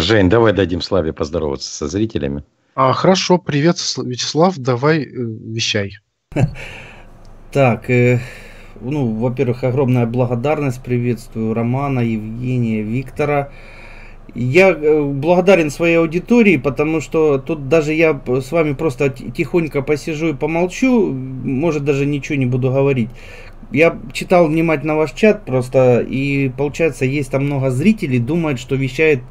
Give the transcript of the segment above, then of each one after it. Жень, давай дадим Славе поздороваться со зрителями. Хорошо, привет, Вячеслав, давай вещай. Так, ну, во-первых, огромная благодарность. Приветствую Романа, Евгения, Виктора. Я благодарен своей аудитории, потому что тут даже я с вами просто тихонько посижу и помолчу, может, даже ничего не буду говорить. Я читал внимательно ваш чат просто, и получается, есть там много зрителей, думают, что вещаю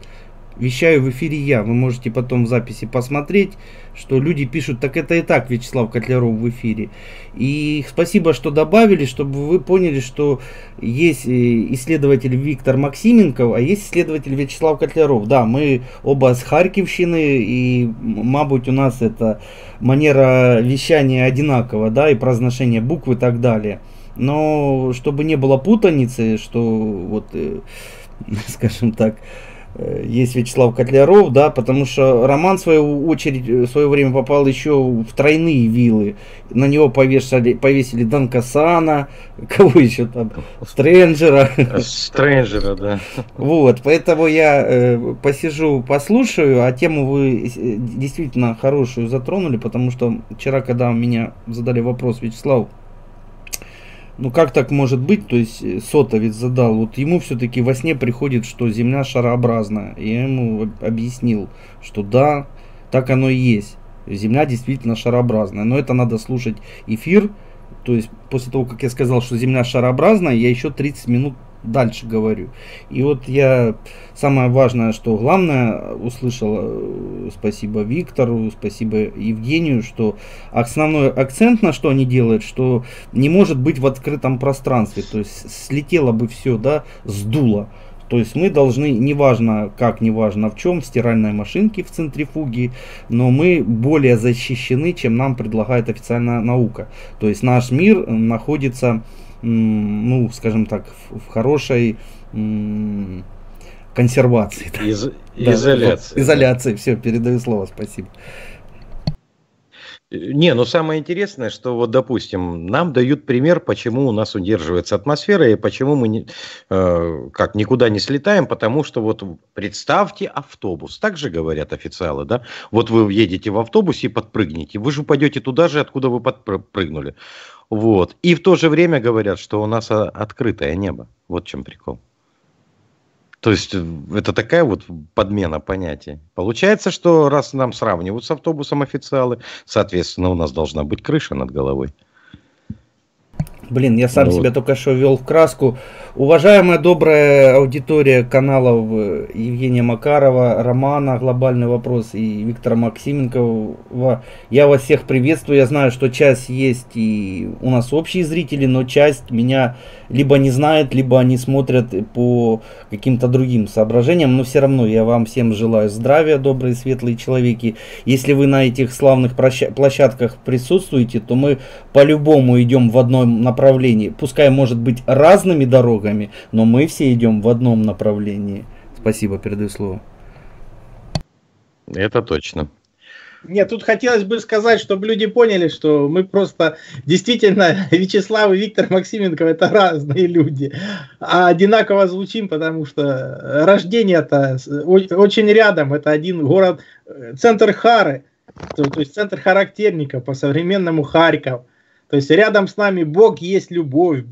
в эфире я. Вы можете потом в записи посмотреть, что люди пишут, так это и так Вячеслав Котляров в эфире. И спасибо, что добавили, чтобы вы поняли, что есть исследователь Виктор Максименков, а есть исследователь Вячеслав Котляров. Да, мы оба с Харьковщины, и, мабуть, у нас это манера вещания одинакова, да, и произношение букв и так далее. Но чтобы не было путаницы, что вот, скажем так, есть Вячеслав Котляров, да, потому что Роман, в свою очередь, в свое время попал еще в тройные вилы. На него повесили Данкасана, кого еще там, Стрэнджера, да. Вот, поэтому я посижу, послушаю, а тему вы действительно хорошую затронули, потому что вчера, когда меня задали вопрос, Вячеслав, ну как так может быть, то есть Сотовец задал, вот ему все-таки во сне приходит, что Земля шарообразная. Я ему объяснил, что да, так оно и есть. Земля действительно шарообразная, но это надо слушать эфир. То есть после того, как я сказал, что Земля шарообразная, я еще 30 минут дальше говорю. И вот я самое важное, что главное услышал, спасибо Виктору, спасибо Евгению, что основной акцент, на что они делают, что не может быть в открытом пространстве, то есть слетело бы все, да, сдуло. То есть мы должны, неважно как, неважно в чем, в стиральной машинке, в центрифуге, но мы более защищены, чем нам предлагает официальная наука. То есть наш мир находится, ну, скажем так, в хорошей консервации. Изоляции. Да. Изоляции, все, передаю слово, спасибо. Не, ну самое интересное, что вот, допустим, нам дают пример, почему у нас удерживается атмосфера и почему мы не, как никуда не слетаем, потому что вот представьте автобус, так же говорят официалы, да, вот вы едете в автобусе и подпрыгнете, вы же упадете туда же, откуда вы подпрыгнули. Вот. И в то же время говорят, что у нас открытое небо. Вот в чем прикол. То есть это такая вот подмена понятий. Получается, что раз нам сравнивают с автобусом официалы, соответственно, у нас должна быть крыша над головой. Блин, я сам себя только что ввел в краску. Уважаемая добрая аудитория каналов Евгения Макарова, Романа, «Глобальный вопрос» и Виктора Максименкова, я вас всех приветствую. Я знаю, что часть есть и у нас общие зрители, но часть меня либо не знает, либо они смотрят по каким-то другим соображениям. Но все равно я вам всем желаю здравия, добрые, светлые человеки. Если вы на этих славных площадках присутствуете, то мы по-любому идем в одном направлении. Пускай, может быть, разными дорогами, но мы все идем в одном направлении. Спасибо, передаю слово. Это точно. Нет, тут хотелось бы сказать, чтобы люди поняли, что мы просто действительно, Вячеслав и Виктор Максименков, это разные люди, а одинаково звучим, потому что рождение-то очень рядом, это один город, центр Хары, то есть центр характерника, по-современному Харьков. То есть рядом с нами Бог есть любовь,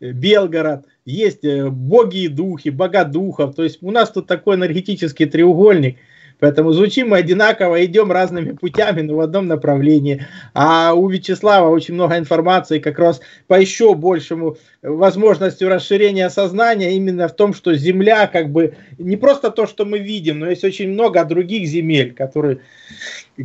Белгород, есть боги и духи, богодухов. То есть у нас тут такой энергетический треугольник. Поэтому звучим мы одинаково, идем разными путями, но в одном направлении. А у Вячеслава очень много информации как раз по еще большему возможностью расширения сознания именно в том, что Земля как бы не просто то, что мы видим, но есть очень много других земель, которые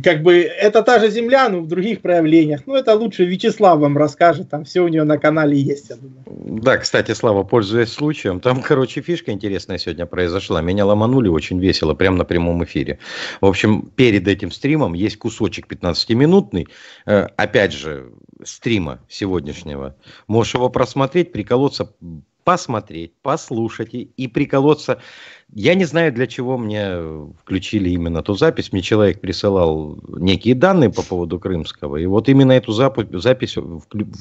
как бы это та же Земля, но в других проявлениях. Ну, это лучше Вячеслав вам расскажет, там все у него на канале есть, я думаю. Да, кстати, Слава, пользуясь случаем, там, короче, фишка интересная сегодня произошла. Меня ломанули очень весело, прямо на прямом эфире. В общем, перед этим стримом есть кусочек 15-минутный, опять же, стрима сегодняшнего. Можешь его просмотреть, приколоться, посмотреть, послушать и приколоться. Я не знаю, для чего мне включили именно ту запись. Мне человек присылал некие данные по поводу Крымского. И вот именно эту запись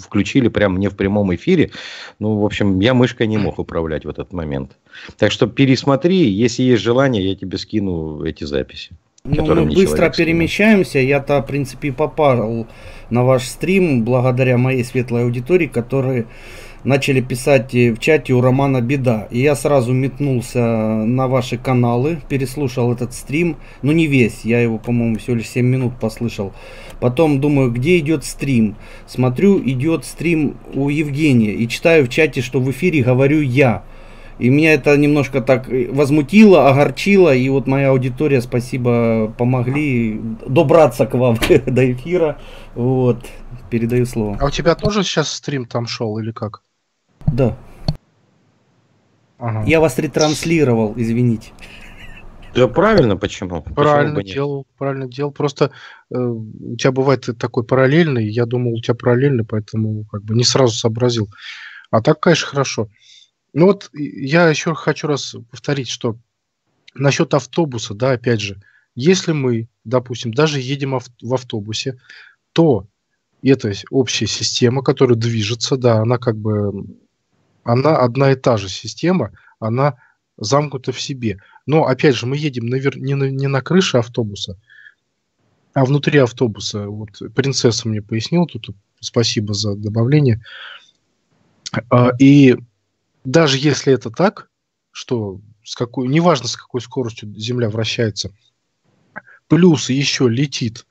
включили прямо мне в прямом эфире. Ну, в общем, я мышкой не мог управлять в этот момент. Так что пересмотри, если есть желание, я тебе скину эти записи. Ну, мы быстро перемещаемся. Я-то, в принципе, попал на ваш стрим благодаря моей светлой аудитории, которые начали писать в чате: у Романа беда. И я сразу метнулся на ваши каналы, переслушал этот стрим. Ну, не весь, я его, по-моему, всего лишь 7 минут послышал. Потом думаю, где идет стрим. Смотрю, идет стрим у Евгения. И читаю в чате, что в эфире говорю я. И меня это немножко так возмутило, огорчило. И вот моя аудитория, спасибо, помогли добраться к вам до эфира. Вот, передаю слово. А у тебя тоже сейчас стрим там шел или как? Да. Ага. Я вас ретранслировал, извините. Да правильно, почему? Правильно делал, правильно делал. Просто у тебя бывает такой параллельный. Я думал, у тебя параллельный, поэтому как бы не сразу сообразил. А так, конечно, хорошо. Ну вот я еще хочу раз повторить, что насчет автобуса, да, опять же, если мы, допустим, даже едем в автобусе, то эта общая система, которая движется, да, она как бы, она одна и та же система, она замкнута в себе. Но, опять же, мы едем не на крыше автобуса, а внутри автобуса. Вот принцесса мне пояснила, тут спасибо за добавление. И даже если это так, что неважно, с какой скоростью Земля вращается, плюс еще летит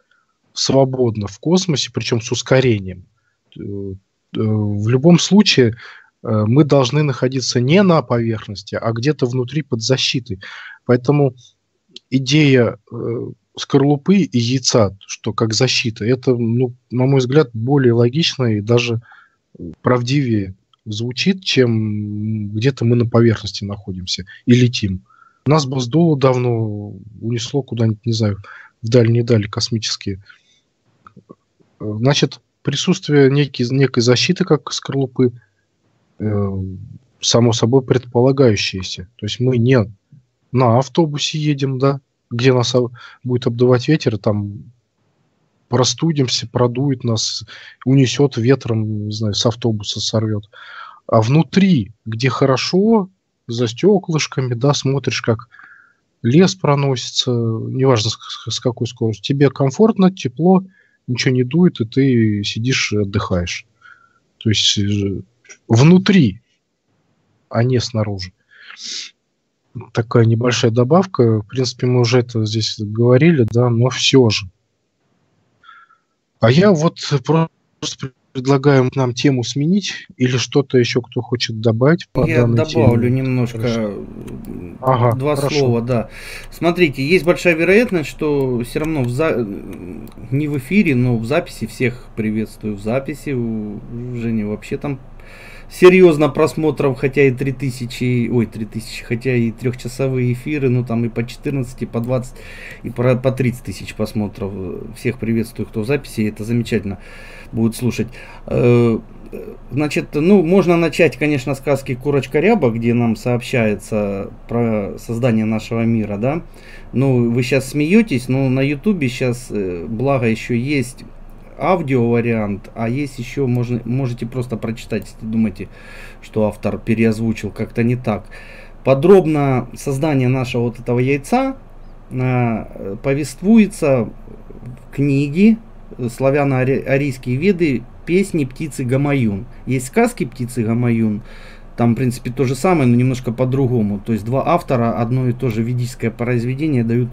свободно в космосе, причем с ускорением, в любом случае мы должны находиться не на поверхности, а где-то внутри под защитой. Поэтому идея скорлупы и яйца, что как защита, это, ну, на мой взгляд, более логично и даже правдивее звучит, чем где-то мы на поверхности находимся и летим. Нас бы сдуло давно, унесло куда-нибудь, не знаю, в дальние дали космические. Значит, присутствие некой защиты, как скорлупы, само собой предполагающееся. То есть мы не на автобусе едем, да, где нас будет обдувать ветер, там простудимся, продует нас, унесет ветром, не знаю, с автобуса сорвет. А внутри, где хорошо, за стеклышками, да, смотришь, как лес проносится, неважно с какой скоростью, тебе комфортно, тепло, ничего не дует, и ты сидишь и отдыхаешь. То есть внутри, а не снаружи. Такая небольшая добавка. В принципе, мы уже это здесь говорили, да, но все же. А я вот просто предлагаю нам тему сменить, или что-то еще кто хочет добавить по данной теме? Я добавлю немножко, ага, два слова, да. Смотрите, есть большая вероятность, что все равно не в эфире, но в записи, всех приветствую в записи, у Жени вообще там серьезно просмотров, хотя и 3000, хотя и трехчасовые эфиры, ну там и по 14, и по 20, и по 30 тысяч просмотров. Всех приветствую, кто в записи, это замечательно будет слушать. Значит, ну можно начать, конечно, с сказки «Курочка Ряба», где нам сообщается про создание нашего мира, да. Ну, вы сейчас смеетесь, но на ютубе сейчас, благо, еще есть аудио вариант, а есть еще, можете просто прочитать, если думаете, что автор переозвучил как-то не так. Подробно создание нашего вот этого яйца повествуется в книге «Славяно-арийские веды. Песни птицы Гамаюн». Есть сказки птицы Гамаюн, там в принципе то же самое, но немножко по-другому. То есть два автора, одно и то же ведическое произведение дают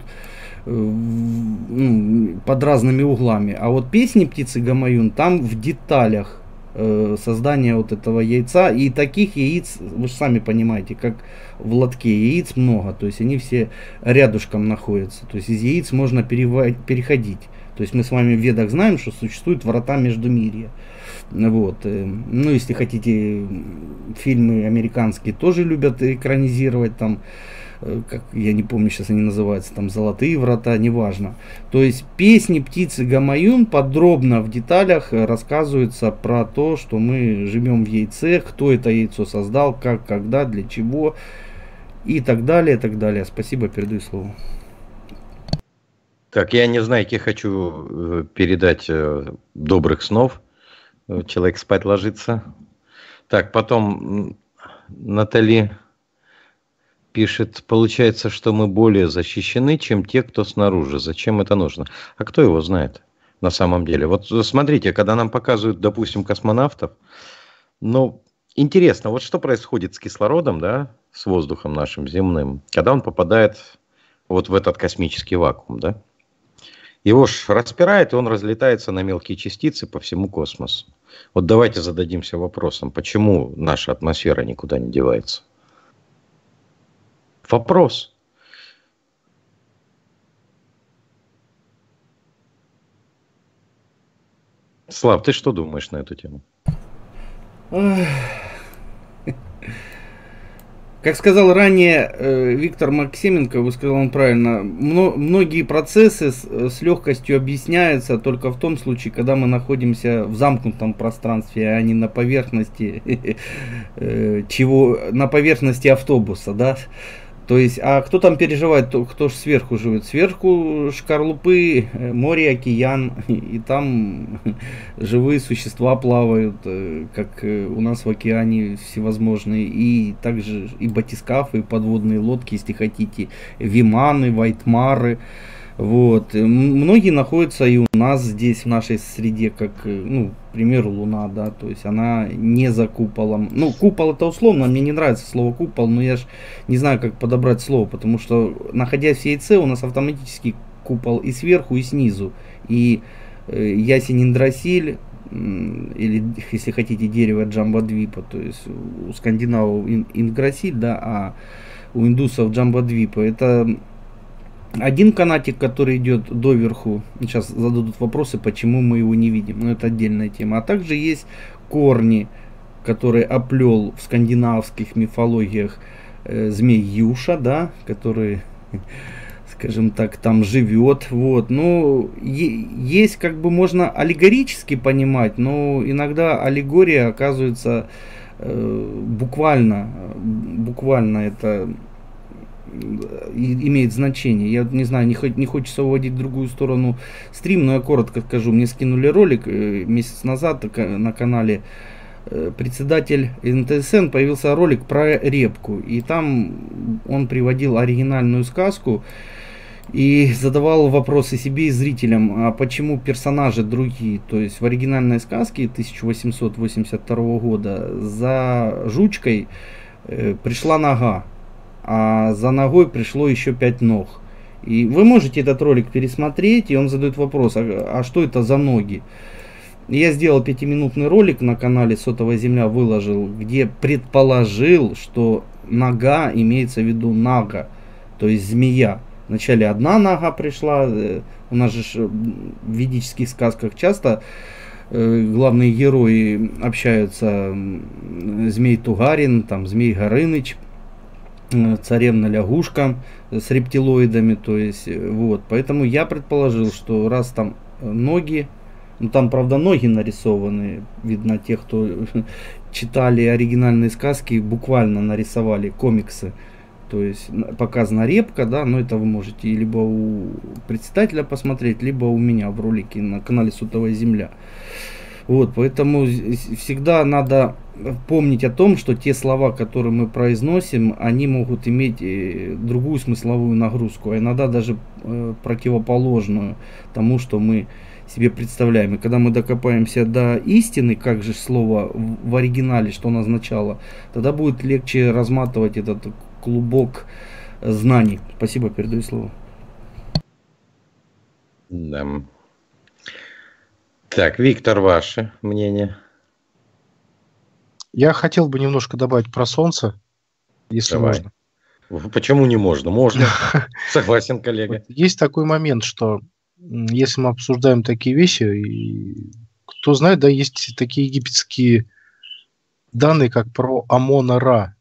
под разными углами. А вот песни птицы Гамаюн, там в деталях создание вот этого яйца. И таких яиц, вы же сами понимаете, как в лотке, яиц много. То есть они все рядышком находятся. То есть из яиц можно переходить. То есть мы с вами в ведах знаем, что существуют врата Междумирья. Вот. Ну, если хотите, фильмы американские тоже любят экранизировать там. как, я не помню, сейчас они называются, там «Золотые врата», неважно. То есть песни птицы Гамаюн подробно в деталях рассказываются про то, что мы живем в яйце, кто это яйцо создал, как, когда, для чего и так далее, и так далее. Спасибо, передаю слово. Так, я Незнайке хочу передать добрых снов. Человек спать ложится. Так, потом Натали пишет: получается, что мы более защищены, чем те, кто снаружи. Зачем это нужно? А кто его знает на самом деле? Вот смотрите, когда нам показывают, допустим, космонавтов, ну, интересно, вот что происходит с кислородом, да, с воздухом нашим земным, когда он попадает вот в этот космический вакуум, да? Его ж распирает, и он разлетается на мелкие частицы по всему космосу. Вот давайте зададимся вопросом, почему наша атмосфера никуда не девается? Вопрос. Слав, ты что думаешь на эту тему? Как сказал ранее Виктор Максименков, вы сказал он правильно, многие процессы с легкостью объясняются только в том случае, когда мы находимся в замкнутом пространстве, а не на поверхности чего, на поверхности автобуса, да? То есть, а кто там переживает, кто же сверху живет? Сверху шкарлупы, море, океан, и там живые существа плавают, как у нас в океане всевозможные, и также и батискафы, и подводные лодки, если хотите, виманы, вайтмары. Вот. Многие находятся и у нас здесь, в нашей среде, как, ну, к примеру, Луна, да, то есть она не за куполом. Ну, купол это условно, мне не нравится слово купол, но я же не знаю, как подобрать слово, потому что, находясь в яйце, у нас автоматически купол и сверху, и снизу. И ясень индрасиль, или, если хотите, дерево джамбадвипа, то есть у скандинавов индрасиль, да, а у индусов джамбадвипа, это... Один канатик, который идет доверху, сейчас зададут вопросы, почему мы его не видим, но это отдельная тема. А также есть корни, которые оплел в скандинавских мифологиях змей Юша, да, который, скажем так, там живет. Вот. Ну, есть, как бы, можно аллегорически понимать, но иногда аллегория оказывается буквально это... имеет значение. Я не знаю, не хочется уводить в другую сторону стрим, но я коротко скажу. Мне скинули ролик месяц назад на канале «Председатель НТСН», появился ролик про репку, и там он приводил оригинальную сказку и задавал вопросы себе и зрителям, а почему персонажи другие. То есть в оригинальной сказке 1882 года за жучкой пришла нога, а за ногой пришло еще 5 ног. И вы можете этот ролик пересмотреть, и он задает вопрос, а что это за ноги? Я сделал 5-минутный ролик на канале «Сотовая земля», выложил, где предположил, что нога имеется в виду нага, то есть змея. Вначале одна нога пришла, у нас же в ведических сказках часто... главные герои общаются, змей Тугарин, там, змей Горыныч, царевна лягушка с рептилоидами, то есть вот. Поэтому я предположил, что раз там ноги, ну там, правда, ноги нарисованы, видно, те, кто читали оригинальные сказки, буквально нарисовали комиксы, то есть показана репка, да, но это вы можете либо у председателя посмотреть, либо у меня в ролике на канале «Сотовая земля». Вот, поэтому всегда надо помнить о том, что те слова, которые мы произносим, они могут иметь другую смысловую нагрузку, а иногда даже противоположную тому, что мы себе представляем. И когда мы докопаемся до истины, как же слово в оригинале, что оно означало, тогда будет легче разматывать этот клубок знаний. Спасибо, передаю слово. Да. Так, Виктор, ваше мнение? Я хотел бы немножко добавить про Солнце, если можно. Почему не можно? Можно. Согласен, коллега. Есть такой момент, что если мы обсуждаем такие вещи, и, кто знает, да, есть такие египетские данные, как про Амона-Ра.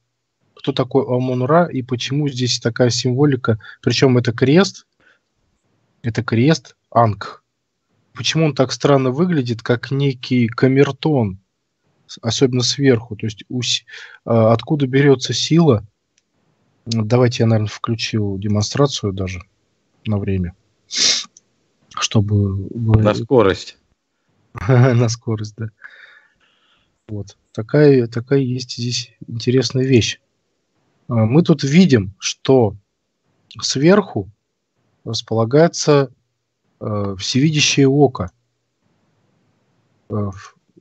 кто такой Амон-Ра и почему здесь такая символика. Причем это крест Анг. Почему он так странно выглядит, как некий камертон, особенно сверху. То есть откуда берется сила? Давайте я, наверное, включил демонстрацию даже на время, чтобы... На скорость. На скорость, да. Вот. Такая есть здесь интересная вещь. Мы тут видим, что сверху располагается всевидящее око.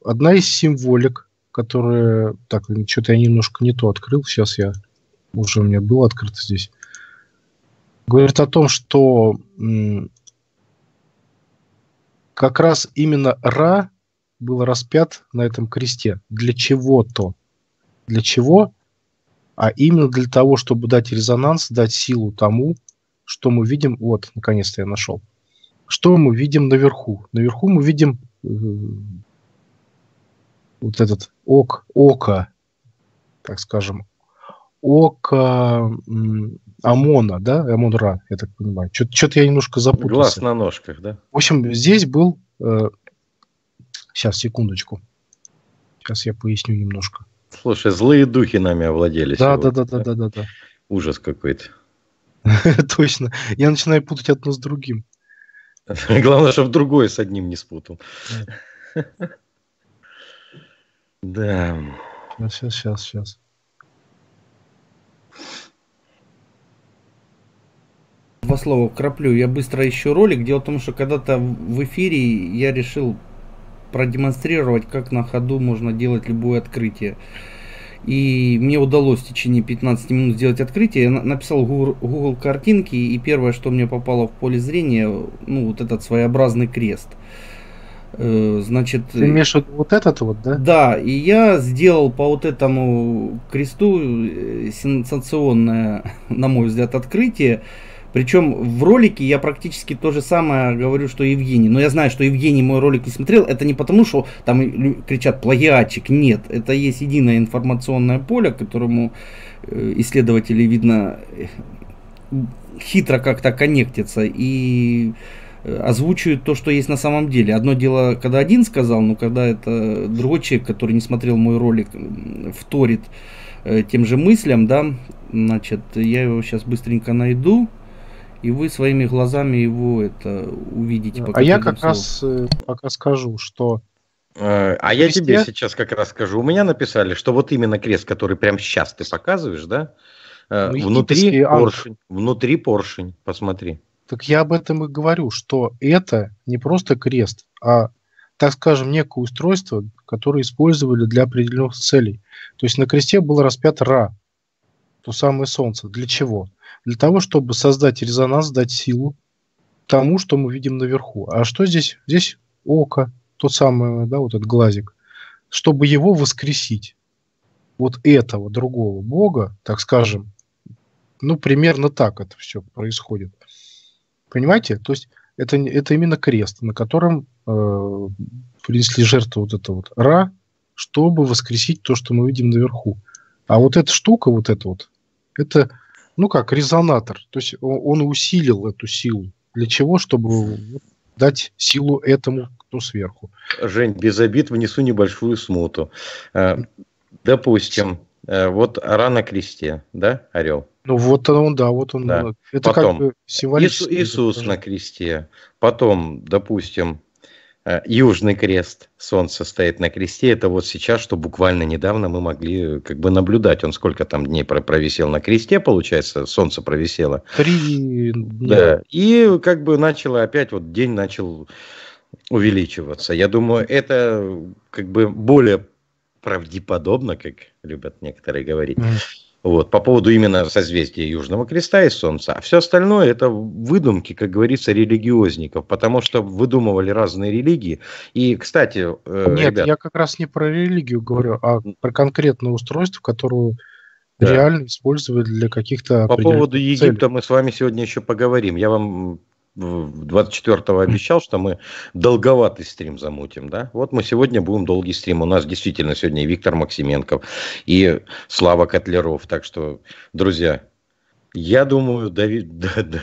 Одна из символик, которая... Так, что-то я немножко не то открыл. Сейчас я... Уже у меня было открыто здесь. Говорит о том, что как раз именно Ра был распят на этом кресте для чего-то. Для чего? А именно для того, чтобы дать резонанс, дать силу тому, что мы видим. Вот, наконец-то я нашел. Что мы видим наверху? Наверху мы видим вот этот око, так скажем, око Амона, да, Амон-Ра, я так понимаю. Что-то я немножко запутался. Глаз на ножках, да? В общем, здесь был... Сейчас, секундочку. Сейчас я поясню немножко. Слушай, злые духи нами овладели. Да. Ужас какой-то. Точно. Я начинаю путать одно с другим. Главное, чтобы другое с одним не спутал. Да. Сейчас. Два слова краплю, я быстро ищу ролик. Дело в том, что когда-то в эфире я решил продемонстрировать, как на ходу можно делать любое открытие. И мне удалось в течение 15 минут сделать открытие. Я написал Google картинки, и первое, что мне попало в поле зрения, ну, вот этот своеобразный крест. Значит, ты имеешь вот этот вот, да? Да, и я сделал по вот этому кресту сенсационное, на мой взгляд, открытие. Причем в ролике я практически то же самое говорю, что Евгений. Но я знаю, что Евгений мой ролик не смотрел. Это не потому, что там кричат плагиатчик. Нет, это есть единое информационное поле, которому исследователи, видно, хитро как-то коннектятся и озвучивают то, что есть на самом деле. Одно дело, когда один сказал, но когда это другой человек, который не смотрел мой ролик, вторит тем же мыслям, да, значит, я его сейчас быстренько найду. И вы своими глазами его это увидите. А я как раз пока скажу, что... А я тебе сейчас как раз скажу. У меня написали, что вот именно крест, который прямо сейчас ты показываешь, да? Внутри поршень, посмотри. Так я об этом и говорю, что это не просто крест, а, так скажем, некое устройство, которое использовали для определенных целей. То есть на кресте был распят Ра, то самое солнце. Для чего? Для того, чтобы создать резонанс, дать силу тому, что мы видим наверху. А что здесь? Здесь око, тот самый, да, вот этот глазик. Чтобы его воскресить, вот этого другого бога, так скажем, ну, примерно так это все происходит. Понимаете? То есть это именно крест, на котором принесли жертву вот это вот Ра, чтобы воскресить то, что мы видим наверху. А вот эта штука, вот эта вот, это... Ну как, резонатор. То есть он усилил эту силу. Для чего? Чтобы дать силу этому, кто сверху. Жень, без обид внесу небольшую смуту. Допустим, вот Ра на кресте, да, орел? Ну вот он, да, вот он. Да. Это потом, как бы символически. Иисус на кресте. Потом, допустим, Южный крест, солнце стоит на кресте, это вот сейчас, что буквально недавно мы могли как бы наблюдать, он сколько там дней провисел на кресте, получается, солнце провисело. 3 дня. Да, и как бы начало опять, вот день начал увеличиваться. Я думаю, это как бы более правдеподобно, как любят некоторые говорить. Вот, по поводу именно созвездия Южного Креста и Солнца. А все остальное это выдумки, как говорится, религиозников, потому что выдумывали разные религии. И, кстати, нет, ребят, я как раз не про религию говорю, а про конкретное устройство, которое да. реально использовали для каких-то определенных целей. По поводу Египта мы с вами сегодня еще поговорим. Я вам 24-го обещал, что мы долговатый стрим замутим, да? Вот мы сегодня будем долгий стрим. У нас действительно сегодня и Виктор Максименков, и Слава Котляров. Так что, друзья, я думаю,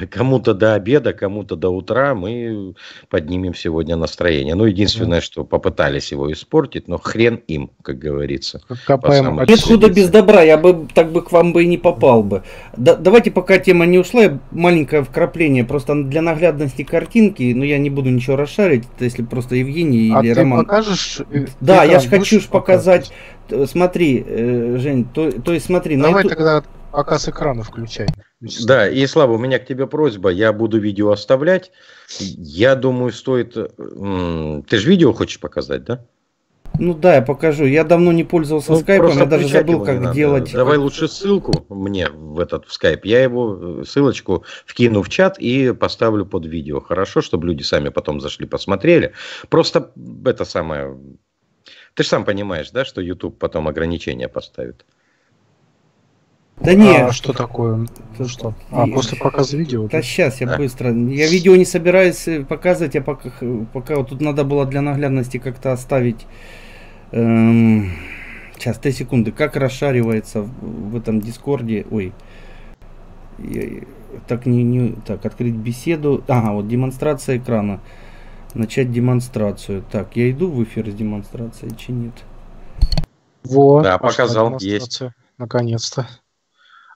кому-то до обеда, кому-то до утра мы поднимем сегодня настроение. Ну, единственное, что попытались его испортить, но хрен им, как говорится. Без худа, без добра, я бы так бы к вам бы и не попал бы. Да, давайте, пока тема не ушла, маленькое вкрапление, просто для наглядности картинки, но я не буду ничего расшарить, если просто Евгений или Роман. А ты покажешь? Да, я же хочу показать. Смотри, Жень, то есть смотри. Давай тогда... Пока с экрана включай. Да, и Слава, у меня к тебе просьба. Я буду видео оставлять. Я думаю, стоит... Ты же видео хочешь показать, да? Ну да, я покажу. Я давно не пользовался скайпом, я даже забыл, как делать. Давай лучше ссылку мне в скайп. Я его ссылочку вкину в чат и поставлю под видео. Хорошо, чтобы люди сами потом зашли, посмотрели. Просто это самое... Ты же сам понимаешь, да, что YouTube потом ограничения поставит. Да нет. А что такое? Что? А после показа видео? Да сейчас я быстро. Я видео не собираюсь показывать, я пока вот тут надо было для наглядности как-то оставить. Сейчас, 3 секунды. Как расшаривается в этом Дискорде? Ой. Так, так, открыть беседу. Ага, вот демонстрация экрана. Начать демонстрацию. Так, я иду в эфир с демонстрацией, чи нет? Вот. Да, показал. Есть. Наконец-то.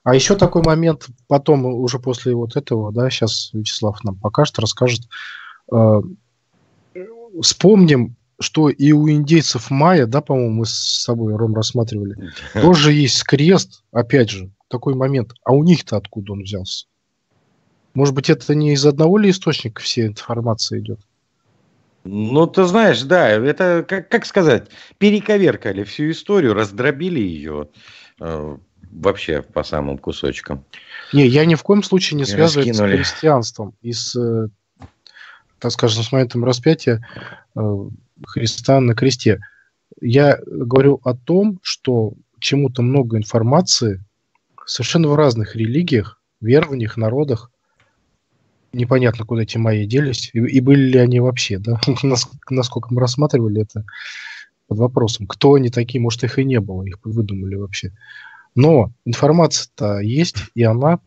А еще такой момент, потом, уже после вот этого, да, сейчас Вячеслав нам покажет, расскажет. Вспомним, что и у индейцев майя, да, по-моему, мы с собой, Ром, рассматривали, тоже есть крест, опять же, такой момент. А у них-то откуда он взялся? Может быть, это не из одного ли источника вся информация идет? Ну, ты знаешь, да, это, как сказать, перековеркали всю историю, раздробили ее, вообще по самым кусочкам. Не, я ни в коем случае не связываю с христианством. И с, так скажем, с моментом распятия Христа на кресте. Я говорю о том, что чему-то много информации совершенно в разных религиях, верованиях, народах. Непонятно, куда эти майя делись. И были ли они вообще, да? Насколько мы рассматривали это под вопросом. Кто они такие? Может, их и не было. Их выдумали вообще. Но информация-то есть, и она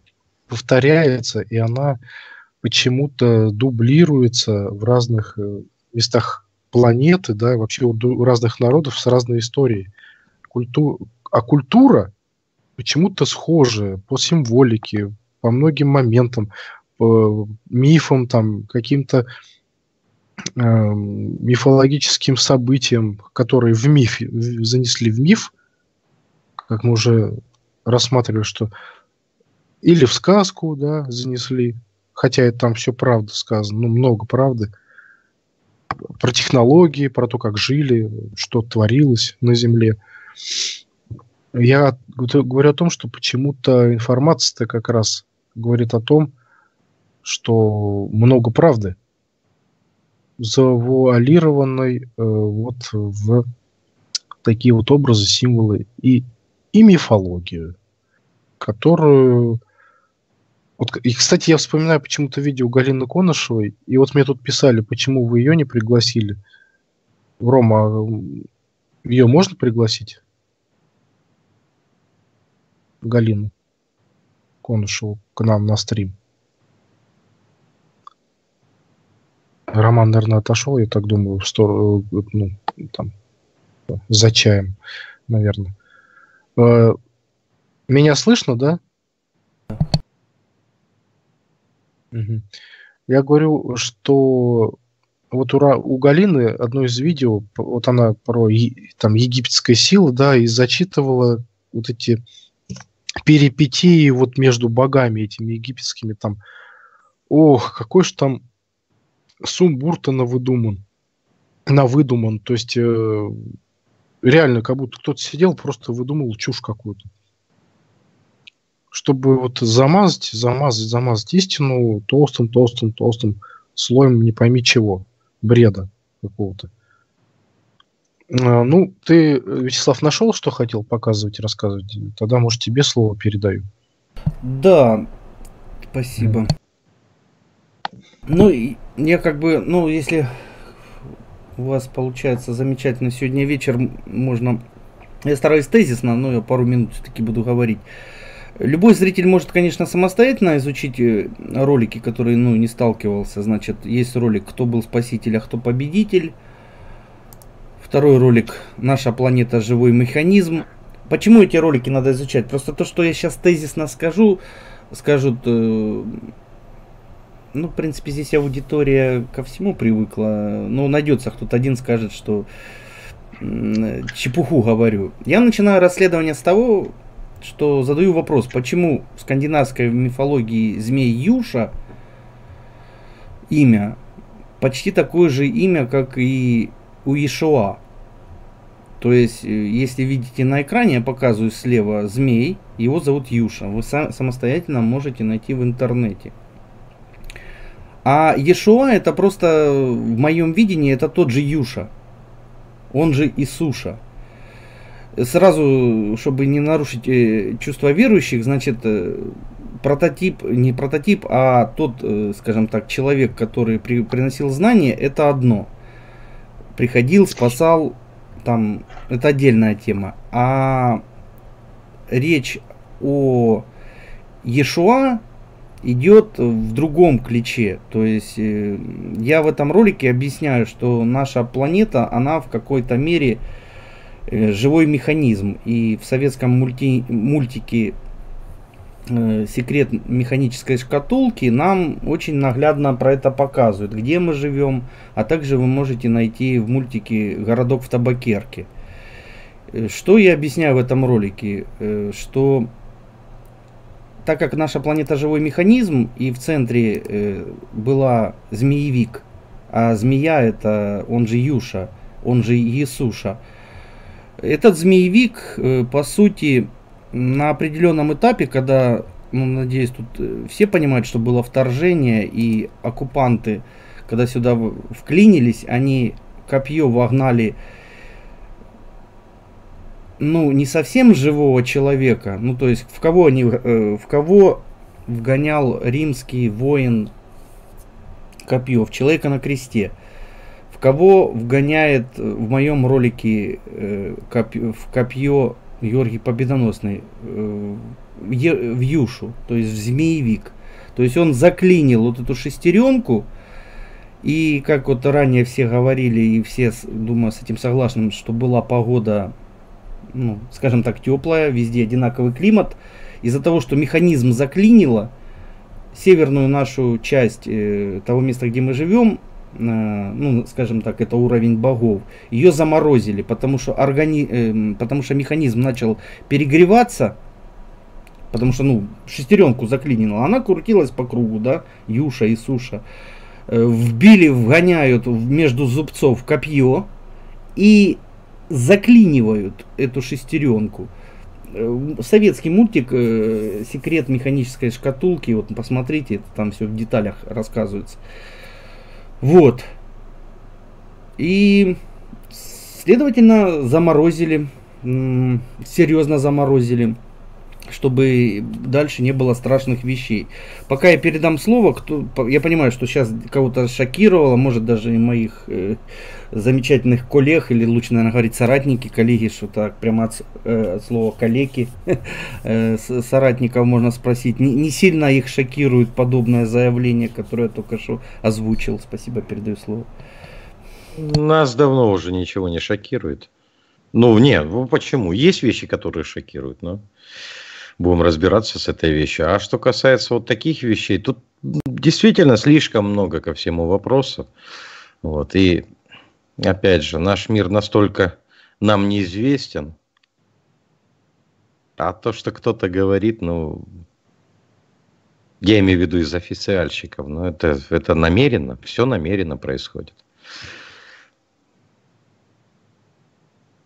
повторяется, и она почему-то дублируется в разных местах планеты, да, вообще у разных народов с разной историей. А культура почему-то схожая по символике, по многим моментам, по мифам, там, каким-то мифологическим событиям, которые занесли в миф, как мы уже рассматривали, что или в сказку, да, занесли, хотя и там все правда сказано, ну, много правды, про технологии, про то, как жили, что творилось на Земле. Я говорю о том, что почему-то информация-то как раз говорит о том, что много правды, завуалированной вот в такие вот образы, символы и мифологию, которую... Вот, и, кстати, я вспоминаю почему-то видео Галины Конышевой, и вот мне тут писали, почему вы ее не пригласили. Рома, ее можно пригласить? Галину Конышеву к нам на стрим. Роман, наверное, отошел, я так думаю, в сторону, ну, там, за чаем, наверное. Меня слышно, да? Угу. Я говорю, что вот у Галины одно из видео, вот она про там египетская сила, да, и зачитывала вот эти перипетии вот между богами этими египетскими там. Ох, какой же там сумбур-то навыдуман, то есть... Реально, как будто кто-то сидел, просто выдумал чушь какую-то. Чтобы вот замазать истину толстым слоем не пойми чего. Бреда какого-то. Ну, ты, Вячеслав, нашел, что хотел показывать, рассказывать? Тогда, может, тебе слово передаю. Да, спасибо. Ну, я как бы, ну, если у вас получается замечательно сегодня вечер, можно... Я стараюсь тезисно, но я пару минут все-таки буду говорить. Любой зритель может, конечно, самостоятельно изучить ролики, которые, ну, не сталкивался. Значит, есть ролик «Кто был спаситель, а кто победитель». Второй ролик «Наша планета. Живой механизм». Почему эти ролики надо изучать? Просто то, что я сейчас тезисно скажу, скажут... Ну, в принципе, здесь аудитория ко всему привыкла. Ну, найдется кто-то один, скажет, что чепуху говорю. Я начинаю расследование с того, что задаю вопрос, почему в скандинавской мифологии змей Юша имя почти такое же имя, как и у Иешуа. То есть, если видите на экране, я показываю слева змей, его зовут Юша. Вы самостоятельно можете найти в интернете. А Иешуа — это просто, в моем видении, это тот же Юша, он же Иисуша. Сразу, чтобы не нарушить чувства верующих, значит, прототип, не прототип, а тот, скажем так, человек, который приносил знания, это одно. Приходил, спасал, там, это отдельная тема. А речь о Иешуа идет в другом ключе. То есть я в этом ролике объясняю, что наша планета, она в какой-то мере живой механизм. И в советском мультике «Секрет механической шкатулки» нам очень наглядно про это показывают, где мы живем. А также вы можете найти в мультике «Городок в табакерке». Что я объясняю в этом ролике? Что... Так как наша планета живой механизм, и в центре была змеевик, а змея — это он же Юша, он же Иисуша. Этот змеевик, по сути, на определенном этапе, когда, ну, надеюсь, тут все понимают, что было вторжение, и оккупанты, когда сюда вклинились, они копье вогнали, ну, не совсем живого человека, ну, то есть в кого вгонял римский воин копье? В человека на кресте. В кого вгоняет в моем ролике в копье Георгий Победоносный? В Юшу, то есть в змеевик. То есть он заклинил вот эту шестеренку. И как вот ранее все говорили, и все, думаю, с этим согласны, что была погода, ну, скажем так, теплая, везде одинаковый климат. Из-за того, что механизм заклинило, северную нашу часть того места, где мы живем, ну, скажем так, это уровень богов, ее заморозили, потому что механизм начал перегреваться, потому что, ну, шестеренку заклинило, она крутилась по кругу, да, Юша и Суша. Вгоняют между зубцов копье и заклинивают эту шестеренку. Советский мультик «Секрет механической шкатулки», вот посмотрите, это там все в деталях рассказывается. Вот. И, следовательно, заморозили, серьезно заморозили, чтобы дальше не было страшных вещей. Пока я передам слово, я понимаю, что сейчас кого-то шокировало, может, даже и моих замечательных коллег, или лучше, наверное, говорить соратники, коллеги, что так прямо от слова коллеги, соратников можно спросить. Не сильно их шокирует подобное заявление, которое я только что озвучил. Спасибо, передаю слово. Нас давно уже ничего не шокирует. Ну, не, ну почему? Есть вещи, которые шокируют, но... Будем разбираться с этой вещью. А что касается вот таких вещей, тут действительно слишком много ко всему вопросов. Вот. И опять же, наш мир настолько нам неизвестен, а то, что кто-то говорит, ну, я имею в виду из официальщиков, но это намеренно, все намеренно происходит.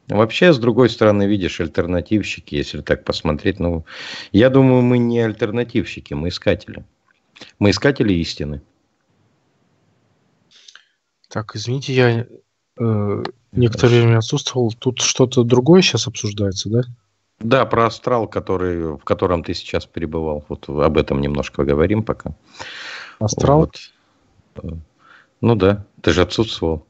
Вообще, с другой стороны, видишь, альтернативщики, если так посмотреть, ну, я думаю, мы не альтернативщики, мы искатели. Мы искатели истины. Так, извините, я некоторое время отсутствовал. Тут что-то другое сейчас обсуждается, да? Да, про астрал, в котором ты сейчас перебывал. Вот об этом немножко говорим пока. Астрал? Вот. Ну да, ты же отсутствовал.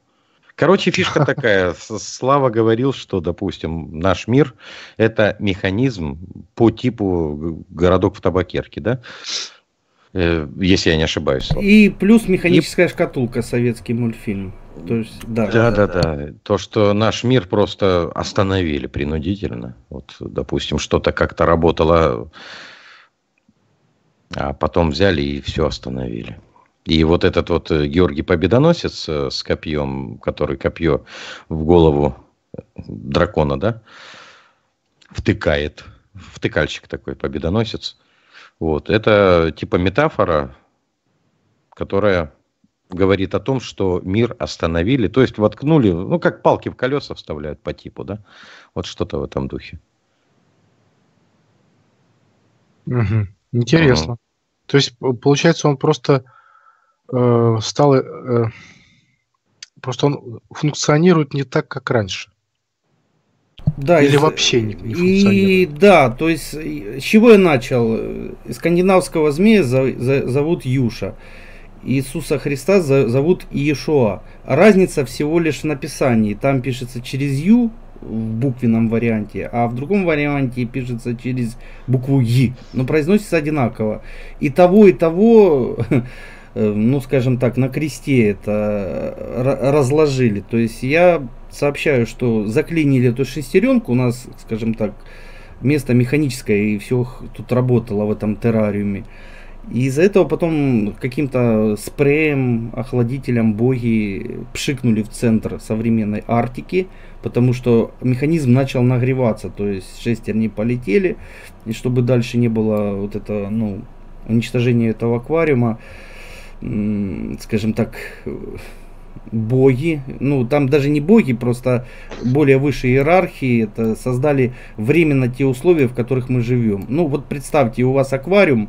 Короче, фишка такая. Слава говорил, что, допустим, наш мир – это механизм по типу городок в табакерке, да? Если я не ошибаюсь. И плюс механическая шкатулка, советский мультфильм. То есть, да, да, да, да, да. То, что наш мир просто остановили принудительно. Вот, допустим, что-то как-то работало, а потом взяли и все остановили. И вот этот вот Георгий Победоносец с копьем, который копье в голову дракона, да, втыкает. Втыкальщик такой, Победоносец. Вот. Это типа метафора, которая говорит о том, что мир остановили, то есть воткнули, ну, как палки в колеса вставляют по типу, да? Вот что-то в этом духе. Угу. Интересно. Угу. То есть, получается, он просто стал... просто он функционирует не так, как раньше. Да, или вообще не функционирует. И да, то есть, с чего я начал? Скандинавского змея зовут Юша. Иисуса Христа зовут Иешуа. Разница всего лишь в написании. Там пишется через Ю в буквенном варианте, а в другом варианте пишется через букву И. Но произносится одинаково. И того, ну скажем так, на кресте это разложили. То есть я сообщаю, что заклинили эту шестеренку. У нас, скажем так, место механическое и все тут работало в этом террариуме. И из-за этого потом каким-то спреем, охладителем боги пшикнули в центр современной Арктики, потому что механизм начал нагреваться, то есть шестерни полетели, и чтобы дальше не было вот это, ну, уничтожение этого аквариума, скажем так, боги, ну там даже не боги, просто более высшие иерархии, это создали временно те условия, в которых мы живем. Ну вот представьте, у вас аквариум,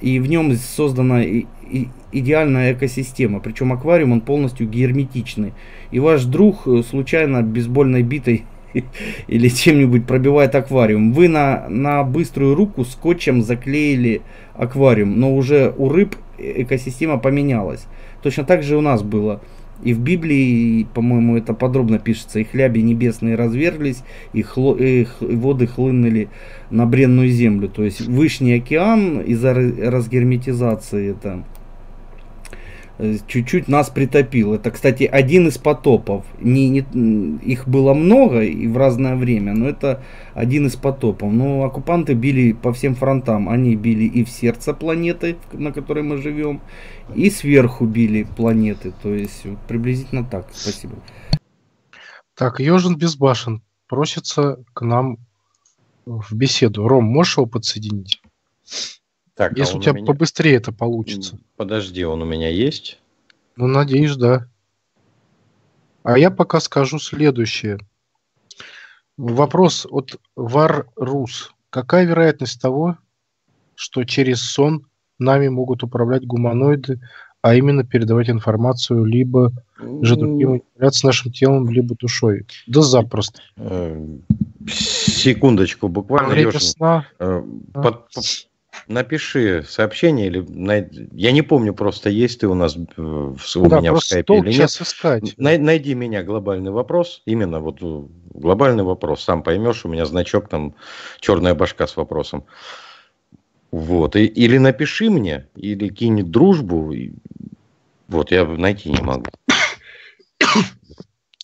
и в нем создана идеальная экосистема. Причем аквариум, он полностью герметичный. И ваш друг случайно бейсбольной битой или чем-нибудь пробивает аквариум. Вы на быструю руку скотчем заклеили аквариум. Но уже у рыб экосистема поменялась. Точно так же у нас было. И в Библии, по-моему, это подробно пишется. И хляби небесные разверглись, и воды хлынули на бренную землю. То есть Вышний океан из-за разгерметизации это чуть-чуть нас притопил. Это, кстати, один из потопов. Их было много и в разное время, но это один из потопов. Но оккупанты били по всем фронтам. Они били и в сердце планеты, на которой мы живем, и сверху били планеты. То есть приблизительно так. Спасибо. Так, Ёжин Безбашен просится к нам в беседу. Ром, можешь его подсоединить? Так, если у тебя побыстрее это получится. Подожди, он у меня есть? Ну, надеюсь, да. А я пока скажу следующее. Вопрос от Варрус. Какая вероятность того, что через сон нами могут управлять гуманоиды, а именно передавать информацию либо же другим манипуляциям с нашим телом, либо душой? Да запросто. Секундочку, буквально. Напиши сообщение, или я не помню, просто есть ты у нас у меня в скайпе или нет. Искать. Найди меня глобальный вопрос, именно вот глобальный вопрос, сам поймешь, у меня значок там черная башка с вопросом. Вот, или напиши мне, или кинь дружбу, вот я найти не могу.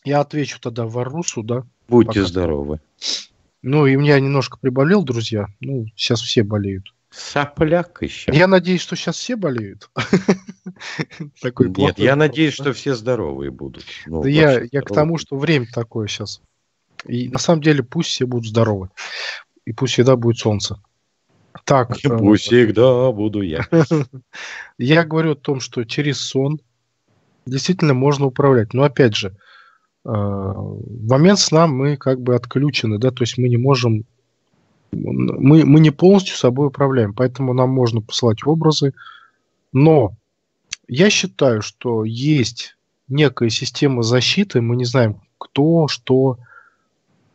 Я отвечу тогда Варусу, да? Будьте здоровы. Ну и меня немножко приболел, друзья, ну сейчас все болеют. Сопляк еще. Я надеюсь, что сейчас все болеют. Нет, я надеюсь, что все здоровые будут. Я к тому, что время такое сейчас. И на самом деле пусть все будут здоровы. И пусть всегда будет солнце. Так. Пусть всегда буду я. Я говорю о том, что через сон действительно можно управлять. Но опять же, в момент сна мы как бы отключены, да, то есть мы не можем... Мы не полностью собой управляем, поэтому нам можно посылать образы. Но я считаю, что есть некая система защиты. Мы не знаем, кто, что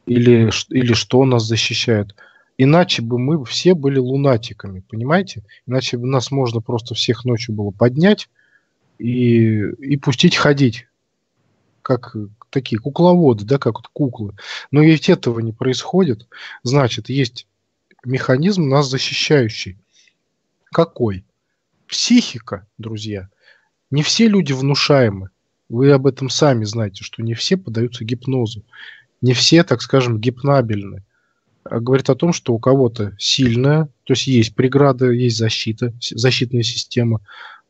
или что нас защищает. Иначе бы мы все были лунатиками, понимаете? Иначе бы нас можно просто всех ночью было поднять и пустить ходить, как такие кукловоды, да, как вот куклы. Но ведь этого не происходит. Значит, есть механизм, нас защищающий. Какой? Психика, друзья. Не все люди внушаемы. Вы об этом сами знаете, что не все поддаются гипнозу. Не все, так скажем, гипнабельны. Говорит о том, что у кого-то сильная, то есть есть преграда, есть защита, защитная система,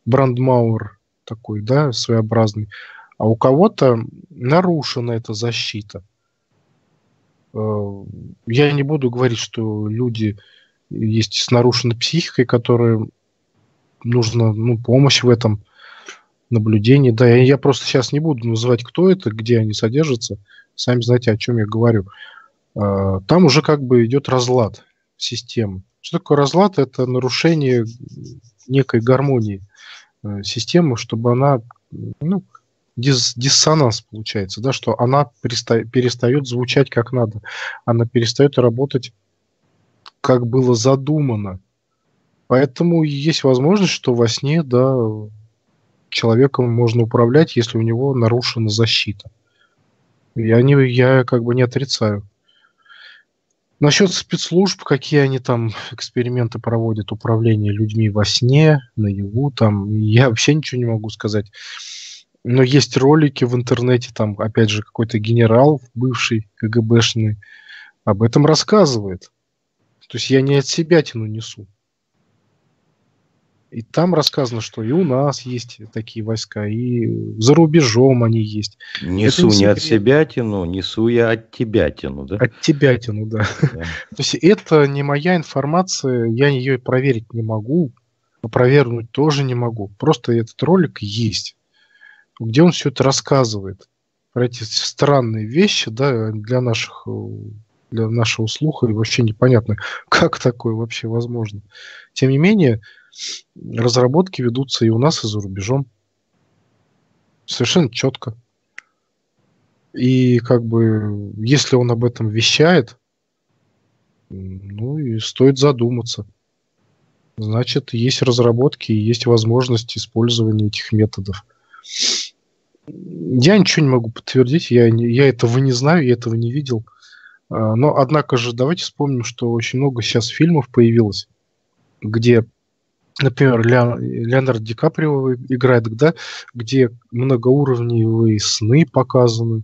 брандмауэр такой, да, своеобразный. А у кого-то нарушена эта защита. Я не буду говорить, что люди есть с нарушенной психикой, которым нужна, ну, помощь в этом наблюдении. Да, я просто сейчас не буду называть, кто это, где они содержатся. Сами знаете, о чем я говорю. Там уже как бы идет разлад системы. Что такое разлад? Это нарушение некой гармонии системы, чтобы она, ну, диссонанс получается, да, что она перестает звучать как надо, она перестает работать, как было задумано. Поэтому есть возможность, что во сне, да, человеком можно управлять, если у него нарушена защита. Я как бы не отрицаю. Насчет спецслужб, какие они там эксперименты проводят, управление людьми во сне, наяву, там, я вообще ничего не могу сказать. Но есть ролики в интернете, там, опять же, какой-то генерал, бывший КГБшный, об этом рассказывает. То есть я не от себя тяну, несу. И там рассказано, что и у нас есть такие войска, и за рубежом они есть. Несу не от себя тяну, несу я от тебя тяну, да? От тебя тяну, да. То есть это не моя информация, я ее проверить не могу, опровергнуть тоже не могу. Просто этот ролик есть, где он все это рассказывает. Про эти странные вещи, да, для нашего слуха вообще непонятно, как такое вообще возможно. Тем не менее, разработки ведутся и у нас, и за рубежом. Совершенно четко. И как бы, если он об этом вещает, ну и стоит задуматься. Значит, есть разработки, есть возможность использования этих методов. Я ничего не могу подтвердить, я этого не знаю, я этого не видел. Но, однако же, давайте вспомним, что очень много сейчас фильмов появилось, где, например, Леонардо Ди Каприо играет, да, где многоуровневые сны показаны.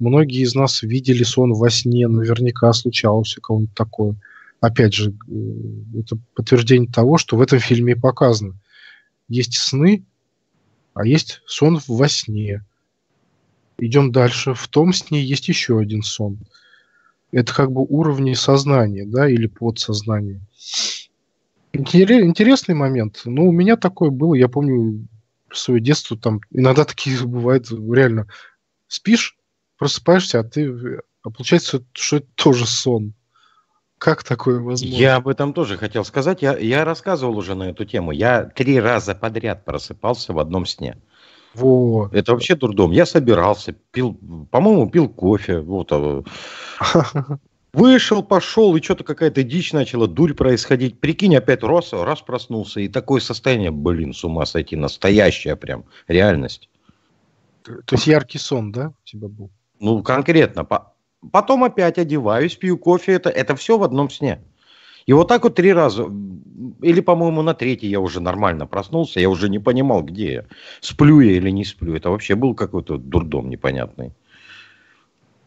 Многие из нас видели сон во сне, наверняка случалось у кого-нибудь такое. Опять же, это подтверждение того, что в этом фильме показано. Есть сны, а есть сон во сне. Идем дальше. В том сне есть еще один сон. Это как бы уровни сознания, да, или подсознания. Интересный момент. Ну, у меня такое было, я помню, свое детство, там, иногда такие бывают, реально, спишь, просыпаешься, а получается, что это тоже сон. Как такое возможно? Я об этом тоже хотел сказать. Я рассказывал уже на эту тему. Я 3 раза подряд просыпался в одном сне. Вот. Это вообще дурдом. Я собирался, по-моему, пил кофе. Вот. Вышел, пошел, и что-то какая-то дичь начала, дурь происходить. Прикинь, опять раз проснулся. И такое состояние, блин, с ума сойти. Настоящая прям реальность. То есть яркий сон, да, у тебя был? Ну, конкретно, потом опять одеваюсь, пью кофе, это все в одном сне. И вот так вот 3 раза, или, по-моему, на 3-й я уже нормально проснулся, я уже не понимал, где я, сплю я или не сплю. Это вообще был какой-то дурдом непонятный.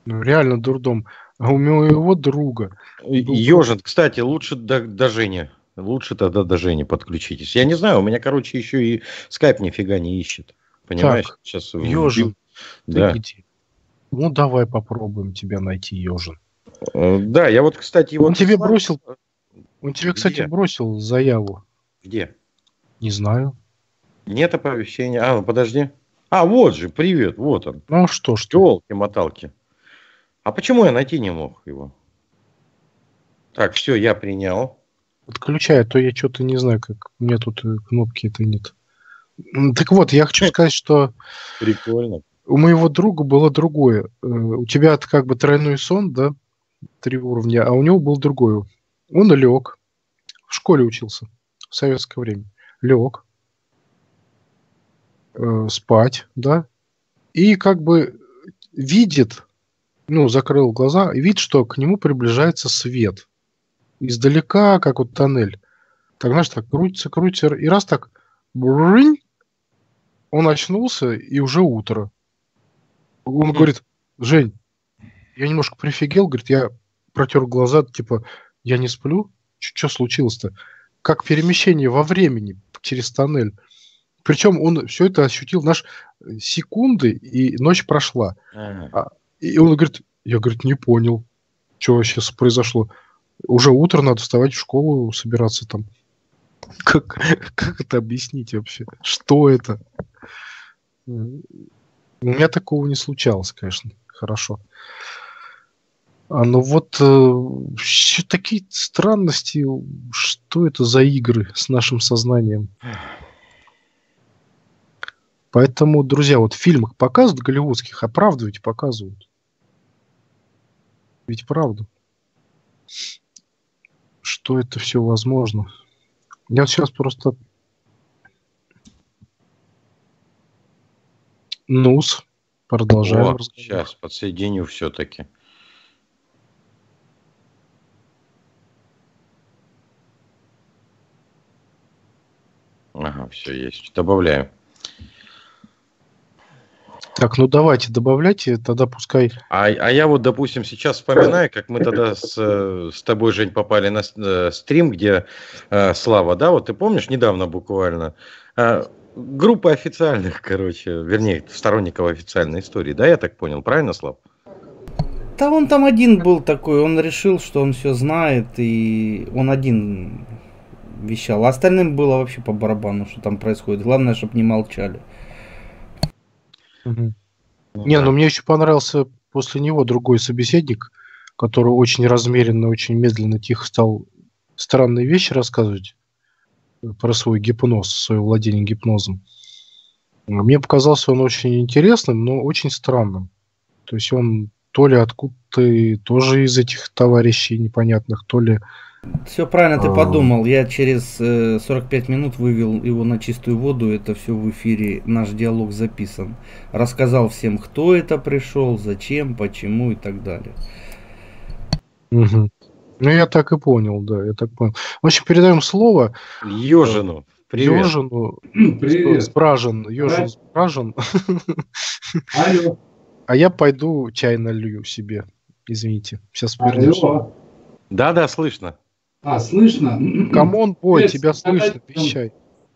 Ну, реально дурдом. А у моего друга... Ёжин, кстати, лучше до Жени, лучше тогда до Жени подключитесь. Я не знаю, у меня, короче, еще и скайп нифига не ищет. Понимаешь? Так, сейчас... Ёжин, да. Ну, давай попробуем тебя найти, Ёжин. Да, я вот, кстати... его. Он тебе, кстати, бросил заяву. Где? Не знаю. Нет оповещения. А, ну, подожди. А, вот же, привет, вот он. Ну, что ж ты. Ёлки-моталки. А почему я найти не мог его? Так, все, я принял. Подключай, а то я что-то не знаю, как... У меня тут кнопки-то нет. Так вот, я хочу сказать, что... Прикольно. У моего друга было другое. У тебя как бы тройной сон, да, 3 уровня, а у него был другой. Он лег, в школе учился в советское время. Лег, спать, да, и как бы видит, ну, закрыл глаза, и видит, что к нему приближается свет. Издалека, как вот тоннель. Так, знаешь, так крутится, крутится, и раз так, брынь, он очнулся, и уже утро. Он говорит: Жень, я немножко прифигел, говорит, я протер глаза, типа, я не сплю, что случилось-то? Как перемещение во времени через тоннель. Причем он все это ощутил, наш секунды, и ночь прошла. И он говорит, я, говорит, не понял, что сейчас произошло. Уже утро, надо вставать в школу, собираться там. Как это объяснить вообще? Что это? У меня такого не случалось, конечно. Хорошо. Но вот все такие странности. Что это за игры с нашим сознанием? Поэтому, друзья, вот в фильмах показывают голливудских, а правду ведь показывают. Ведь правду. Что это все возможно? Я сейчас просто... Ну-с, продолжаем. Вот, сейчас, подсоединю все-таки. Ага, все есть. Добавляю. Так, ну давайте, добавляйте, тогда пускай... А я вот, допустим, сейчас вспоминаю, как мы тогда с тобой, Жень, попали на стрим, где Слава, да, вот ты помнишь, недавно буквально... Группа официальных, короче, вернее, сторонников официальной истории, да, я так понял, правильно, Слав? Да, он там один был такой, он решил, что он все знает, и он один вещал, а остальным было вообще по барабану, что там происходит, главное, чтобы не молчали. Угу. Не, ну мне еще понравился после него другой собеседник, который очень размеренно, очень медленно, тихо стал странные вещи рассказывать. Про свой гипноз, свое владение гипнозом. Мне показался он очень интересным, но очень странным. То есть он то ли откуда-то тоже из этих товарищей непонятных, то ли... Все правильно ты подумал. Я через 45 минут вывел его на чистую воду. Это все в эфире. Наш диалог записан. Рассказал всем, кто это пришел, зачем, почему и так далее. Угу. Ну, я так и понял, да, я так понял. В общем, передаем слово Ёжину. Привет. Ёжину. Привет. Спражен. Ёжин Спражен. Алло. А я пойду чай налью себе. Извините. Сейчас вернусь. Да-да, слышно. А, слышно? Камон, бой, тебя слышно, пищай.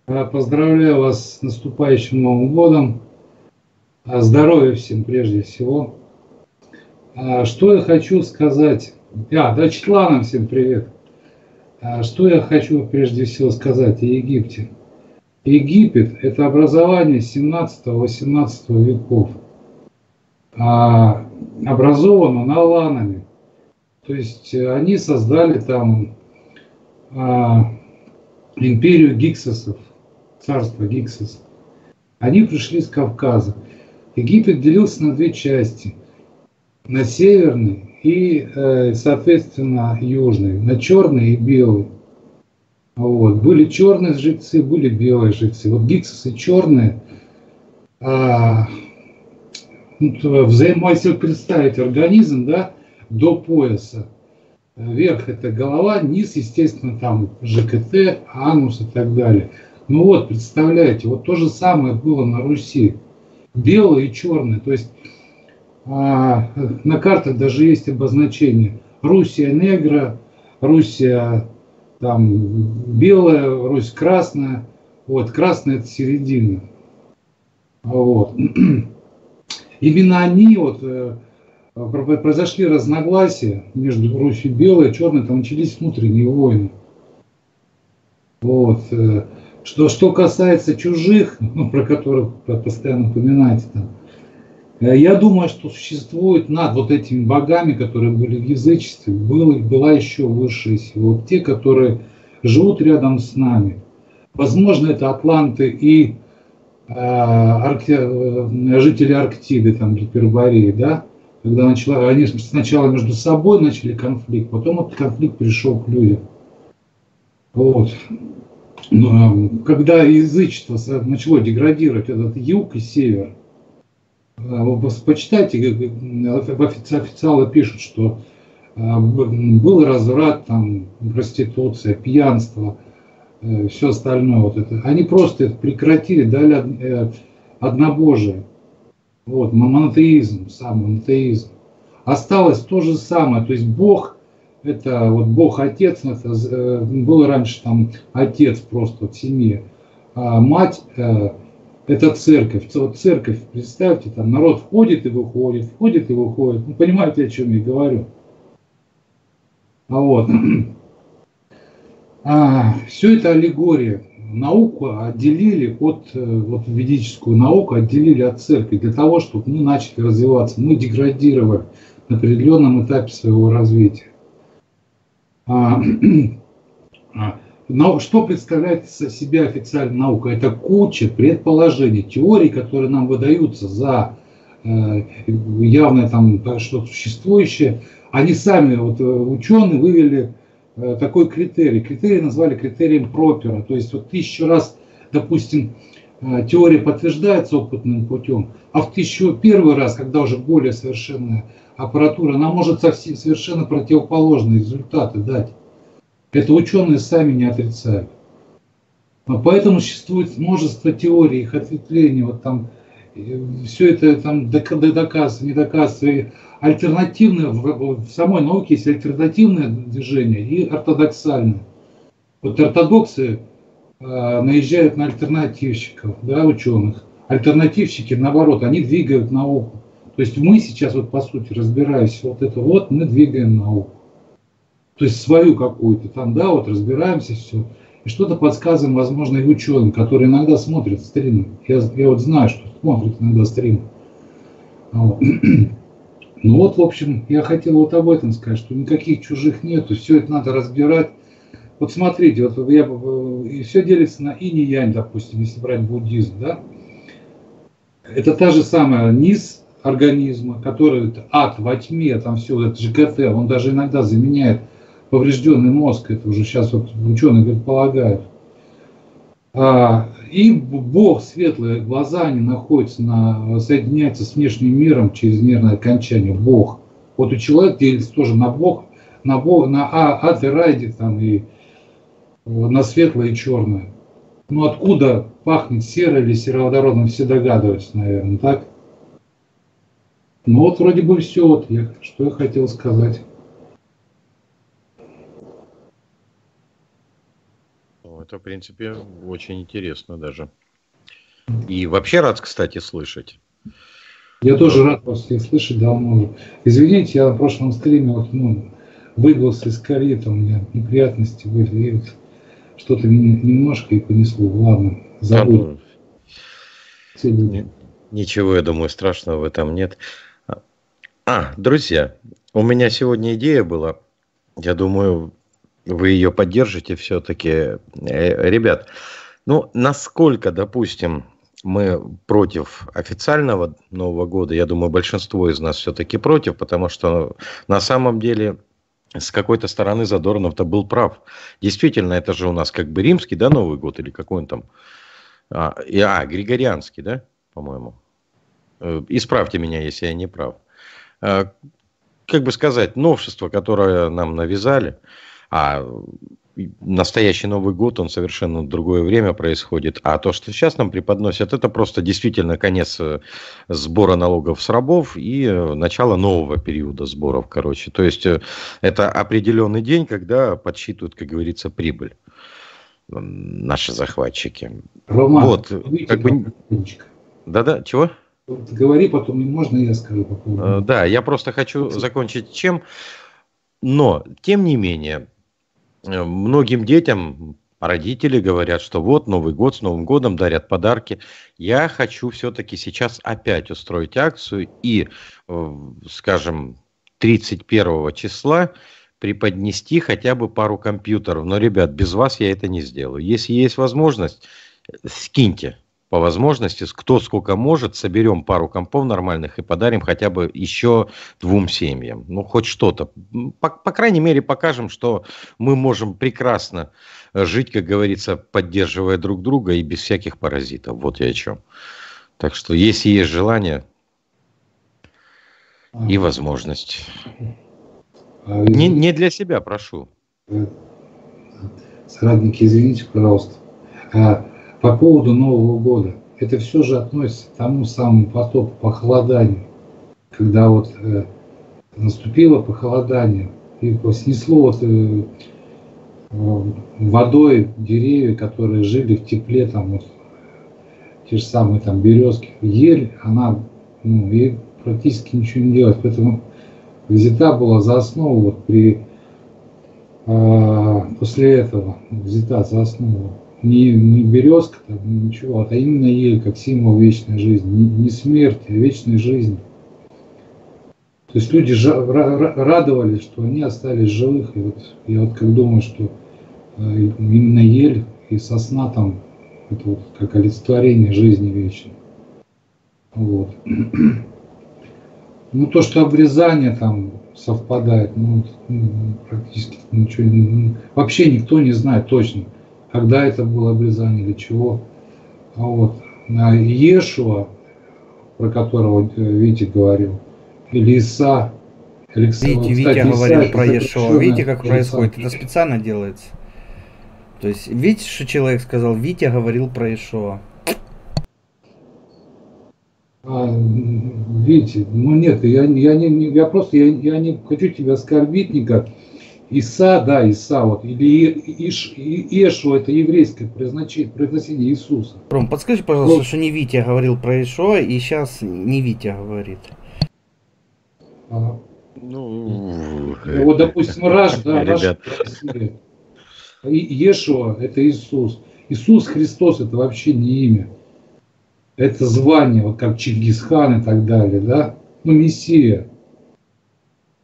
Поздравляю вас с наступающим Новым годом. Здоровья всем прежде всего. Что я хочу сказать... Да, Четланам всем привет. Что я хочу прежде всего сказать о Египте. Египет – это образование 17-18 веков. Образовано наланами. То есть они создали там империю гиксосов, царство гиксосов. Они пришли с Кавказа. Египет делился на две части. На северный и, соответственно, южный, на черный и белый. Вот. Были черные жрецы, были белые жрецы. Вот гиксосы черные, если представить организм, да, до пояса. Верх – это голова, низ, естественно, там ЖКТ, анус и так далее. Ну вот, представляете, вот то же самое было на Руси. Белые и черные, то есть... на картах даже есть обозначение: Руссия негра, Руссия там белая, Русь красная. Вот, красная — это середина. Вот. Именно они вот, произошли разногласия между Русью белой и черной, там начались внутренние войны. Вот. Что касается чужих, ну, про которых постоянно упоминаете там. Я думаю, что существует над вот этими богами, которые были в язычестве, была еще высшая сила. Вот те, которые живут рядом с нами. Возможно, это атланты и жители Арктиды, там, Гипербореи, да? Когда они сначала между собой начали конфликт, потом этот конфликт пришел к людям. Вот. Когда язычество начало деградировать, этот юг и север, почитайте, официалы пишут, что был разврат, там, проституция, пьянство, все остальное. Вот это. Они просто это прекратили, дали однобожие, вот, монотеизм, сам монотеизм. Осталось то же самое, то есть Бог, это вот Бог Отец, это был раньше там Отец просто в семье, а Мать это Церковь. Вот Церковь, представьте, там народ входит и выходит, ну, понимаете, о чем я говорю. Вот. Все это аллегория. Науку отделили от, вот ведическую науку отделили от церкви для того, чтобы мы начали развиваться. Мы деградировали на определенном этапе своего развития. Но что представляет из себя официальная наука? Это куча предположений, теорий, которые нам выдаются за явное там что-то существующее. Они сами, вот, ученые, вывели такой критерий. Критерий назвали критерием Пропера. То есть вот 1000 раз, допустим, теория подтверждается опытным путем, а в 1001 раз, когда уже более совершенная аппаратура, она может совсем совершенно противоположные результаты дать. Это ученые сами не отрицают. Поэтому существует множество теорий, их ответвлений. Вот там все это там доказано, не доказано. Альтернативное, в самой науке есть альтернативное движение и ортодоксальное. Вот ортодоксы наезжают на альтернативщиков, да, ученых. Альтернативщики, наоборот, они двигают науку. То есть мы сейчас, вот по сути, разбираясь вот это вот, мы двигаем науку. То есть свою какую-то там, да, вот разбираемся, все. И что-то подсказываем, возможно, и ученым, которые иногда смотрят стримы. Я вот знаю, что смотрят иногда стримы. Вот. Ну вот, в общем, я хотел вот об этом сказать, что никаких чужих нету, все это надо разбирать. Вот смотрите, вот я, и все делится на инь-янь, допустим, если брать буддизм, да? Это та же самая низ организма, который ад во тьме, там все, вот это ЖКТ, он даже иногда заменяет поврежденный мозг, это уже сейчас вот ученые предполагают. И Бог, светлые глаза, они находятся соединяются с внешним миром через нервное окончание. Бог. Вот у человека делится тоже на Бог, на ад и райди, там, и на светлое и черное. Ну откуда пахнет серо или сероводородным, все догадываются, наверное, так? Ну вот вроде бы все, вот что я хотел сказать. Это, в принципе, очень интересно даже. И вообще рад, кстати, слышать. Я тоже рад вас слышать давно. Извините, я на прошлом стриме вот, выбился из карьера, у меня неприятности были. Вот что-то меня немножко и понесло. Ладно, забыл. Ничего, я думаю, страшного в этом нет. Друзья, у меня сегодня идея была. Я думаю... Вы ее поддержите все-таки, ребят. Ну, насколько, допустим, мы против официального Нового года, я думаю, большинство из нас все-таки против, потому что на самом деле с какой-то стороны Задорнов-то был прав. Действительно, это же у нас как бы римский, да, Новый год, или какой он там? Григорианский, да, по-моему? Исправьте меня, если я не прав. Как бы сказать, новшество, которое нам навязали, а настоящий Новый год, он совершенно в другое время происходит. А то, что сейчас нам преподносят, это просто действительно конец сбора налогов с рабов и начало нового периода сборов, короче. То есть, это определенный день, когда подсчитывают, как говорится, прибыль наши захватчики. Роман, вот, как бы... Да-да, чего? Говори потом, можно я скажу? Потом. Да, я просто хочу закончить чем... Но, тем не менее, многим детям родители говорят, что вот Новый год, с Новым годом дарят подарки. Я хочу все-таки сейчас опять устроить акцию и, скажем, 31 числа преподнести хотя бы пару компьютеров. Но, ребят, без вас я это не сделаю. Если есть возможность, скиньте. по возможности, кто сколько может, соберем пару компов нормальных и подарим хотя бы еще 2 семьям. Ну, хоть что-то. По крайней мере, покажем, что мы можем прекрасно жить, как говорится, поддерживая друг друга и без всяких паразитов. Вот я о чем. Так что, если есть желание и возможность. Не для себя, прошу. Соратники, извините, пожалуйста. По поводу Нового года. Это все же относится к тому самому потопу, похолоданию. Когда вот наступило похолодание, и снесло вот, водой деревья, которые жили в тепле, там вот, те же самые там березки, ель, она ей практически ничего не делать. Поэтому взята была за основу вот после этого взята за основу не березка, там, ничего, а именно ель, как символ вечной жизни. Не смерти, а вечной жизни. То есть люди радовались, что они остались живых. И вот, я вот как думаю, что именно ель и сосна там, это вот как олицетворение жизни вечной. Вот. Ну, то, что обрезание там совпадает, ну, практически ничего, вообще никто не знает точно, когда это было обрезание или чего. Вот. Иешуа, про которого Витя говорил, или Иса. Витя говорил про Иешуа. Видите, как происходит? Это специально делается. То есть, видите, что человек сказал, Витя говорил про Иешуа. Видите, ну нет, я не хочу тебя оскорбить никак. Иса, да, Иса, вот, или Иешуа, это еврейское произношение Иисуса. Ром, подскажи, пожалуйста, что не Витя говорил про Иешуа, и сейчас не Витя говорит. Ну, вот, допустим, Раш, да, Раш просили. Иешуа, это Иисус. Иисус Христос, это вообще не имя. Это звание, вот как Чингисхан и так далее, да? Ну, Мессия.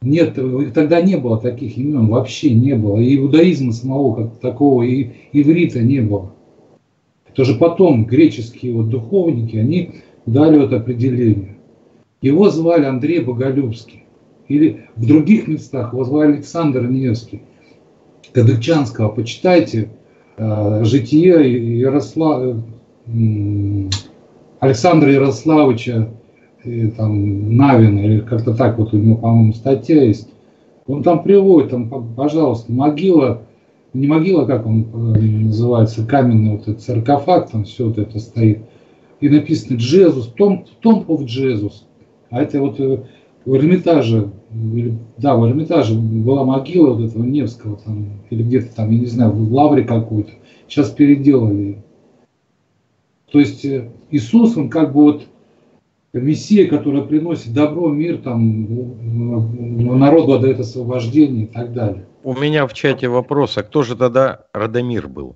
Нет, тогда не было таких имен, вообще не было. И иудаизма самого как такого, и иврита не было. Это же потом греческие вот духовники, они дали вот определение. Его звали Андрей Боголюбский. Или в других местах его звали Александр Невский. Кадыкчанского почитайте, житие Александра Ярославовича там, Навина, или как-то так вот у него, по-моему, статья есть. Он там приводит, там, пожалуйста, могила, не могила, как он называется, каменный вот этот саркофаг, там все вот это стоит. И написано «Джезус», «Tomb of Jesus». А это вот в Эрмитаже, да, в Эрмитаже была могила вот этого Невского, там, или где-то там, я не знаю, в лавре какой-то. Сейчас переделали. То есть Иисус, он как бы вот Мессия, которая приносит добро, мир, там, народу отдает освобождение и так далее. У меня в чате вопрос, а кто же тогда Радомир был?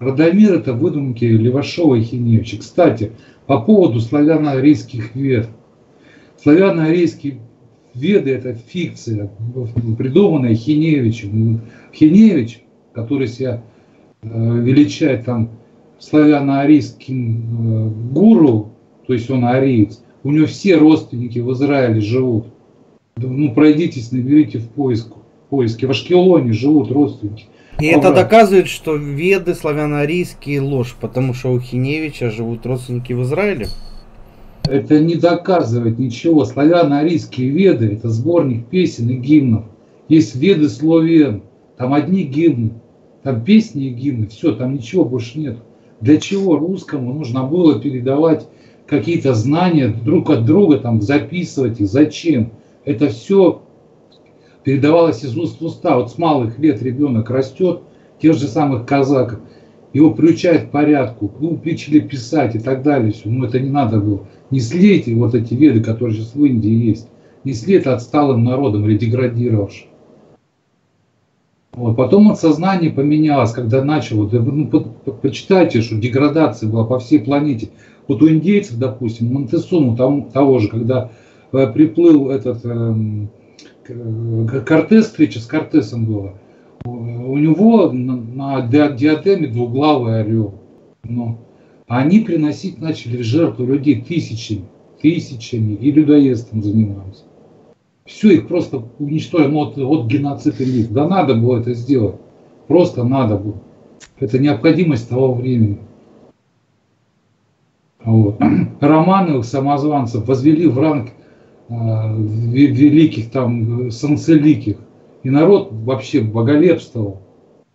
Радомир – это выдумки Левашова и Хиневича. Кстати, по поводу славяно-арийских вед. Славяно-арийские веды – это фикция, придуманная Хиневичем. Хиневич, который себя величает там славяно-арийским гуру, то есть он ариец, у него все родственники в Израиле живут. Ну, пройдитесь, наберите в поиске. В Ашкелоне живут родственники. И это доказывает, что веды славяно-арийские ложь, потому что у Хиневича живут родственники в Израиле? Это не доказывает ничего. Славяно-арийские веды – это сборник песен и гимнов. Есть веды словен, там одни гимны, там песни и гимны, все, там ничего больше нет. Для чего русскому нужно было передавать какие-то знания друг от друга, там, записывать их? Зачем? Это все передавалось из уст в уста. Вот с малых лет ребенок растет, тех же самых казаков. Его приучают к порядку, учили писать и так далее. Ну, это не надо было. Не слейте вот эти веды, которые сейчас в Индии есть. Не слейте отсталым народом или деградировавшим. Вот. Потом вот сознание поменялось, когда начало. Ну, почитайте, что деградация была по всей планете. Вот у индейцев, допустим, Монтесуму того же, когда приплыл этот Кортес, встреча с Кортесом была, у него на диадеме двуглавый орел. Ну, Они приносить начали в жертву людей тысячами и людоедством занимались. Все, их просто уничтожим от геноцида них. Да надо было это сделать. Просто надо было. Это необходимость того времени. Вот. Романовых самозванцев возвели в ранг великих там санцеликих. И народ вообще боголепствовал.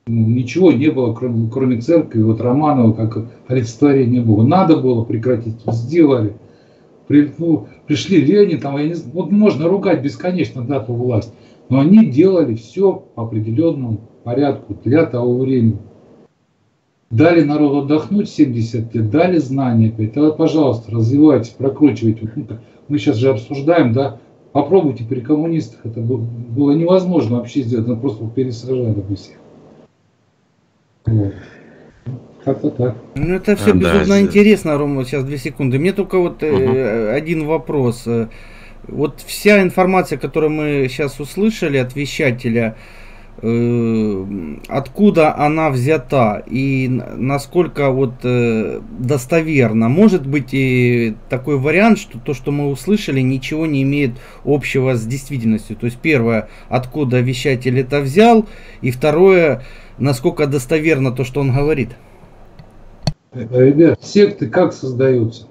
Ничего не было, кроме церкви. Вот Романова как олицетворение было. Надо было прекратить. Сделали. Пришли Ленин, там, вот можно ругать бесконечно дату власть, но они делали все по определенному порядку для того времени. Дали народу отдохнуть 70 лет, дали знания опять. Тогда, пожалуйста, развивайтесь, прокручивайте. Мы сейчас же обсуждаем, да, попробуйте при коммунистах, это было невозможно вообще сделать, надо просто пересажали бы всех. Вот. Как-то так. Ну это все безумно интересно, Рома, сейчас 2 секунды. Мне только вот один вопрос. Вот вся информация, которую мы сейчас услышали от вещателя, откуда она взята и насколько вот достоверно? Может быть и такой вариант, что то, что мы услышали, ничего не имеет общего с действительностью. То есть первое, откуда вещатель это взял, и второе, насколько достоверно то, что он говорит. Ребят, секты как создаются?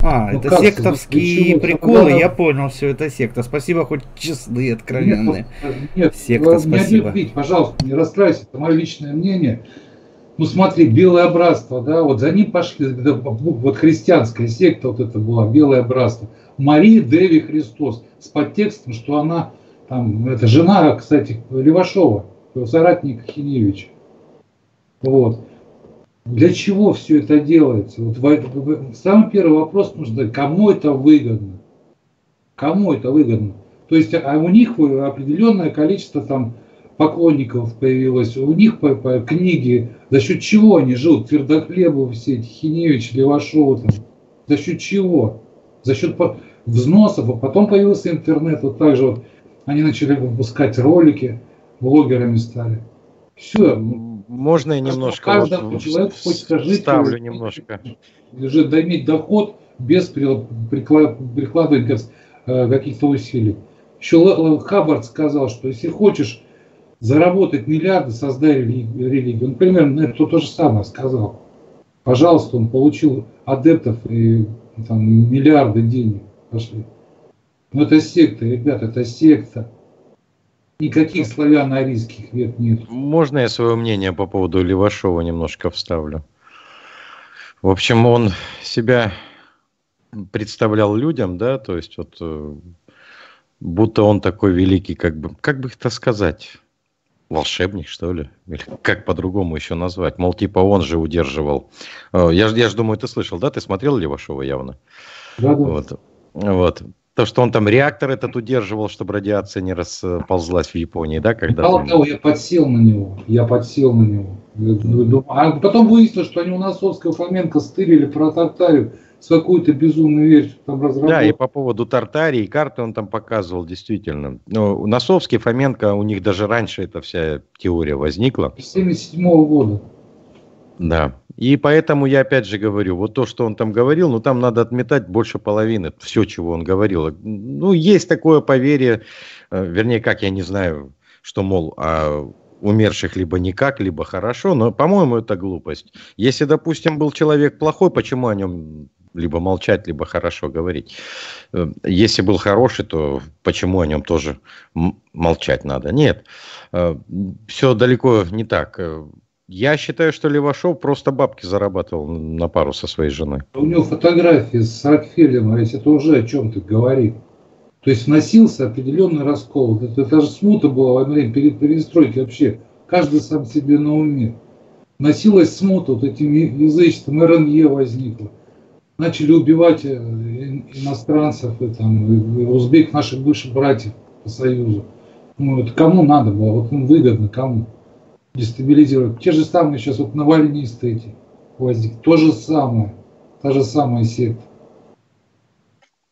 А, ну, это сектовские приколы, я понял, все это секта. Спасибо, хоть честные, откровенные. Нет, секта, спасибо. Бить, пожалуйста, не расстраивайся, это мое личное мнение. Ну смотри, белое братство, да, вот за ним пошли, вот христианская секта вот это была, белое братство. Мария Деви Христос, с подтекстом, что она, там, это жена, кстати, Левашова, соратника Хиневича. Вот. Для чего все это делается? Вот самый первый вопрос нужно задать, кому это выгодно? Кому это выгодно? То есть у них определенное количество там поклонников появилось, у них по книги, за счет чего они живут? Твердохлебов все эти, Хиневич, Левашов, там. За счет чего? За счет взносов, а потом появился интернет, вот так же вот они начали выпускать ролики, блогерами стали. Все. Можно я немножко вставлю немножко. Иметь доход без прикладывания каких-то усилий. Еще Хаббард сказал, что если хочешь заработать миллиарды, создай религию. Он примерно это то же самое сказал. Пожалуйста, он получил адептов и там, миллиарды денег пошли. Но это секта, ребята, это секта. Никаких славяно-арийских вет нет. Можно я свое мнение по поводу Левашова немножко вставлю? В общем, он себя представлял людям, да, то есть вот будто он такой великий, как бы это сказать, волшебник, что ли? Или как по-другому еще назвать? Мол, типа он же удерживал. Я же думаю, ты слышал, да? Ты смотрел Левашова явно? Да. Вот. То, что он там реактор этот удерживал, чтобы радиация не расползлась в Японии, да? Когда я подсел на него. А потом выяснилось, что они у Носовского, Фоменко стырили про Тартарию с какую-то безумную вещь там разработали. Да, и по поводу Тартарии, карты он там показывал, действительно. Но Носовский, Фоменко, у них даже раньше эта вся теория возникла. С 1977-го года. Да. И поэтому я опять же говорю, вот то, что он там говорил, ну там надо отметать больше половины, все, чего он говорил. Ну, есть такое поверье, вернее, как, я не знаю, что, мол, о умерших либо никак, либо хорошо, но, по-моему, это глупость. Если, допустим, был человек плохой, почему о нем либо молчать, либо хорошо говорить? Если был хороший, то почему о нем тоже молчать надо? Нет, все далеко не так. Я считаю, что Левашов просто бабки зарабатывал на пару со своей женой. У него фотографии с Рокфеллером, если это уже о чем-то говорит. То есть вносился определенный раскол. Это же смута была во время перестройки вообще. Каждый сам себе на уме. Вносилась смута, вот этим язычеством, РНЕ возникло. Начали убивать иностранцев, и узбек, наших бывших братьев по Союзу. Ну, вот кому надо было, вот ну, выгодно кому. Дестабилизируют. Те же самые сейчас вот навальнисты эти возник. То же самое. Та же самая секта.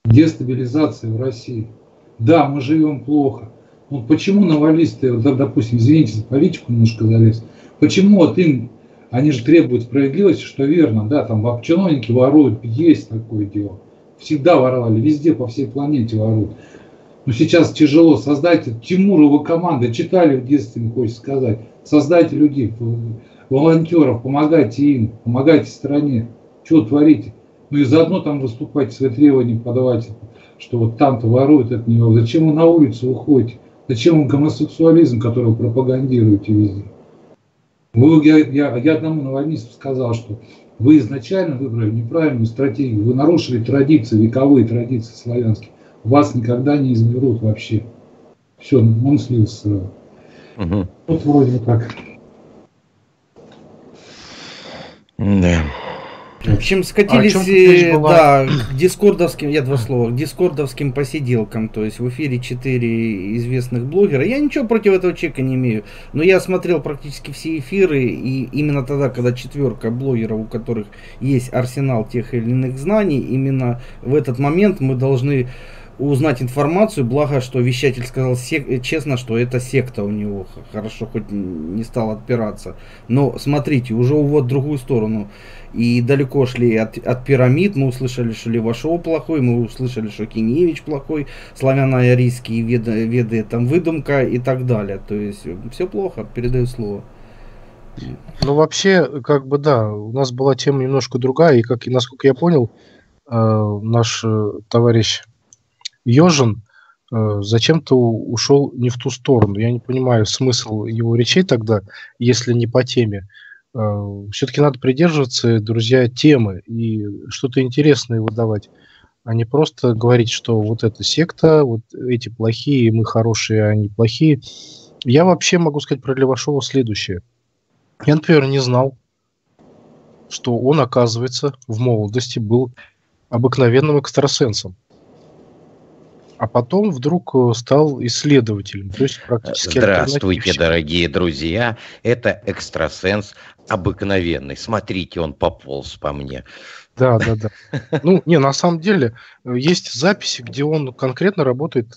Дестабилизация в России. Да, мы живем плохо. Вот почему навальнисты, вот, допустим, извините за политику немножко залез, почему вот им Они же требуют справедливости, что верно, да, там чиновники воруют, есть такое дело. Всегда воровали, везде, по всей планете воруют. Но сейчас тяжело создать. Тимур, его команда, читали в детстве, не хочется сказать. Создайте людей, волонтеров, помогайте им, помогайте стране. Чего творите? Ну и заодно там выступайте, свои требования подавайте, что вот там-то воруют от него. Зачем вы на улицу уходите? Зачем вам гомосексуализм, который вы пропагандируете везде? Вы, я одному навальнисту сказал, что вы изначально выбрали неправильную стратегию, вы нарушили традиции, вековые традиции славянские. Вас никогда не изберут вообще. Все, он слился. Угу. Вот вроде так. Да. В общем, скатились к дискордовским, я два слова, к дискордовским посиделкам, то есть в эфире 4 известных блогера. Я ничего против этого человека не имею, но я смотрел практически все эфиры, и именно тогда, когда четверка блогеров, у которых есть арсенал тех или иных знаний, именно в этот момент мы должны узнать информацию, благо, что вещатель сказал честно, что это секта у него. Хорошо, хоть не стал отпираться. Но смотрите, уже увод в другую сторону. И далеко шли от пирамид. Мы услышали, что Левашов плохой, мы услышали, что Хиневич плохой, славяно-арийские веды там выдумка и так далее. То есть все плохо, передаю слово. Ну вообще, как бы да, у нас была тема немножко другая. И как, насколько я понял, наш товарищ Ёжин зачем-то ушел не в ту сторону. Я не понимаю смысл его речей тогда, если не по теме. Все-таки надо придерживаться, друзья, темы и что-то интересное выдавать, а не просто говорить, что вот эта секта, вот эти плохие, мы хорошие, а они плохие. Я вообще могу сказать про Левашова следующее. Я, например, не знал, что он, оказывается, в молодости был обыкновенным экстрасенсом. А потом вдруг стал исследователем. То есть практически. Здравствуйте, дорогие друзья. Это экстрасенс обыкновенный. Смотрите, он пополз по мне. Да, да, да. Ну, не, на самом деле, есть записи, где он конкретно работает,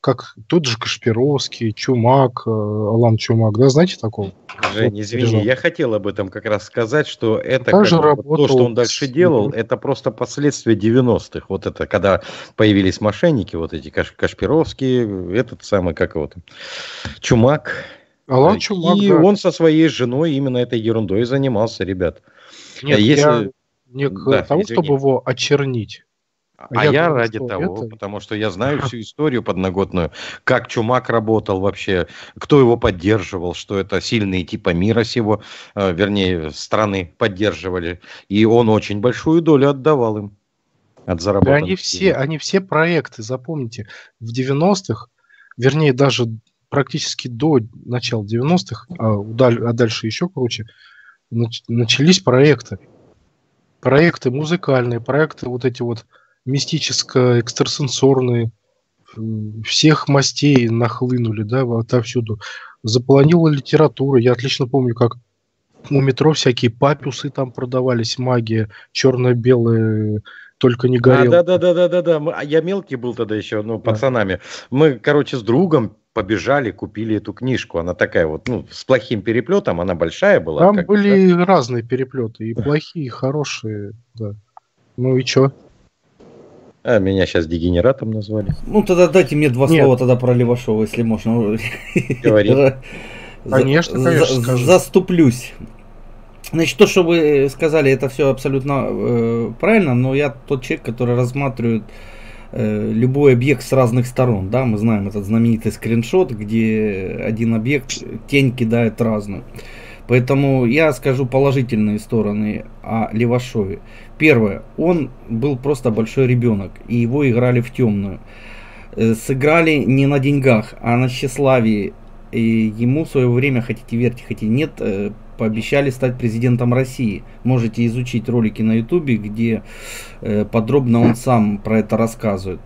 как тот же Кашпировский, Чумак, Алан Чумак. Да, знаете такого? Жень, извини, я хотел об этом как раз сказать, что это то, что он дальше делал, это просто последствия 90-х. Вот это, когда появились мошенники, вот эти Кашпировские, этот самый, как его там, Чумак. Алан Чумак, и да. Он со своей женой именно этой ерундой занимался, ребят. Нет, если... не да, того, извини. Чтобы его очернить. А я думаю, ради того, это... потому что я знаю всю историю подноготную, как Чумак работал вообще, кто его поддерживал, что это сильные типа мира сего, вернее, страны поддерживали. И он очень большую долю отдавал им от заработанных. Да они все проекты, запомните, в 90-х, вернее, даже практически до начала 90-х, а дальше еще круче, начались проекты. Проекты музыкальные, проекты вот эти вот мистическо-экстрасенсорные, всех мастей нахлынули, да, отовсюду. Заполонила литература. Я отлично помню, как у метро всякие папюсы там продавались, магия, черно-белые, только не горел. Да-да-да-да-да-да. Я мелкий был тогда еще, ну, пацанами. Мы, короче, с другом побежали, купили эту книжку. Она такая вот, ну, с плохим переплетом, она большая была. Там были разные переплеты, и плохие, и хорошие, да. Ну и чё? А меня сейчас дегенератом назвали. Ну тогда дайте мне два слова тогда про Левашова, если можно. Говори. Конечно, конечно. Заступлюсь. Значит, то, что вы сказали, это все абсолютно правильно, но я тот человек, который рассматривает любой объект с разных сторон. Да, мы знаем этот знаменитый скриншот, где один объект тень кидает разную. Поэтому я скажу положительные стороны о Левашове. Первое, он был просто большой ребенок, и его играли в темную. Сыграли не на деньгах, а на тщеславии. И ему в свое время, хотите верьте, хотите нет, пообещали стать президентом России. Можете изучить ролики на ютубе, где подробно он сам про это рассказывает.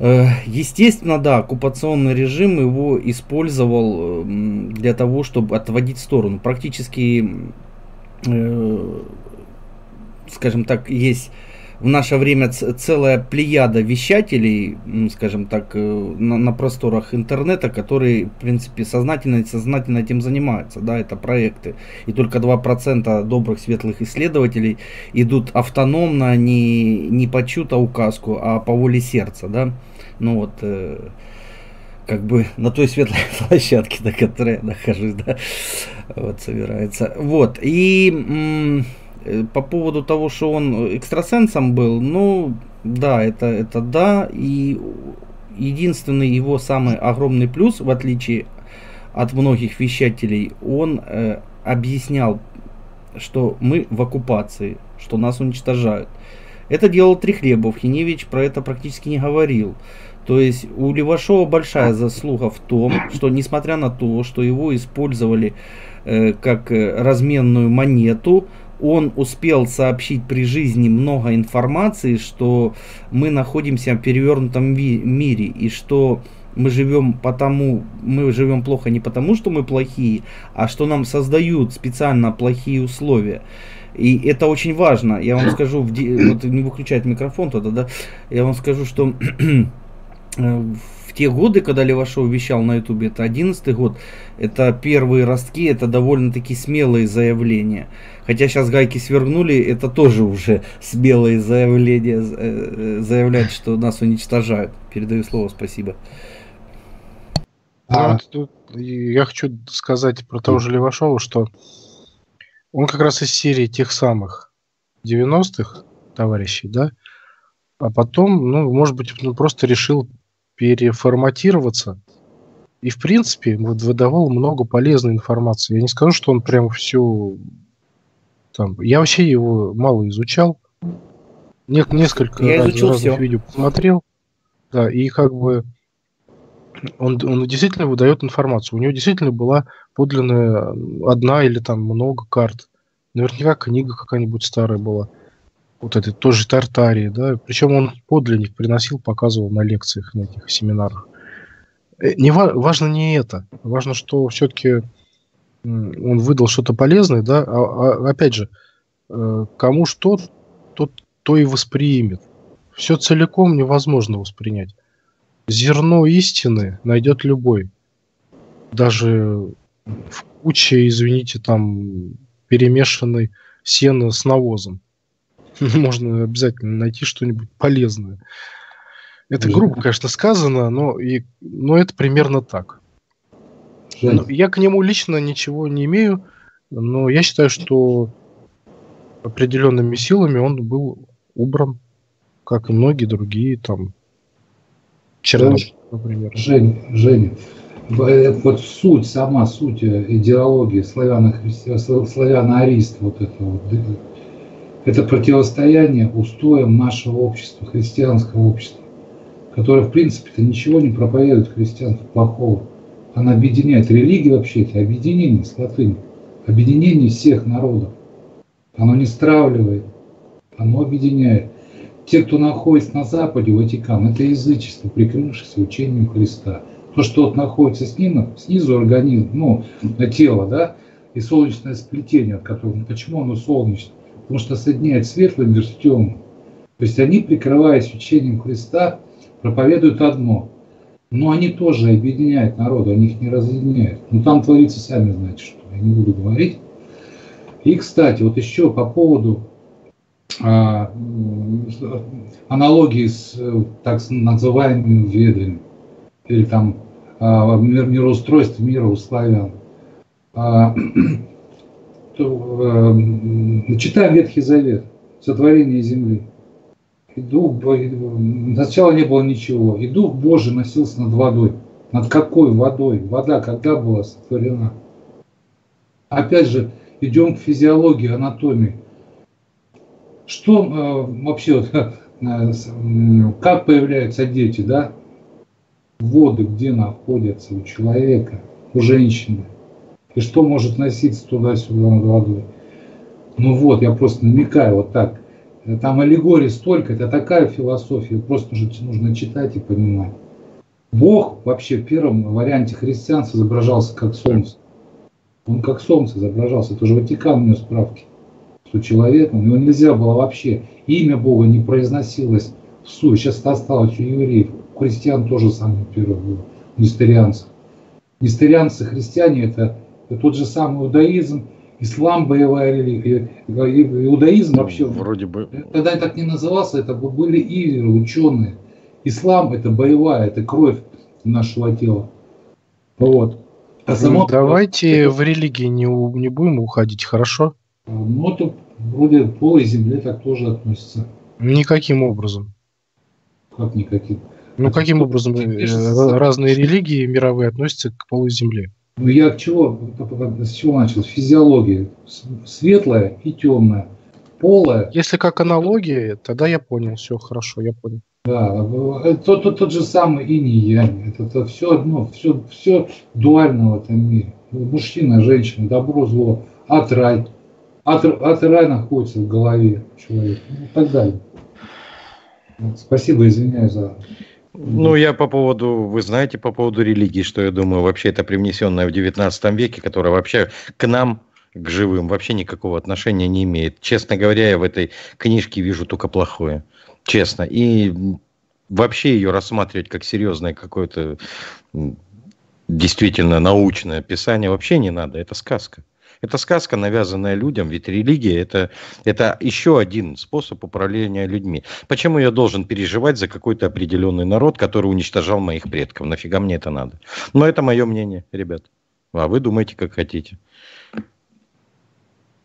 Естественно, да, оккупационный режим его использовал для того, чтобы отводить в сторону. Практически, скажем так, есть в наше время целая плеяда вещателей, скажем так, на просторах интернета, которые, в принципе, сознательно и несознательно этим занимаются. Да, это проекты. И только 2% добрых, светлых исследователей идут автономно, не по чью-то указку, а по воле сердца. Да? Ну вот, как бы на той светлой площадке, на которой я нахожусь, да, вот собирается. Вот, и по поводу того, что он экстрасенсом был, ну, да, это да, и единственный его самый огромный плюс, в отличие от многих вещателей, он объяснял, что мы в оккупации, что нас уничтожают. Это делал Трехлебов, Хиневич про это практически не говорил. То есть у Левашова большая заслуга в том, что несмотря на то, что его использовали как разменную монету, он успел сообщить при жизни много информации, что мы находимся в перевернутом мире и что мы живем плохо не потому, что мы плохие, а что нам создают специально плохие условия. И это очень важно. Я вам скажу, вот не выключает микрофон тогда, да? Я вам скажу, что в те годы, когда Левашов вещал на ютубе, это 11-й год, это первые ростки, это довольно-таки смелые заявления. Хотя сейчас гайки свергнули, это тоже уже смелые заявления, заявлять, что нас уничтожают. Передаю слово, спасибо. Тут я хочу сказать про того же Левашова, что он как раз из серии тех самых 90-х товарищей, да, а потом, ну, может быть, ну, просто решил переформатироваться и, в принципе, выдавал много полезной информации. Я не скажу, что он прям всю там... Я вообще его мало изучал. Несколько разных видео посмотрел. Да, и как бы он действительно выдает информацию. У него действительно была подлинная одна или там много карт. Наверняка книга какая-нибудь старая была. Вот этой тоже Тартарии, да. Причем он подлинник приносил, показывал на лекциях, на этих семинарах. Важно не это. Важно, что все-таки он выдал что-то полезное, да. Опять же, кому что, тот то и воспримет. Все целиком невозможно воспринять. Зерно истины найдет любой. Даже в куче, извините, там перемешанной сена с навозом. Можно обязательно найти что-нибудь полезное. Это грубо, конечно, сказано, но это примерно так. Я к нему лично ничего не имею, но я считаю, что определенными силами он был убран, как и многие другие там. Чернов, например. Жень, вот суть, сама суть идеологии славяно-арист, вот это вот, это противостояние устоям нашего общества, христианского общества, которое, в принципе-то, ничего не проповедует христианство плохого. Она объединяет. Религия вообще это объединение с латыни, объединение всех народов. Оно не стравливает, оно объединяет. Те, кто находится на Западе, Ватикан, это язычество, прикрывшееся учением Христа. То, что вот находится с ним, снизу организм, ну, тело, да, и солнечное сплетение, от которого, ну, почему оно солнечное? Потому что соединяет светлый мир с темным. То есть они, прикрываясь учением Христа, проповедуют одно. Но они тоже объединяют народы, они их не разъединяют. Но там творится, сами знаете, что я не буду говорить. И, кстати, вот еще по поводу аналогии с так называемыми ведами или там мироустройство мира у славян. Читаем Ветхий Завет, сотворение земли. Сначала не было ничего, и Дух Божий носился над водой. Над какой водой? Вода когда была сотворена? Опять же, идем к физиологии, анатомии. Что вообще, как появляются дети, да? Воды, где находятся у человека, у женщины. И что может носиться туда-сюда над водой. Ну вот, я просто намекаю вот так. Там аллегорий столько, это такая философия, просто нужно читать и понимать. Бог вообще в первом варианте христианства изображался как солнце. Он как солнце изображался, это уже Ватикан внес справки. что человек, у него нельзя было вообще, имя Бога не произносилось в суе. Сейчас это осталось у евреев, у христиан тоже самое первое было, у несторианцев. Несторианцы, христиане, это тот же самый иудаизм, ислам, боевая религия, иудаизм вообще, вроде бы, тогда так не назывался, это были иверы, ученые. Ислам — это боевая, это кровь нашего тела. Вот. А само... Давайте это... в религии не будем уходить, хорошо? Ну, это вроде полой земле так тоже относится. Никаким образом. Как никаким? Ну, каким образом разные религии мировые относятся к полой земле? Ну, я с чего начал? С физиологии. Светлая и темная. Полая. Если как аналогия, тогда я понял. Все хорошо, я понял. Да, тот же самый инь и янь. Это все одно, все дуально в этом мире. Мужчина, женщина, добро, зло, ад, рай. Ад и рай находится в голове человека. Ну, и так далее. Спасибо, извиняюсь за... Ну, я по поводу, вы знаете, по поводу религии, что я думаю, вообще это привнесенное в 19 веке, которое вообще к нам, к живым, вообще никакого отношения не имеет. Честно говоря, я в этой книжке вижу только плохое. Честно. И вообще ее рассматривать как серьезное какое-то действительно научное писание вообще не надо. Это сказка. Это сказка, навязанная людям, ведь религия – это еще один способ управления людьми. Почему я должен переживать за какой-то определенный народ, который уничтожал моих предков? Нафига мне это надо? Но это мое мнение, ребят. А вы думаете, как хотите.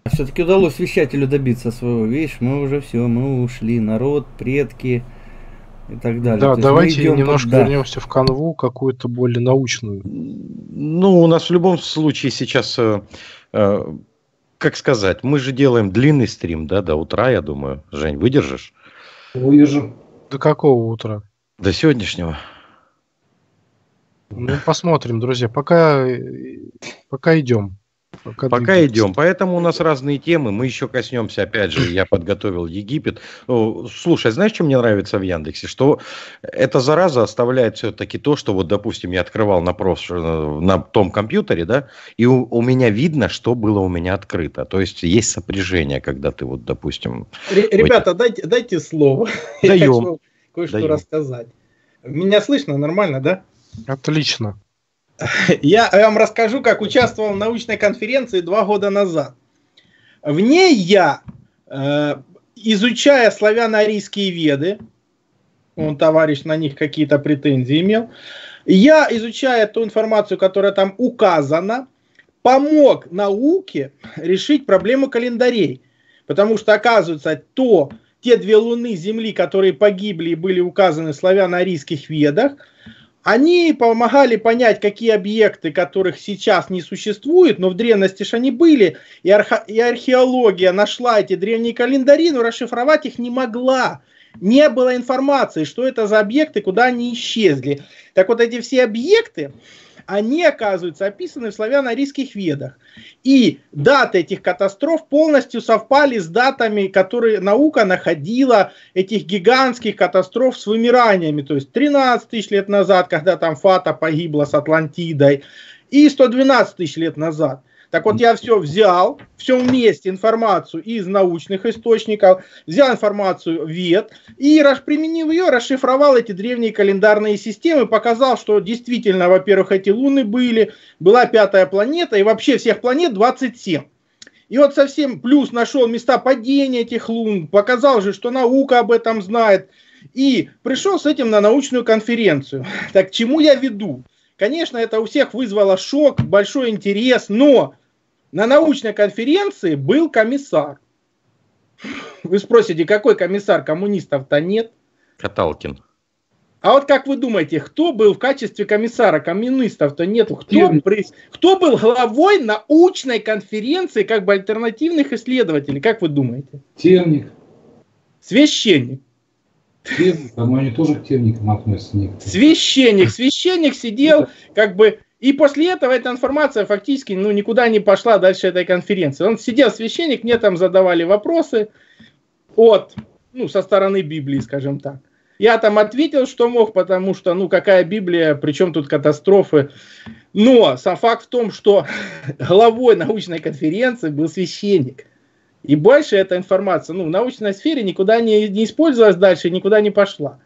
Все-таки удалось вещателю добиться своего. Видишь, мы уже все, мы ушли. Народ, предки и так далее. Да, давайте немножко вернемся в канву, какую-то более научную. Ну, у нас в любом случае сейчас... Как сказать, мы же делаем длинный стрим, да, до утра, я думаю. Жень, выдержишь? Выдержу. До какого утра? До сегодняшнего. Ну, посмотрим, друзья. Пока идем. Пока идем. Поэтому у нас разные темы. Мы еще коснемся, опять же, я подготовил Египет. Слушай, знаешь, что мне нравится в Яндексе? Что эта зараза оставляет все-таки то, что вот, допустим, я открывал на том компьютере, да, и у меня видно, что было у меня открыто. То есть есть сопряжение, когда ты вот, допустим... Ребята, дайте слово. Даем. Я хочу кое-что рассказать. Меня слышно нормально, да? Отлично. Я вам расскажу, как участвовал в научной конференции 2 года назад. В ней я, изучая славяно-арийские веды, он, товарищ, на них какие-то претензии имел, я, изучая ту информацию, которая там указана, помог науке решить проблему календарей. Потому что, оказывается, те 2 луны Земли, которые погибли и были указаны в славяно-арийских ведах, они помогали понять, какие объекты, которых сейчас не существует, но в древности же они были, и археология нашла эти древние календари, но расшифровать их не могла. Не было информации, что это за объекты, куда они исчезли. Так вот, эти все объекты, они, оказывается, описаны в славяно-арийских ведах. И даты этих катастроф полностью совпали с датами, которые наука находила этих гигантских катастроф с вымираниями. То есть 13 тысяч лет назад, когда там Фата погибла с Атлантидой, и 112 тысяч лет назад. Так вот, я все взял, все вместе, информацию из научных источников, взял информацию вед и, применив ее, расшифровал эти древние календарные системы, показал, что действительно, во-первых, эти луны были, была 5-я планета, и вообще всех планет 27. И вот совсем плюс нашел места падения этих лун, показал же, что наука об этом знает, и пришел с этим на научную конференцию. Так к чему я веду? Конечно, это у всех вызвало шок, большой интерес, но... На научной конференции был комиссар. Вы спросите, какой комиссар? Коммунистов-то нет. Каталкин. А вот как вы думаете, кто был в качестве комиссара? Коммунистов-то нет. Кто был главой научной конференции как бы альтернативных исследователей? Как вы думаете? Темник. Священник. Они тоже к темникам относятся. Священник. Священник сидел как бы... И после этого эта информация фактически никуда не пошла дальше этой конференции. Он сидел, священник, мне там задавали вопросы со стороны Библии, скажем так. Я там ответил, что мог, потому что, какая Библия, причем тут катастрофы. Но сам факт в том, что главой научной конференции был священник. И больше эта информация, ну, в научной сфере никуда не использовалась дальше, никуда не пошла.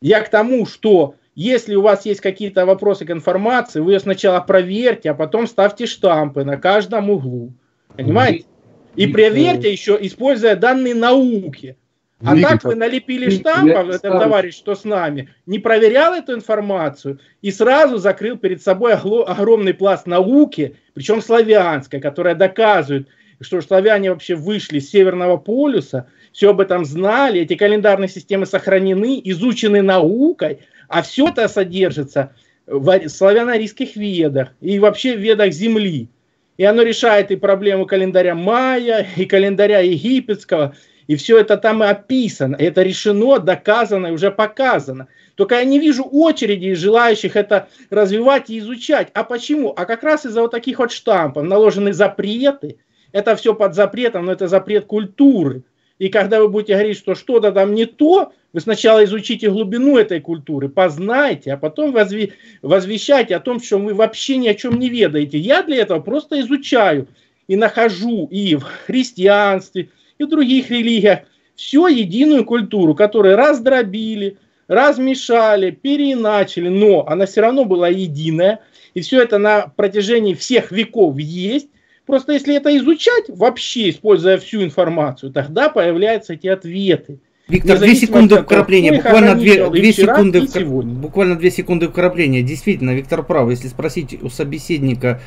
Я к тому, что если у вас есть какие-то вопросы к информации, вы ее сначала проверьте, а потом ставьте штампы на каждом углу. Понимаете? И проверьте еще, используя данные науки. А так вы налепили штампов, этот товарищ, что с нами, не проверял эту информацию и сразу закрыл перед собой огромный пласт науки, причем славянской, которая доказывает, что славяне вообще вышли с Северного полюса, все об этом знали, эти календарные системы сохранены, изучены наукой, а все это содержится в славяно-арийских ведах и вообще в ведах Земли. И оно решает и проблему календаря майя, и календаря египетского, и все это там и описано, это решено, доказано и уже показано. Только я не вижу очереди желающих это развивать и изучать. А почему? А как раз из-за вот таких вот штампов наложены запреты. Это все под запретом, но это запрет культуры. И когда вы будете говорить, что что-то там не то, вы сначала изучите глубину этой культуры, познайте, а потом возвещайте о том, что вы вообще ни о чем не ведаете. Я для этого просто изучаю и нахожу и в христианстве, и в других религиях всю единую культуру, которую раздробили, размешали, переиначили, но она все равно была единая. И все это на протяжении всех веков есть. Просто если это изучать, вообще используя всю информацию, тогда появляются эти ответы. Виктор, буквально две секунды вкрапления. Действительно, Виктор прав. Если спросить у собеседника,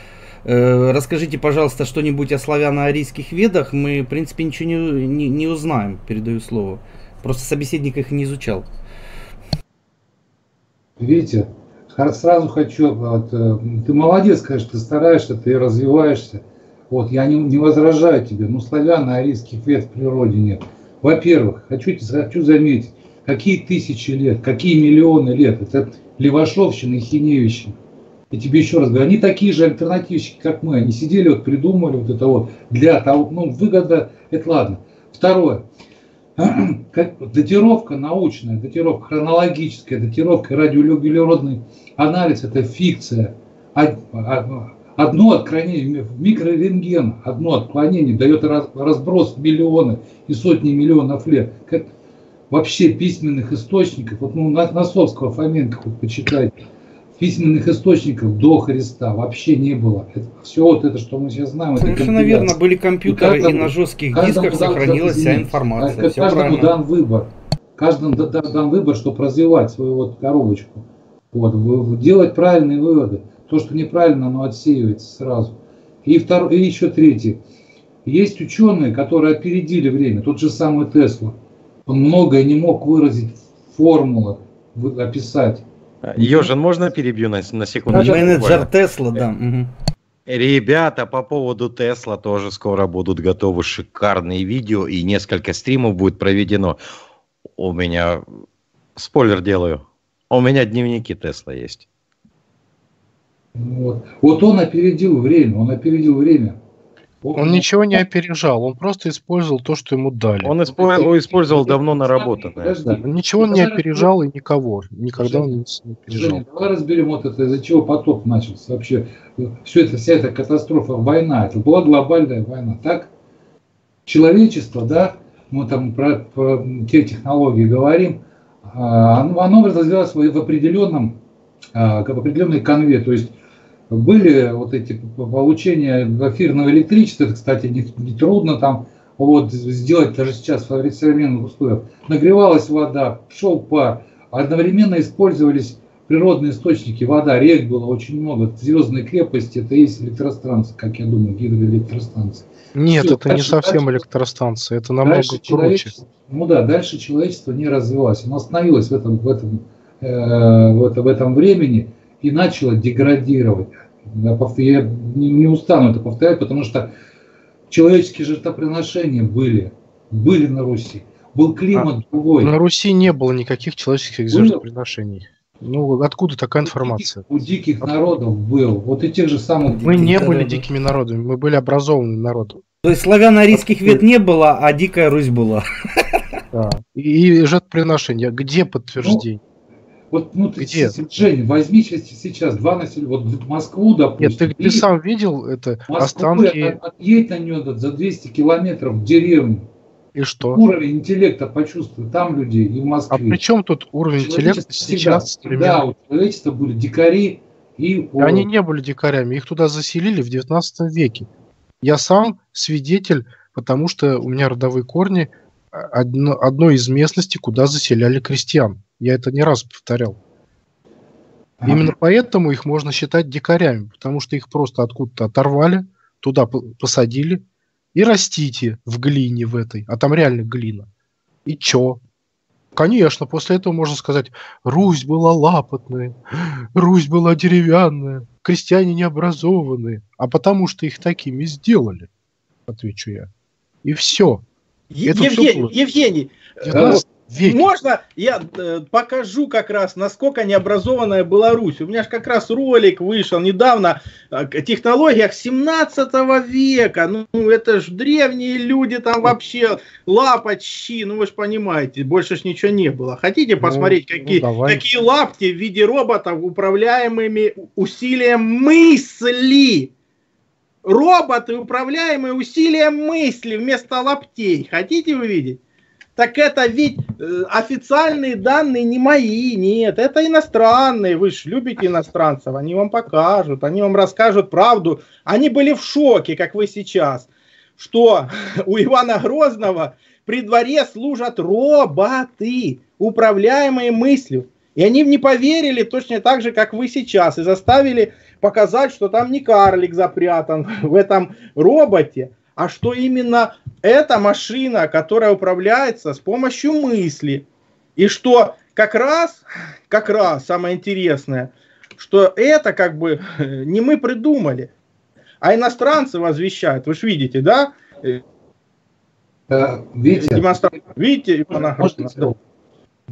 расскажите, пожалуйста, что-нибудь о славяно-арийских ведах, мы, в принципе, ничего не узнаем, передаю слово. Просто собеседник их не изучал. Видите, сразу хочу, вот, ты молодец, конечно, ты стараешься, ты развиваешься. Вот, я не возражаю тебе, но славяно-арийских вед в природе нет. Во-первых, хочу заметить, какие тысячи лет, какие миллионы лет. Это левашовщина и хиневичи. И тебе еще раз говорю, они такие же альтернативщики, как мы. Они сидели, вот придумали вот это вот для того, ну, выгода, это ладно. Второе, датировка научная, датировка хронологическая, датировка радиоуглеродный анализ, это фикция. Одно отклонение в микрорентген, одно отклонение дает разброс миллионы и сотни миллионов лет. Как вообще письменных источников, вот, ну, Носовского, Фоменко вот, почитайте, письменных источников до Христа вообще не было. Это, все вот это, что мы сейчас знаем. Совершенно верно, были компьютеры, и на жестких дисках сохранилась вся информация. Каждому дан выбор, чтобы развивать свою вот коробочку, вот, делать правильные выводы. То, что неправильно, оно отсеивается сразу. И еще третье. Есть ученые, которые опередили время. Тот же самый Тесла. Он многое не мог выразить, формулы описать. Ёжин, можно перебью на секунду? Менеджер Тесла, да. Ребята, по поводу Тесла тоже скоро будут готовы шикарные видео. И несколько стримов будет проведено. У меня... Спойлер делаю. У меня дневники Тесла есть. Вот. Вот он опередил время, Он ничего не опережал, он просто использовал то, что ему дали. Он использовал давно наработанное. Ничего он не опережал и никого, никогда он не опережал. Давай разберем вот это, из-за чего потоп начался вообще. Все это, вся эта катастрофа, война, это была глобальная война, так? Человечество, да, мы там про те технологии говорим, оно развивалось в определенной конве, то есть были вот эти получения эфирного электричества, это, кстати, не трудно там вот сделать даже сейчас в современных условиях. Нагревалась вода, шел пар, одновременно использовались природные источники, вода, рек было очень много, звездные крепости, это есть электростанции, как я думаю, гидроэлектростанции. Нет, все, это дальше, не совсем электростанция, это намного круче. Ну да, дальше человечество не развивалось, оно остановилось в этом времени и начало деградировать. Я не устану это повторять, потому что человеческие жертвоприношения были на Руси. Был климат другой. На Руси не было никаких человеческих жертвоприношений. Ну, откуда такая информация? У диких народов был. Вот и тех же самых... Мы не были дикими народами, мы были образованными народом. То есть славяно-арийских вед не было, а дикая Русь была. Да. И жертвоприношения. Где подтверждение? Вот, ну, ты, Жень, возьми сейчас два населения, вот Москву, допустим. Нет, ты сам видел это, останки. Отъедь на нее за 200 километров в деревню. И что? Уровень интеллекта почувствуй там людей и в Москве. А при чем тут уровень интеллекта сейчас? Да, у человечества были дикари. И они не были дикарями, их туда заселили в 19 веке. Я сам свидетель, потому что у меня родовые корни одной из местностей, куда заселяли крестьян. Я это не раз повторял. Именно поэтому их можно считать дикарями, потому что их просто откуда-то оторвали, туда посадили и растите в глине в этой, а там реально глина. И чё? Конечно, после этого можно сказать, Русь была лапотная, Русь была деревянная, крестьяне необразованные, а потому что их такими сделали, отвечу я. И все. Евгений, да? Можно я покажу как раз, насколько необразованная была Русь? У меня же как раз ролик вышел недавно о технологиях 17 века. Ну, это ж древние люди там вообще, лапочи, ну вы же понимаете, больше ж ничего не было. Хотите посмотреть, какие лапки в виде роботов, управляемыми усилием мысли? Роботы, управляемые усилием мысли вместо лаптей. Хотите увидеть? Так это ведь официальные данные не мои, нет, это иностранные, вы же любите иностранцев, они вам покажут, они вам расскажут правду. Они были в шоке, как вы сейчас, что у Ивана Грозного при дворе служат роботы, управляемые мыслью. И они не поверили точно так же, как вы сейчас, и заставили показать, что там не карлик запрятан в этом роботе, а что именно эта машина, которая управляется с помощью мысли. И что как раз самое интересное, что это как бы не мы придумали, а иностранцы возвещают. Вы же видите, да? Видите?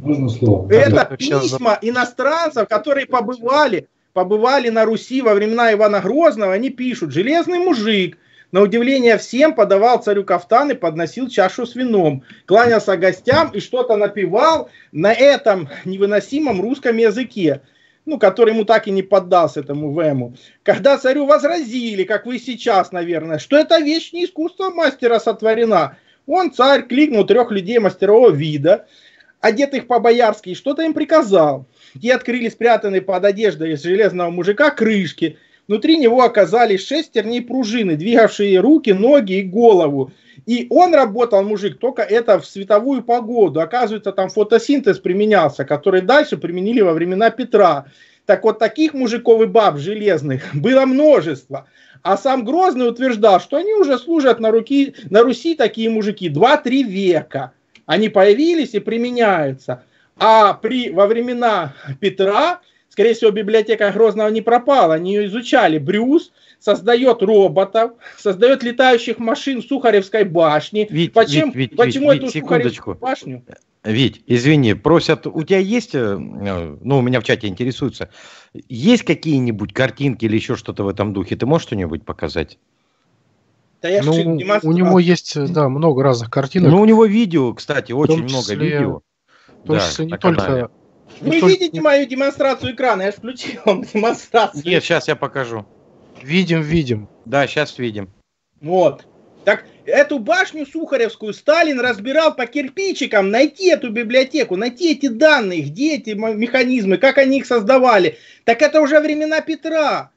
Можно слово? Это письма иностранцев, которые побывали на Руси во времена Ивана Грозного. Они пишут: «Железный мужик, на удивление всем, подавал царю кафтан и подносил чашу с вином, кланялся гостям и что-то напевал на этом невыносимом русском языке», ну, который ему так и не поддался, этому вему. «Когда царю возразили, как вы сейчас, наверное, что это вещь не искусство мастера сотворена, он, царь, кликнул 3 людей мастерового вида, одетых по-боярски, и что-то им приказал. Те открыли спрятанные под одеждой из железного мужика крышки. Внутри него оказались шестерни и пружины, двигавшие руки, ноги и голову. И он работал, мужик, только это в световую погоду. Оказывается, там фотосинтез применялся, который дальше применили во времена Петра. Так вот, таких мужиков и баб железных было множество. А сам Грозный утверждал, что они уже служат на Руси, такие мужики, 2-3 века. Они появились и применяются. А во времена Петра... Скорее всего, библиотека Грозного не пропала, они ее изучали. Брюс создает роботов, создает летающих машин в Сухаревской башне». Почему эту Сухаревскую башню? Вить, извини, просят, у тебя есть, ну, у меня в чате интересуются, есть какие-нибудь картинки или еще что-то в этом духе? Ты можешь что-нибудь показать? Да я у него есть, да, много разных картинок. Ну, у него видео, кстати, очень много видео. В том числе не только... Вы видите мою демонстрацию экрана? Я же включил демонстрацию. Нет, сейчас я покажу. Видим. Да, сейчас видим. Вот. Так, эту башню Сухаревскую Сталин разбирал по кирпичикам. Найти эту библиотеку, найти эти данные, где эти механизмы, как они их создавали. Так это уже времена Петра.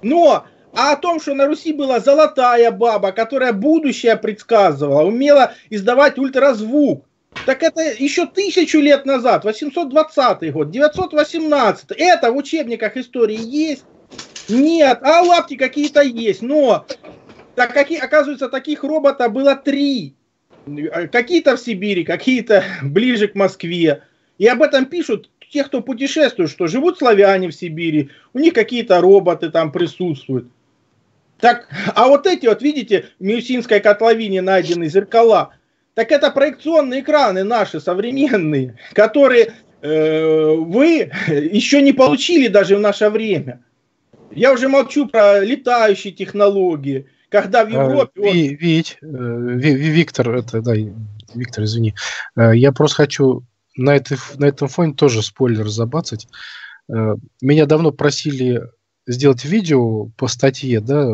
Но... А о том, что на Руси была золотая баба, которая будущее предсказывала, умела издавать ультразвук, так это еще 1000 лет назад, 820 год, 918. Это в учебниках истории есть? Нет. А лапки какие-то есть. Но, так как, оказывается, таких роботов было 3. Какие-то в Сибири, какие-то ближе к Москве. И об этом пишут те, кто путешествует, что живут славяне в Сибири, у них какие-то роботы там присутствуют. Так, а вот эти, вот видите, в Миусинской котловине найдены зеркала. Так это проекционные экраны наши, современные, которые вы еще не получили даже в наше время. Я уже молчу про летающие технологии, когда в Европе... Виктор, извини, я просто хочу на этом фоне тоже спойлер забацать. Меня давно просили сделать видео по статье, да,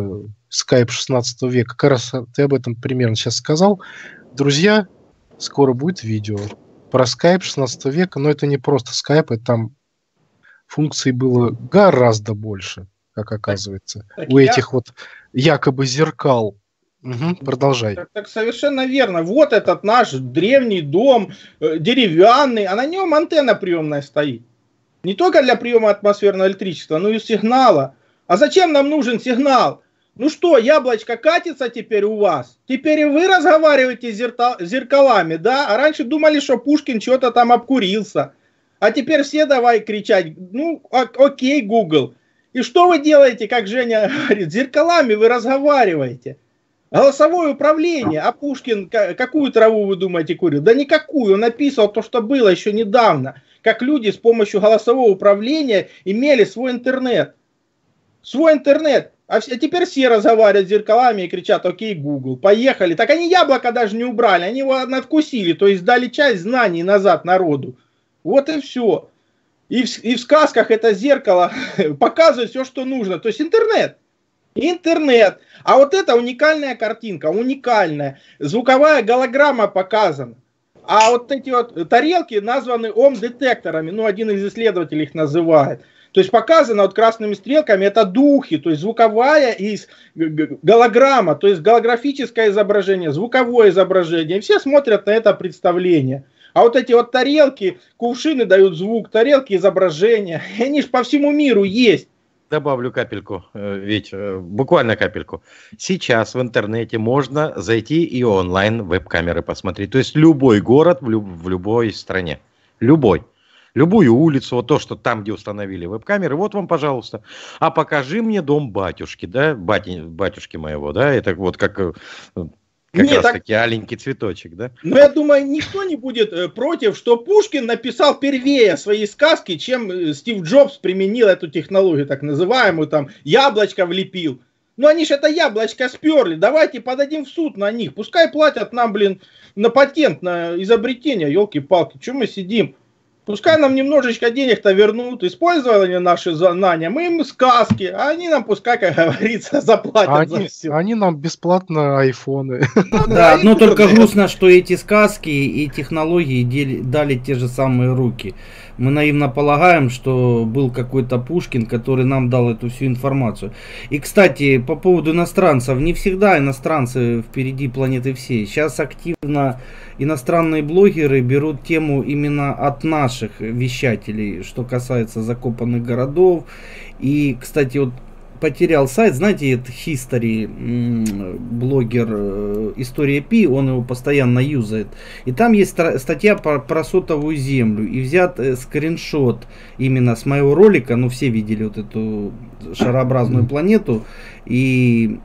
Skype 16 века. Как раз ты об этом примерно сейчас сказал. Друзья, скоро будет видео про Skype 16 века, но это не просто Skype, это там функций было гораздо больше, как оказывается, так у этих вот якобы зеркал. Угу, продолжай. Так совершенно верно. Вот этот наш древний дом, деревянный, а на нем антенна приемная стоит. Не только для приема атмосферного электричества, но и сигнала. А зачем нам нужен сигнал? Ну что, яблочко катится теперь у вас? Теперь и вы разговариваете с зеркалами, да? А раньше думали, что Пушкин что-то там обкурился. А теперь все давай кричать, ну, окей, Google. И что вы делаете, как Женя говорит, с зеркалами вы разговариваете? Голосовое управление. А Пушкин какую траву, вы думаете, курил? Да никакую. Он описывал то, что было еще недавно. Как люди с помощью голосового управления имели свой интернет. Свой интернет. А теперь все разговаривают с зеркалами и кричат, окей, Google, поехали. Так они яблоко даже не убрали, они его надкусили. То есть дали часть знаний назад народу. Вот и все. И в сказках это зеркало показывает все, что нужно. То есть интернет. Интернет. А вот это уникальная картинка, уникальная. Звуковая голограмма показана. А вот эти вот тарелки названы ом-детекторами. Ну, один из исследователей их называет. То есть показано вот красными стрелками, это духи. То есть звуковая и голограмма. То есть голографическое изображение, звуковое изображение. И все смотрят на это представление. А вот эти вот тарелки, кувшины дают звук, тарелки изображения. И они же по всему миру есть. Добавлю капельку, ведь буквально капельку. Сейчас в интернете можно зайти и онлайн веб-камеры посмотреть. То есть любой город в любой стране. Любой. Любую улицу, вот то, что там, где установили веб-камеры, вот вам, пожалуйста. А покажи мне дом батюшки, да, батюшки моего, да, это вот как... Как раз таки аленький цветочек, да? Ну, я думаю, никто не будет против, что Пушкин написал первее свои сказки, чем Стив Джобс применил эту технологию, так называемую, там, яблочко влепил. Но они же это яблочко сперли, давайте подадим в суд на них, пускай платят нам, блин, на патент, на изобретение, елки-палки, чего мы сидим? Пускай нам немножечко денег-то вернут, использовали наши знания, мы им сказки, а они нам пускай, как говорится, заплатят за все. Они нам бесплатно айфоны. Да, одно только грустно, что эти сказки и технологии дали те же самые руки. Мы наивно полагаем, что был какой-то Пушкин, который нам дал эту всю информацию. И, кстати, по поводу иностранцев. Не всегда иностранцы впереди планеты всей. Сейчас активно иностранные блогеры берут тему именно от наших вещателей, что касается закопанных городов. И, кстати, вот потерял сайт, знаете, это History, блогер История Пи, он его постоянно юзает. И там есть статья про сотовую землю. И взят скриншот именно с моего ролика, ну все видели вот эту шарообразную планету, и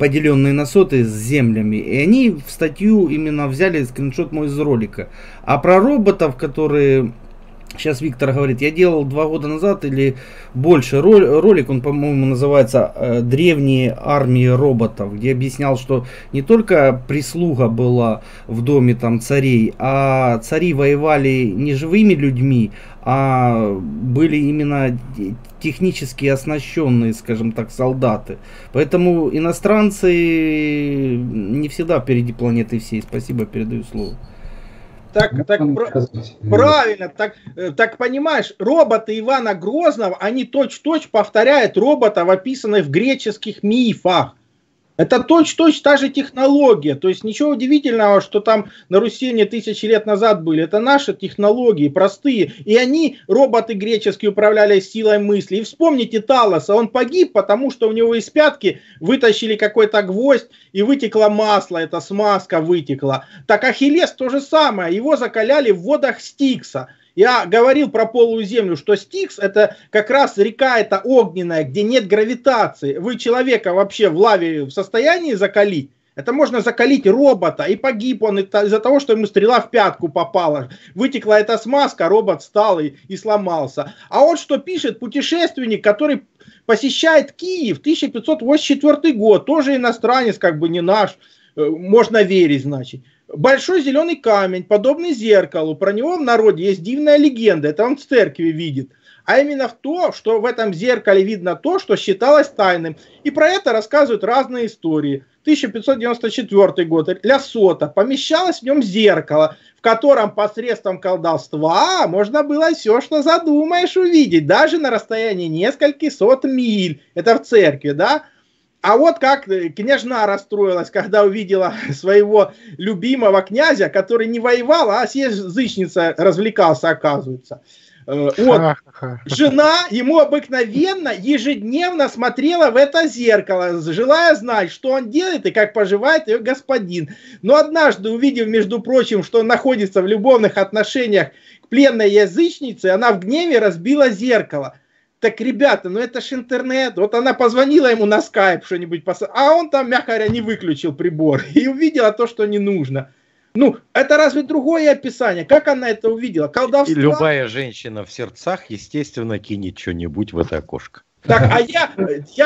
поделенные на соты с землями. И они в статью именно взяли скриншот мой из ролика. А про роботов, которые... Сейчас Виктор говорит, я делал 2 года назад или больше ролик, он, по-моему, называется «Древние армии роботов», где объяснял, что не только прислуга была в доме там царей, а цари воевали не живыми людьми, а были именно технически оснащенные, скажем так, солдаты. Поэтому иностранцы не всегда впереди планеты всей. Спасибо, передаю слово. Так, правильно, так понимаешь, роботы Ивана Грозного, они точь-в-точь повторяют роботов, описанных в греческих мифах. Это точь-в-точь та же технология, то есть ничего удивительного, что там на Руси не 1000 лет назад были. Это наши технологии, простые, и они, роботы греческие, управляли силой мысли. И вспомните Талоса, он погиб, потому что у него из пятки вытащили какой-то гвоздь, и вытекло масло, эта смазка вытекла. Так Ахиллес то же самое, его закаляли в водах Стикса. Я говорил про полую землю, что Стикс это как раз река эта огненная, где нет гравитации. Вы человека вообще в лаве в состоянии закалить? Это можно закалить робота. И погиб он из-за того, что ему стрела в пятку попала. Вытекла эта смазка, робот встал и сломался. А вот что пишет путешественник, который посещает Киев, 1584 год. Тоже иностранец, как бы не наш. Можно верить, значит. Большой зеленый камень, подобный зеркалу. Про него в народе есть дивная легенда. Это он в церкви видит. А именно в то, что в этом зеркале видно то, что считалось тайным. И про это рассказывают разные истории. 1594 год. Лясота. Помещалось в нем зеркало, в котором посредством колдовства можно было все, что задумаешь, увидеть. Даже на расстоянии нескольких сот миль. Это в церкви, да? А вот как княжна расстроилась, когда увидела своего любимого князя, который не воевал, а с язычницей развлекался, оказывается. Вот. Жена ему обыкновенно ежедневно смотрела в это зеркало, желая знать, что он делает и как поживает ее господин. Но однажды, увидев, между прочим, что он находится в любовных отношениях к пленной язычнице, она в гневе разбила зеркало. Так, ребята, ну это ж интернет. Вот она позвонила ему на скайп что-нибудь, а он там, мягко говоря, не выключил прибор и увидела то, что не нужно. Ну, это разве другое описание? Как она это увидела? Колдовство? И любая женщина в сердцах, естественно, кинет что-нибудь в это окошко. Так, а я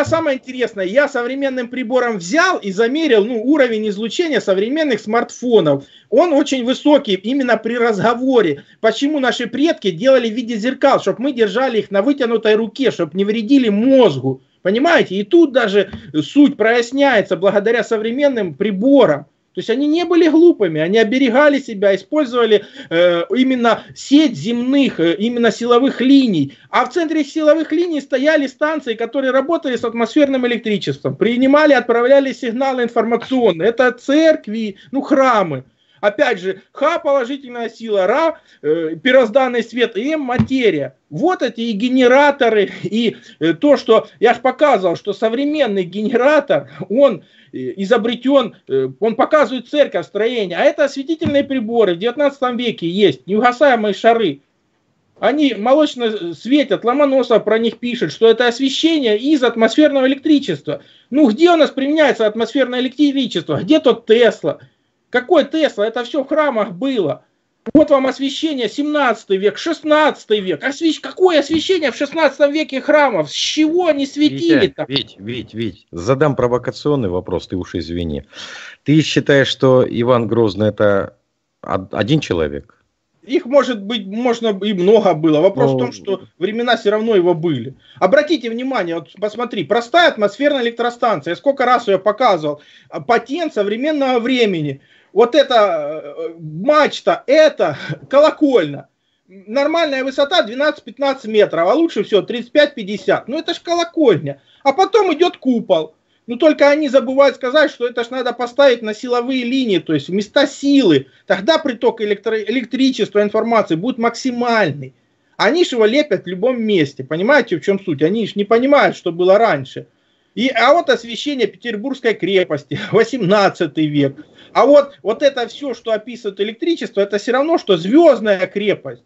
самое интересное, я современным прибором взял и замерил, ну, уровень излучения современных смартфонов. Он очень высокий именно при разговоре. Почему наши предки делали в виде зеркал, чтобы мы держали их на вытянутой руке, чтобы не вредили мозгу. Понимаете? И тут даже суть проясняется благодаря современным приборам. То есть они не были глупыми, они оберегали себя, использовали именно сеть земных, именно силовых линий. А в центре силовых линий стояли станции, которые работали с атмосферным электричеством, принимали, отправляли сигналы информационные. Это церкви, ну, храмы. Опять же, Ха – положительная сила, Ра – первозданный свет, и М – материя. Вот эти и генераторы, и то, что я же показывал, что современный генератор, он изобретен, он показывает церковь, строение. А это осветительные приборы, в 19 веке есть, неугасаемые шары. Они молочно светят, Ломоносов про них пишет, что это освещение из атмосферного электричества. Ну где у нас применяется атмосферное электричество? Где тот Тесла? Какой Тесла? Это все в храмах было. Вот вам освещение 17 век, 16 век. Какое освещение в 16 веке храмов? С чего они светили-то? Вить, задам провокационный вопрос, ты уж извини. Ты считаешь, что Иван Грозный это один человек? Их, может быть, можно и много было. Вопрос в том, что времена все равно его были. Обратите внимание, вот посмотри, простая атмосферная электростанция. Я сколько раз ее показывал. Патент современного времени. Вот эта мачта, это колокольня. Нормальная высота 12-15 метров, а лучше всего 35-50. Ну это ж колокольня. А потом идет купол. Но только они забывают сказать, что это ж надо поставить на силовые линии, то есть места силы. Тогда приток электричества, информации будет максимальный. Они же его лепят в любом месте. Понимаете, в чем суть? Они же не понимают, что было раньше. А вот освещение Петербургской крепости, 18 век. А вот это все, что описывает электричество, это все равно, что звездная крепость.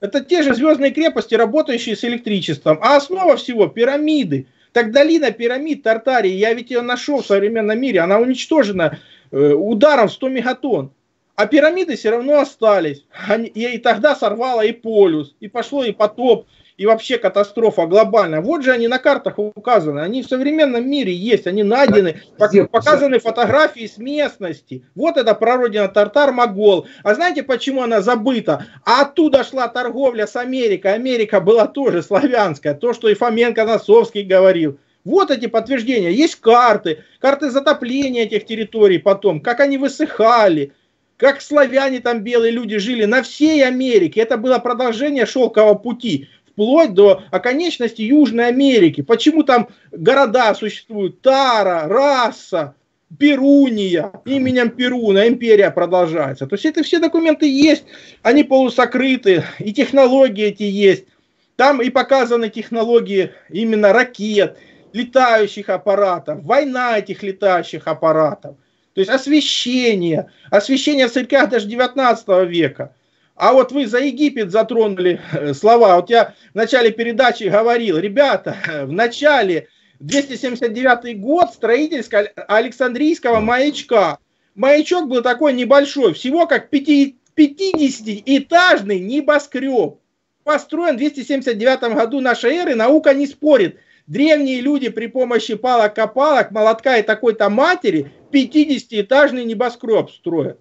Это те же звездные крепости, работающие с электричеством. А основа всего пирамиды. Так долина пирамид Тартарии, я ведь ее нашел в современном мире, она уничтожена ударом в 100 мегатонн. А пирамиды все равно остались. И тогда сорвало и полюс, и пошло и потоп, и вообще катастрофа глобальная. Вот же они на картах указаны, они в современном мире есть, они найдены, показаны фотографии с местности. Вот это прародина татар-могол. А знаете, почему она забыта? А оттуда шла торговля с Америкой. Америка была тоже славянская, то, что и Фоменко, Носовский говорил. Вот эти подтверждения. Есть карты затопления этих территорий потом, как они высыхали. Как славяне там, белые люди, жили на всей Америке. Это было продолжение шелкового пути, вплоть до оконечности Южной Америки. Почему там города существуют? Тара, Раса, Перуния. Именем Перуна империя продолжается. То есть это все документы есть, они полусокрыты, и технологии эти есть. Там и показаны технологии именно ракет, летающих аппаратов, война этих летающих аппаратов. То есть освещение в церквях даже 19 века. А вот вы за Египет затронули слова. Вот я в начале передачи говорил, ребята, в начале 279 год строительства Александрийского маячка. Маячок был такой небольшой, всего как 50-этажный небоскреб. Построен в 279 году нашей эры, наука не спорит. Древние люди при помощи палок-копалок, молотка и такой-то матери 50-этажный небоскреб строят.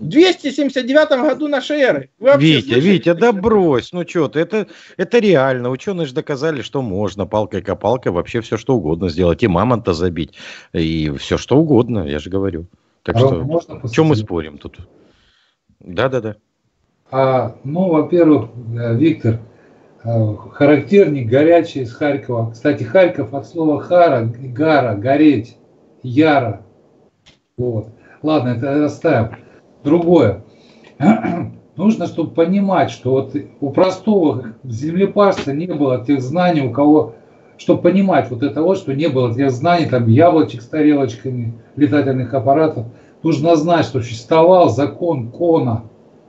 В 279 году нашей эры. Витя, да брось, ну что ты, это реально. Ученые же доказали, что можно палкой-копалкой вообще все что угодно сделать. И мамонта забить, и все что угодно, я же говорю. Так что, о чем мы спорим тут? Да. Во-первых, Виктор, характерник горячий из Харькова. Кстати, Харьков от слова хара, гара, гореть, яра. Вот. Ладно, это оставим. Другое. Нужно, чтобы понимать, что вот у простого землепарства не было тех знаний, у кого... Чтобы понимать вот это вот, что не было тех знаний, там, яблочек с тарелочками, летательных аппаратов, нужно знать, что существовал закон Кона.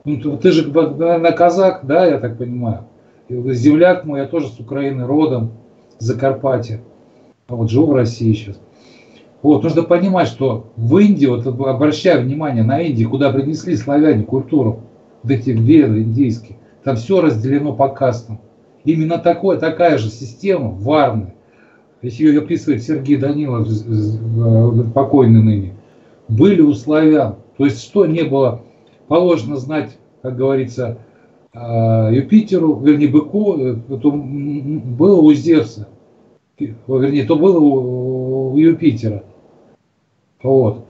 Ну, ты же, наверное, казак, да, я так понимаю? Земляк мой, я тоже с Украины родом, с Закарпатья. А вот живу в России сейчас. Вот, нужно понимать, что в Индии, вот обращая внимание на Индию, куда принесли славяне культуру, вот эти веды индийские, там все разделено по кастам. Именно такая же система в Арне, если ее описывает Сергей Данилов, покойный ныне, были у славян. То есть что не было положено знать, как говорится, Юпитеру, вернее, быку, то было у Зевса, вернее, то было у Юпитера. Вот.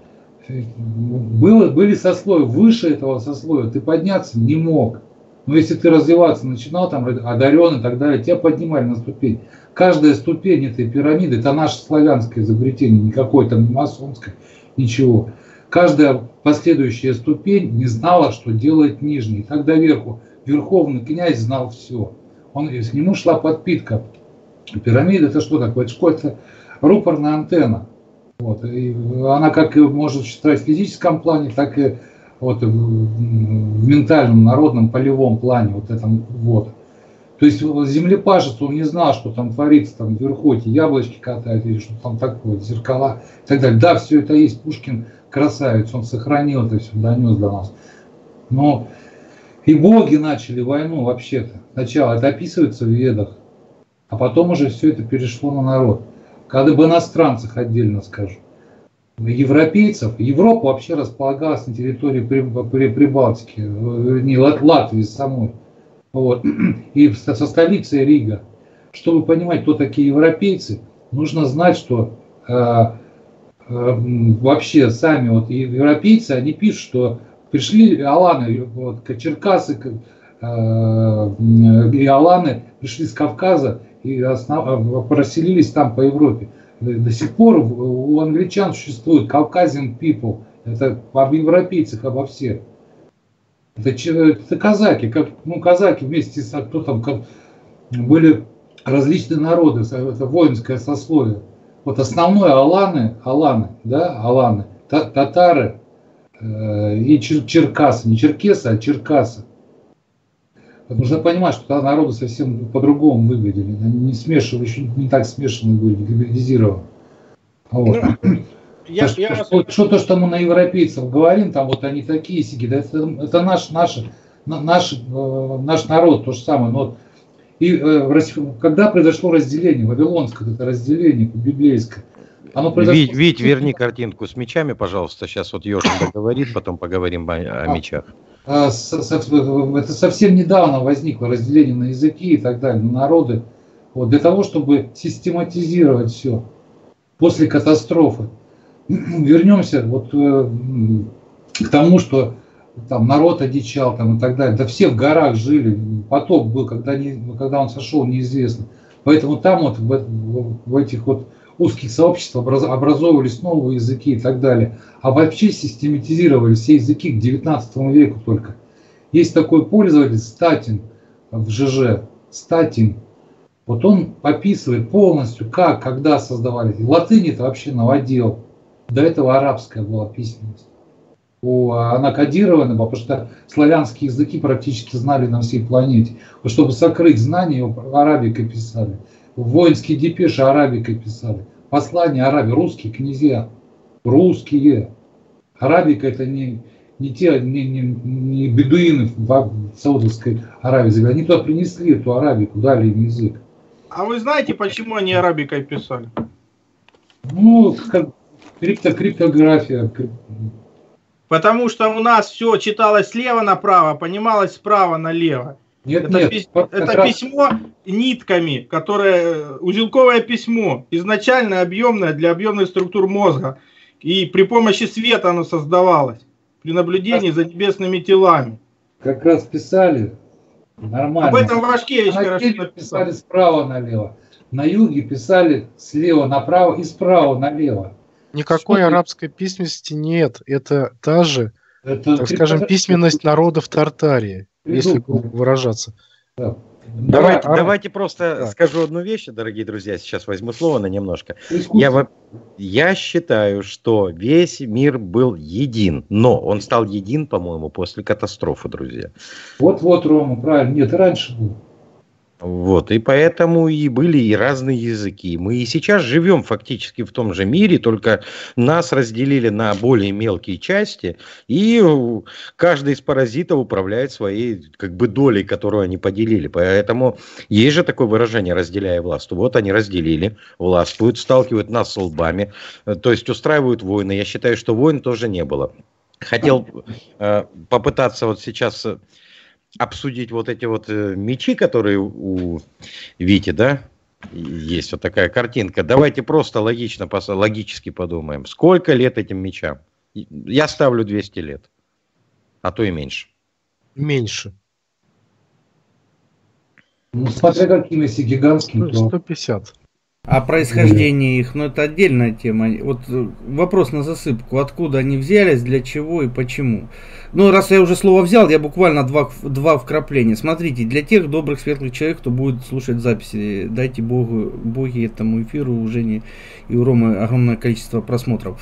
Были сословия, выше этого сословия ты подняться не мог. Но если ты развиваться начинал, там, одарен и так далее, тебя поднимали на ступень. Каждая ступень этой пирамиды, это наше славянское изобретение, никакое там масонское, ничего. Каждая последующая ступень не знала, что делает нижняя. И так до верху. Верховный князь знал все. С нему шла подпитка. Пирамида — это что такое? Это какая-то рупорная антенна. Вот. И она как может считать в физическом плане, так и вот в ментальном, народном, полевом плане вот этом вот. То есть землепашец, он не знал, что там творится там вверху, эти яблочки катают, или что там такое, зеркала и так далее. Да, все это есть, Пушкин красавец, он сохранил это все, донес до нас. Но и боги начали войну вообще-то. Сначала это описывается в ведах, а потом уже все это перешло на народ. Когда бы иностранцах отдельно скажу. Европейцев, Европа вообще располагалась на территории Прибалтики, не Латвии самой, вот. И со столицей Рига. Чтобы понимать, кто такие европейцы, нужно знать, что вообще сами вот европейцы, они пишут, что пришли аланы, вот, черкасы и аланы пришли с Кавказа и расселились там по Европе. До сих пор у англичан существует Caucasian people. Это об европейцах, обо всех. Это казаки. Казаки вместе с... Кто там, были различные народы. Это воинское сословие. Вот основное аланы, татары и черкасы. Не черкесы, а черкасы. Нужно понимать, что тогда народы совсем по-другому выглядели. Они не смешивали, еще не так смешаны были, гибридизированы. Вот. Что мы на европейцев говорим, там вот они такие сики, да, это наш народ, то же самое. Но вот, когда произошло разделение, вавилонское это разделение, библейское, оно произошло... Вить, верни картинку с мечами, пожалуйста, сейчас вот Ёжин договорит, потом поговорим о мечах. Это совсем недавно возникло разделение на языки и так далее, на народы, вот, для того, чтобы систематизировать все после катастрофы. Вернемся вот к тому, что там народ одичал там, и так далее. Да все в горах жили, потоп был, когда он сошел, неизвестно. Поэтому там вот в этих вот узких сообществах образовывались новые языки и так далее. А вообще систематизировали все языки к 19 веку только. Есть такой пользователь Статин в ЖЖ. Статин. Вот он описывает полностью, как, когда создавали. Латынь это вообще новодел. До этого арабская была письменность. Она кодирована, потому что славянские языки практически знали на всей планете. Чтобы сокрыть знания, его арабикой писали. Воинские депеши арабикой писали. Послания арабы, русские князья. Русские. Арабика это не бедуины в Саудовской Аравии. Они туда принесли эту арабику, дали им язык. А вы знаете, почему они арабикой писали? Ну, криптография. Потому что у нас все читалось слева направо, понималось справа налево. Нет, это нет, это письмо нитками, которое узелковое письмо, изначально объемное для объемных структур мозга. И при помощи света оно создавалось, при наблюдении за небесными телами. Как раз писали нормально. Об этом Вашкевич хорошо написал. Писали справа налево. На юге писали слева направо и справа налево. Никакой арабской письменности нет. Это та же, так скажем, письменность народов Тартарии, если выражаться. Да. Давайте, давайте просто скажу одну вещь, дорогие друзья, сейчас возьму слово на немножко. Я считаю, что весь мир был един, но он стал един, по-моему, после катастрофы, друзья. Вот-вот, Рома, правильно. Нет, раньше был. Вот, и поэтому и были и разные языки. Мы и сейчас живем фактически в том же мире, только нас разделили на более мелкие части, и каждый из паразитов управляет своей как бы долей, которую они поделили. Поэтому есть же такое выражение «разделяя власть». Вот они разделили, властвуют, сталкивают нас с лбами, то есть устраивают войны. Я считаю, что войн тоже не было. Хотел попытаться вот сейчас... обсудить вот эти вот мечи, которые у Вити, да, есть вот такая картинка. Давайте просто логически подумаем. Сколько лет этим мечам? Я ставлю 200 лет, а то и меньше. Меньше. Ну, смотря какие, если гигантские, то... 150. О происхождении их, но это отдельная тема. Вот вопрос на засыпку. Откуда они взялись, для чего и почему? Ну, раз я уже слово взял, я буквально два вкрапления. Смотрите, для тех добрых, светлых человек, кто будет слушать записи, дайте боги этому эфиру, у Жени и у Ромы огромное количество просмотров.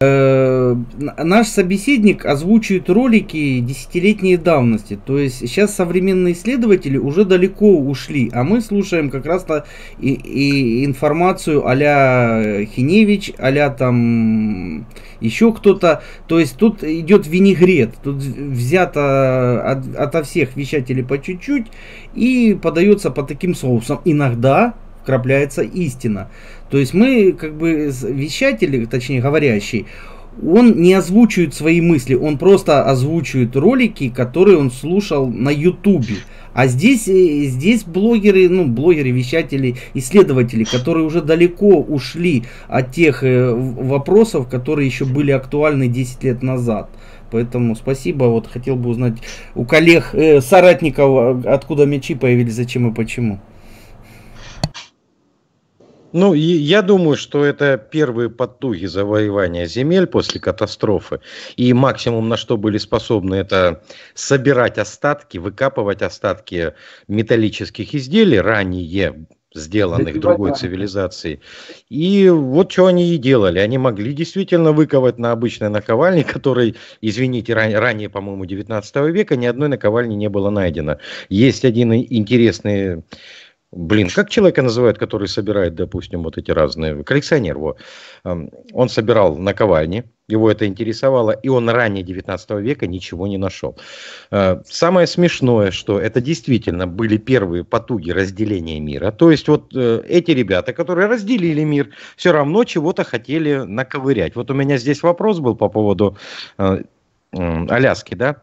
Наш собеседник озвучивает ролики десятилетней давности. То есть сейчас современные исследователи уже далеко ушли, а мы слушаем как раз-то и информацию а-ля Хиневич, а-ля там еще кто-то. То есть тут идет винегрет, тут взято ото всех вещателей по чуть-чуть и подается по таким соусам. Иногда вкрапляется истина. То есть мы как бы вещатели, точнее говорящий, он не озвучивает свои мысли, он просто озвучивает ролики, которые он слушал на Ютубе. А здесь блогеры, ну, блогеры, вещатели, исследователи, которые уже далеко ушли от тех вопросов, которые еще были актуальны 10 лет назад. Поэтому спасибо. Вот хотел бы узнать у коллег, соратников, откуда мечи появились, зачем и почему. Ну, я думаю, что это первые потуги завоевания земель после катастрофы. И максимум, на что были способны, это собирать остатки, выкапывать остатки металлических изделий, ранее сделанных другой цивилизацией. И вот что они и делали. Они могли действительно выковать на обычной наковальне, которой, извините, ранее, по-моему, 19 века ни одной наковальни не было найдено. Есть один интересный... Блин, как человека называют, который собирает, допустим, вот эти разные... Коллекционер, вот. Он собирал наковальни, его это интересовало, и он ранее 19 века ничего не нашел. Самое смешное, что это действительно были первые потуги разделения мира. То есть вот эти ребята, которые разделили мир, все равно чего-то хотели наковырять. Вот у меня здесь вопрос был по поводу Аляски, да?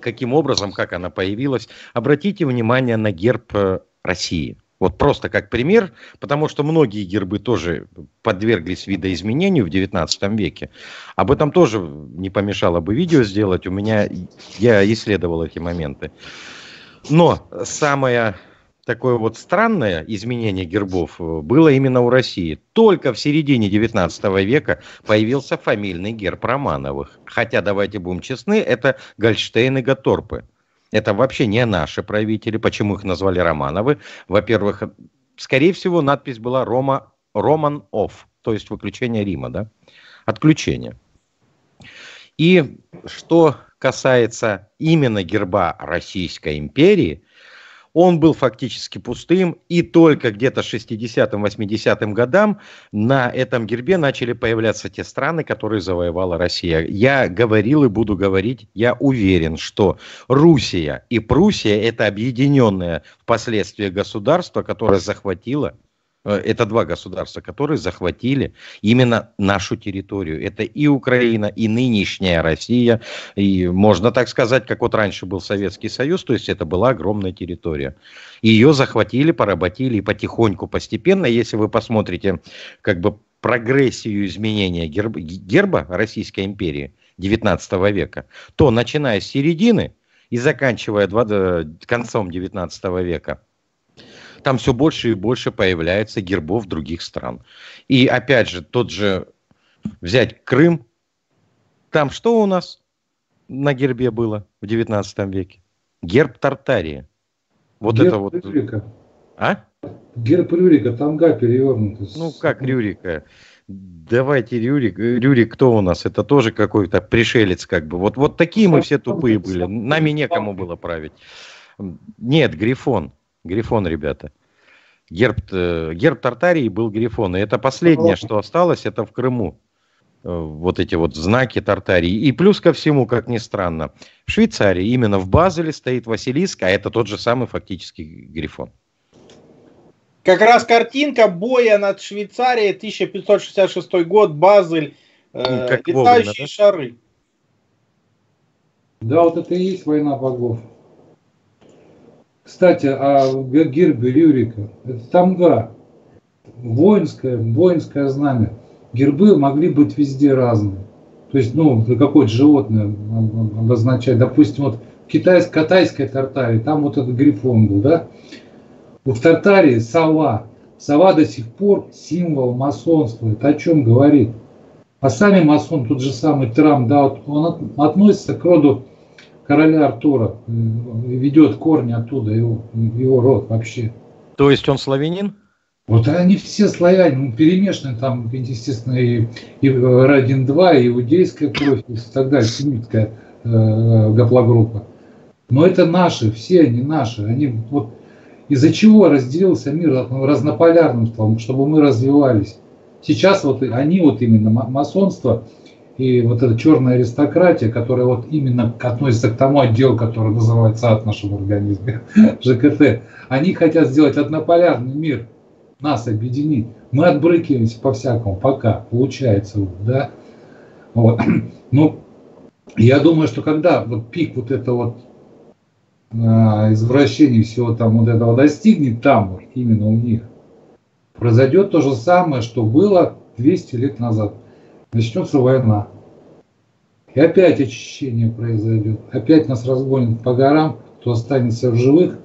Каким образом, как она появилась. Обратите внимание на герб России. Вот просто как пример, потому что многие гербы тоже подверглись видоизменению в 19 веке. Об этом тоже не помешало бы видео сделать. Я исследовал эти моменты. Но самое такое вот странное изменение гербов было именно у России. Только в середине 19 века появился фамильный герб Романовых. Хотя, давайте будем честны, это Гольштейн и Готорпы. Это вообще не наши правители. Почему их назвали Романовы? Во-первых, скорее всего, надпись была «Роман-офф», то есть выключение Рима, да? Отключение. И что касается именно герба Российской империи, он был фактически пустым, и только где-то 60-80-м годам на этом гербе начали появляться те страны, которые завоевала Россия. Я говорил и буду говорить, я уверен, что Руссия и Пруссия – это объединенное впоследствии государство, которое захватило Это два государства, которые захватили именно нашу территорию. Это и Украина, и нынешняя Россия, и, можно так сказать, как вот раньше был Советский Союз, то есть это была огромная территория. Ее захватили, поработили, и потихоньку, постепенно, если вы посмотрите, как бы, прогрессию изменения герба Российской империи 19 века, то, начиная с середины и заканчивая концом 19 века, там все больше и больше появляется гербов других стран. И опять же, тот же взять Крым. Там что у нас на гербе было в 19 веке? Герб Тартарии. Вот герб это вот. Рюрика. А? Герб Рюрика, танга перевернута. Ну как Рюрика? Давайте Рюрик кто у нас? Это тоже какой-то пришелец как бы. Вот такие мы все тупые были. Нами некому было править. Нет, Грифон. Грифон, ребята. Герб Тартарии был грифон. И это последнее, что осталось, это в Крыму. Вот эти вот знаки Тартарии. И плюс ко всему, как ни странно, в Швейцарии, именно в Базеле стоит Василиск, а это тот же самый фактически грифон. Как раз картинка боя над Швейцарией, 1566 год, Базель, летающие вовремя, да? Шары. Да, вот это и есть война богов. Кстати, о гербе Рюрика. Это танга. Воинское знамя. Гербы могли быть везде разные. То есть, ну, какое-то животное обозначает. Допустим, вот в китайской Тартарии, там вот этот грифон был, да? В Тартарии сова. Сова до сих пор символ масонства. Это о чем говорит? А сами масон, тот же самый Трам, да, вот он относится к роду короля Артура, ведет корни оттуда, его род вообще. То есть он славянин? Вот они все славяне, перемешаны там, естественно, и Родин-2, и иудейская кровь, и так далее, семитская гоплогруппа. Но это наши, все они наши. Они, вот, из-за чего разделился мир разнополярным, чтобы мы развивались. Сейчас вот они, вот именно масонство, и вот эта черная аристократия, которая вот именно относится к тому отделу, который называется ад в нашем организме, ЖКТ, они хотят сделать однополярный мир, нас объединить. Мы отбрыкиваемся по-всякому, пока получается, да. Вот. Но я думаю, что когда вот пик вот этого извращения всего там вот этого достигнет, там именно у них, произойдет то же самое, что было 200 лет назад. Начнется война. И опять очищение произойдет. Опять нас разгонят по горам, кто останется в живых,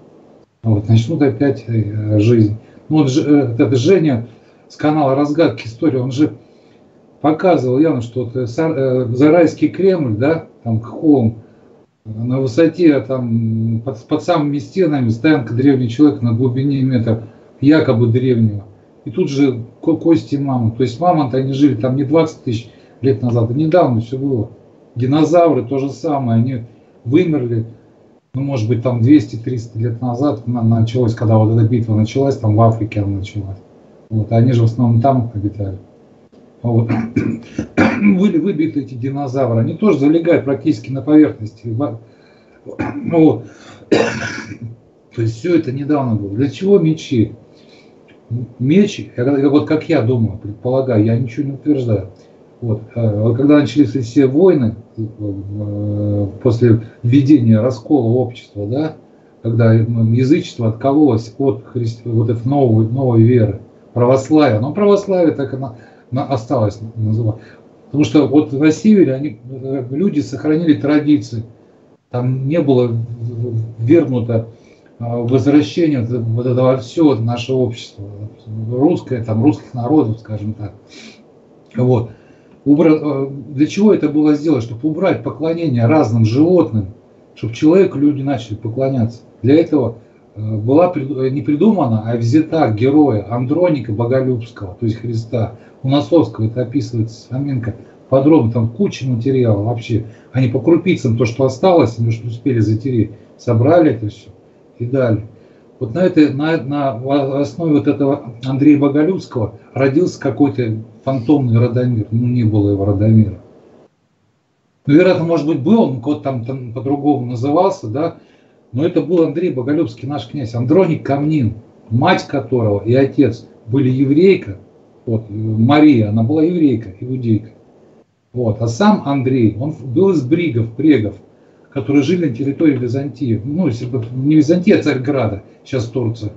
вот, начнут опять жизнь. Ну, вот этот Женя с канала «Разгадки истории», он же показывал явно, что вот, Зарайский Кремль, да, там холм, на высоте, там, под самыми стенами, стоянка древнего человека на глубине метров, якобы древнего. И тут же кости мамонта. То есть мамонты, они жили там не 20 тысяч лет назад, а недавно все было. Динозавры то же самое, они вымерли, ну, может быть, там 200-300 лет назад началось, когда вот эта битва началась, там в Африке она началась. Вот, они же в основном там обитали. Вот. Были выбиты эти динозавры, они тоже залегают практически на поверхности. Вот. То есть все это недавно было. Для чего мечи? Меч, вот как я думаю, предполагаю, я ничего не утверждаю. Вот, когда начались все войны, после введения раскола общества, да, когда язычество откололось от вот новой веры, православия, но православие так она осталось называть. Потому что вот на севере люди сохранили традиции, там не было вернуто возвращение вот этого всего наше общество русское, там русских народов, скажем так. Вот. Для чего это было сделано? Чтобы убрать поклонение разным животным, чтобы человеку люди начали поклоняться. Для этого была не придумана, а взята героя Андроника Боголюбского, то есть Христа. У Носовского это описывается, Фоменко подробно, там куча материала вообще. Они по крупицам то, что осталось, они что успели затереть, собрали это все. И далее. Вот на основе вот этого Андрея Боголюбского родился какой-то фантомный Радомир. Ну, не было его Радомира. Ну, вероятно, может быть, был, он кот там по-другому назывался, да. Но это был Андрей Боголюбский, наш князь. Андроник Камнин, мать которого и отец были еврейка, вот, Мария, она была еврейка, иудейка. Вот. А сам Андрей, он был из бригов, прегов, которые жили на территории Византии. Ну, если бы не Византия, а Царьграда, сейчас Турция.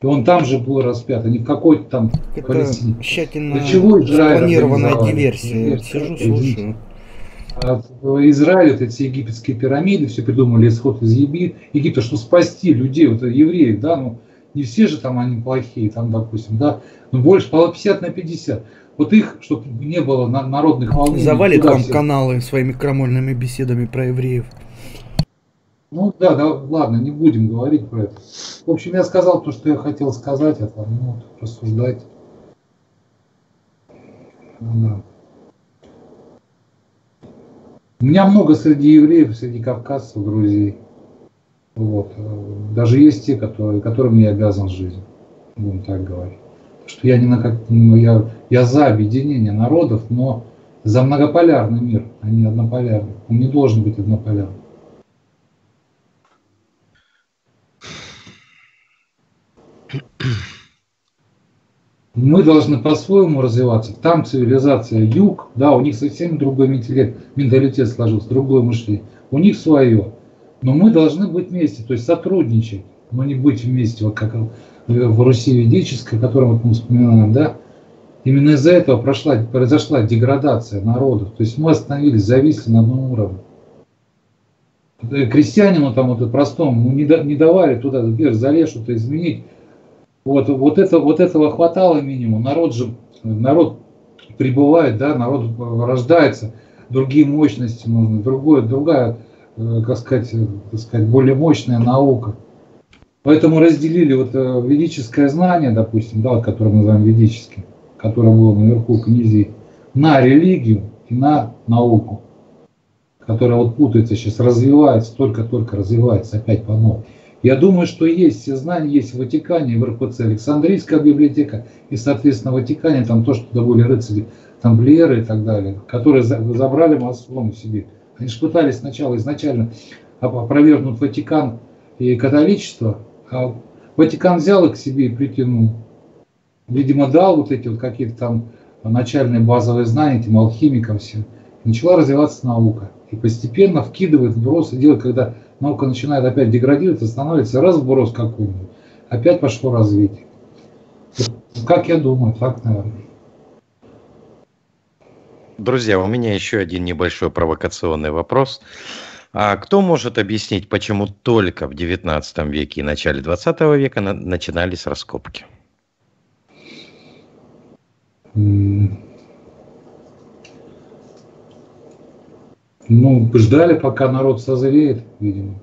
И он там же был распят, а не в какой-то там это Палестине. Тщательно спланированная диверсия. Сижу, слушаю. Израиль, эти египетские пирамиды, все придумали исход из Египта, чтобы спасти людей, вот евреев, да, ну не все же там они плохие, там, допустим, да, но больше 50/50. Вот их, чтобы не было народных волнений. Завалит вам все каналы своими крамольными беседами про евреев. Ну да, да, ладно, не будем говорить про это. В общем, я сказал то, что я хотел сказать, а там, ну, рассуждать. Да. У меня много среди евреев, среди кавказцев, друзей. Вот. Даже есть те, которым я обязан жизнью. Будем так говорить. Что я, не на как, ну, я за объединение народов, но за многополярный мир, а не однополярный. Он не должен быть однополярным. Мы должны по-своему развиваться. Там цивилизация юг, да, у них совсем другой менталитет сложился, другое мышление. У них свое. Но мы должны быть вместе, то есть сотрудничать, но не быть вместе, вот как в Руси ведической, о которой вот мы вспоминаем, да. Именно из-за этого произошла деградация народов. То есть мы остановились, зависли на одном уровне. Крестьянину там вот простому не давали туда вверх залез, что-то изменить. Вот этого хватало минимум. Народ прибывает, да, народ рождается, другие мощности нужны, другая, так сказать, более мощная наука. Поэтому разделили вот ведическое знание, допустим, да, которое мы называем ведическим, которое было наверху князей, на религию и на науку, которая вот путается сейчас, развивается, только-только развивается опять по новому. Я думаю, что есть все знания, есть в Ватикане, в РПЦ, Александрийская библиотека, и, соответственно, в Ватикане там то, что были рыцари, тамплиеры и так далее, которые забрали масоны себе. Они же пытались сначала изначально опровергнуть Ватикан и католичество, а Ватикан взял их к себе и притянул. Видимо, дал вот эти вот какие-то там начальные базовые знания этим алхимикам всем. Начала развиваться наука. И постепенно вкидывает вбросы, делает, когда наука начинает опять деградироваться, становится разброс какой-нибудь. Опять пошло развитие. Как я думаю, так, наверное. Друзья, у меня еще один небольшой провокационный вопрос. А кто может объяснить, почему только в 19 веке и начале 20 века начинались раскопки? Ну, ждали, пока народ созреет, видимо.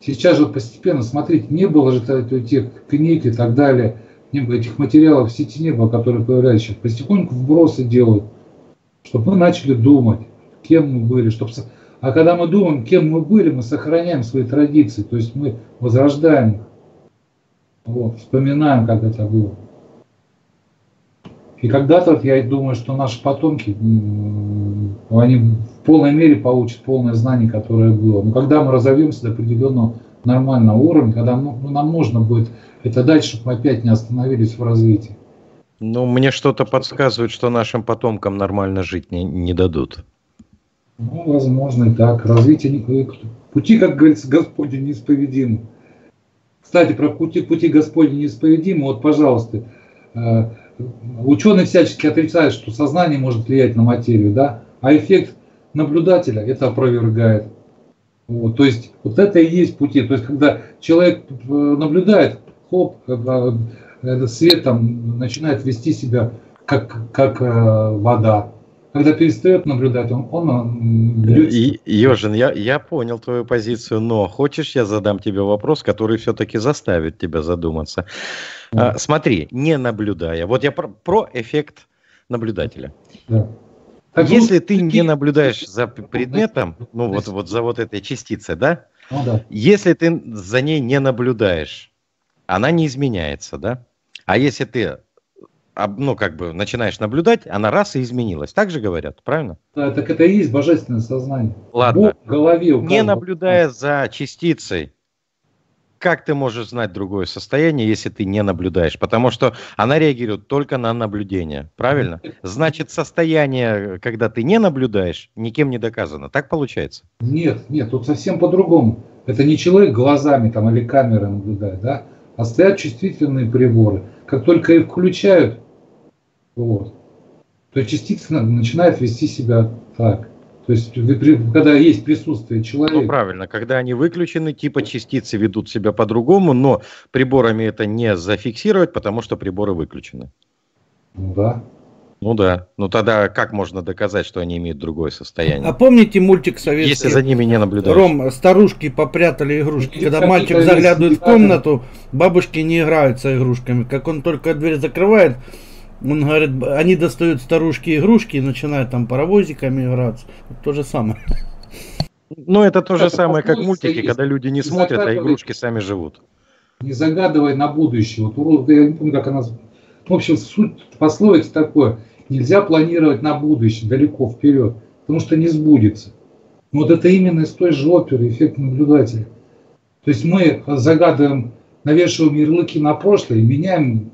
Сейчас же постепенно, смотрите, не было же тех книг и так далее, не было этих материалов в сети, не было, которые появляются сейчас. Потихоньку вбросы делают, чтобы мы начали думать, кем мы были. А когда мы думаем, кем мы были, мы сохраняем свои традиции, то есть мы возрождаем их, вот, вспоминаем, как это было. И когда-то, я думаю, что наши потомки, они в полной мере получат полное знание, которое было. Но когда мы разовьемся до определенного нормального уровня, когда нам нужно будет это дать, чтобы мы опять не остановились в развитии. Ну, мне что-то подсказывает, что нашим потомкам нормально жить не дадут. Ну, возможно, и так. Развитие пути, как говорится, Господи неисповедимы. Кстати, про пути Господи неисповедимы, вот, пожалуйста, ученые всячески отрицают, что сознание может влиять на материю, да, а эффект наблюдателя это опровергает. Вот, то есть вот это и есть пути. То есть когда человек наблюдает, хоп, свет там начинает вести себя как вода. Когда перестает наблюдать, он глюет. Ёжин, я понял твою позицию, но хочешь, я задам тебе вопрос, который все-таки заставит тебя задуматься. Да. Смотри, не наблюдая. Вот я про эффект наблюдателя. Да. Так, если ты не наблюдаешь за предметом, ну вот за вот этой частицей, да? Ну, да? Если ты за ней не наблюдаешь, она не изменяется, да? А если ты начинаешь наблюдать, она раз и изменилась. Так же говорят, правильно? Да, так это и есть божественное сознание. Ладно. Бог в голове указывает. Не наблюдая за частицей, как ты можешь знать другое состояние, если ты не наблюдаешь? Потому что она реагирует только на наблюдение, правильно? Значит, состояние, когда ты не наблюдаешь, никем не доказано. Так получается? Нет, нет, тут совсем по-другому. Это не человек глазами там, или камерой наблюдает, да? А стоят чувствительные приборы. Как только их включают, вот, то частицы начинают вести себя так. То есть, когда есть присутствие человека... Ну, правильно, когда они выключены, типа частицы ведут себя по-другому, но приборами это не зафиксировать, потому что приборы выключены. Ну да. Ну да. Ну тогда как можно доказать, что они имеют другое состояние? А помните мультик советский? Если за ними не наблюдаешь. Ром, старушки попрятали игрушки. Когда мальчик заглядывает в комнату, бабушки не играются игрушками. Как он только дверь закрывает... Он говорит, они достают старушки игрушки и начинают там паровозиками играться. То же самое. Ну, это то же самое, как мультики, есть. Когда люди не смотрят, а игрушки сами живут. Не загадывай на будущее. Вот, я не помню, как она... В общем, суть пословицы такое. Нельзя планировать на будущее далеко вперед, потому что не сбудется. Но вот это именно из той же оперы эффект наблюдателя. То есть мы загадываем, навешиваем ярлыки на прошлое и меняем...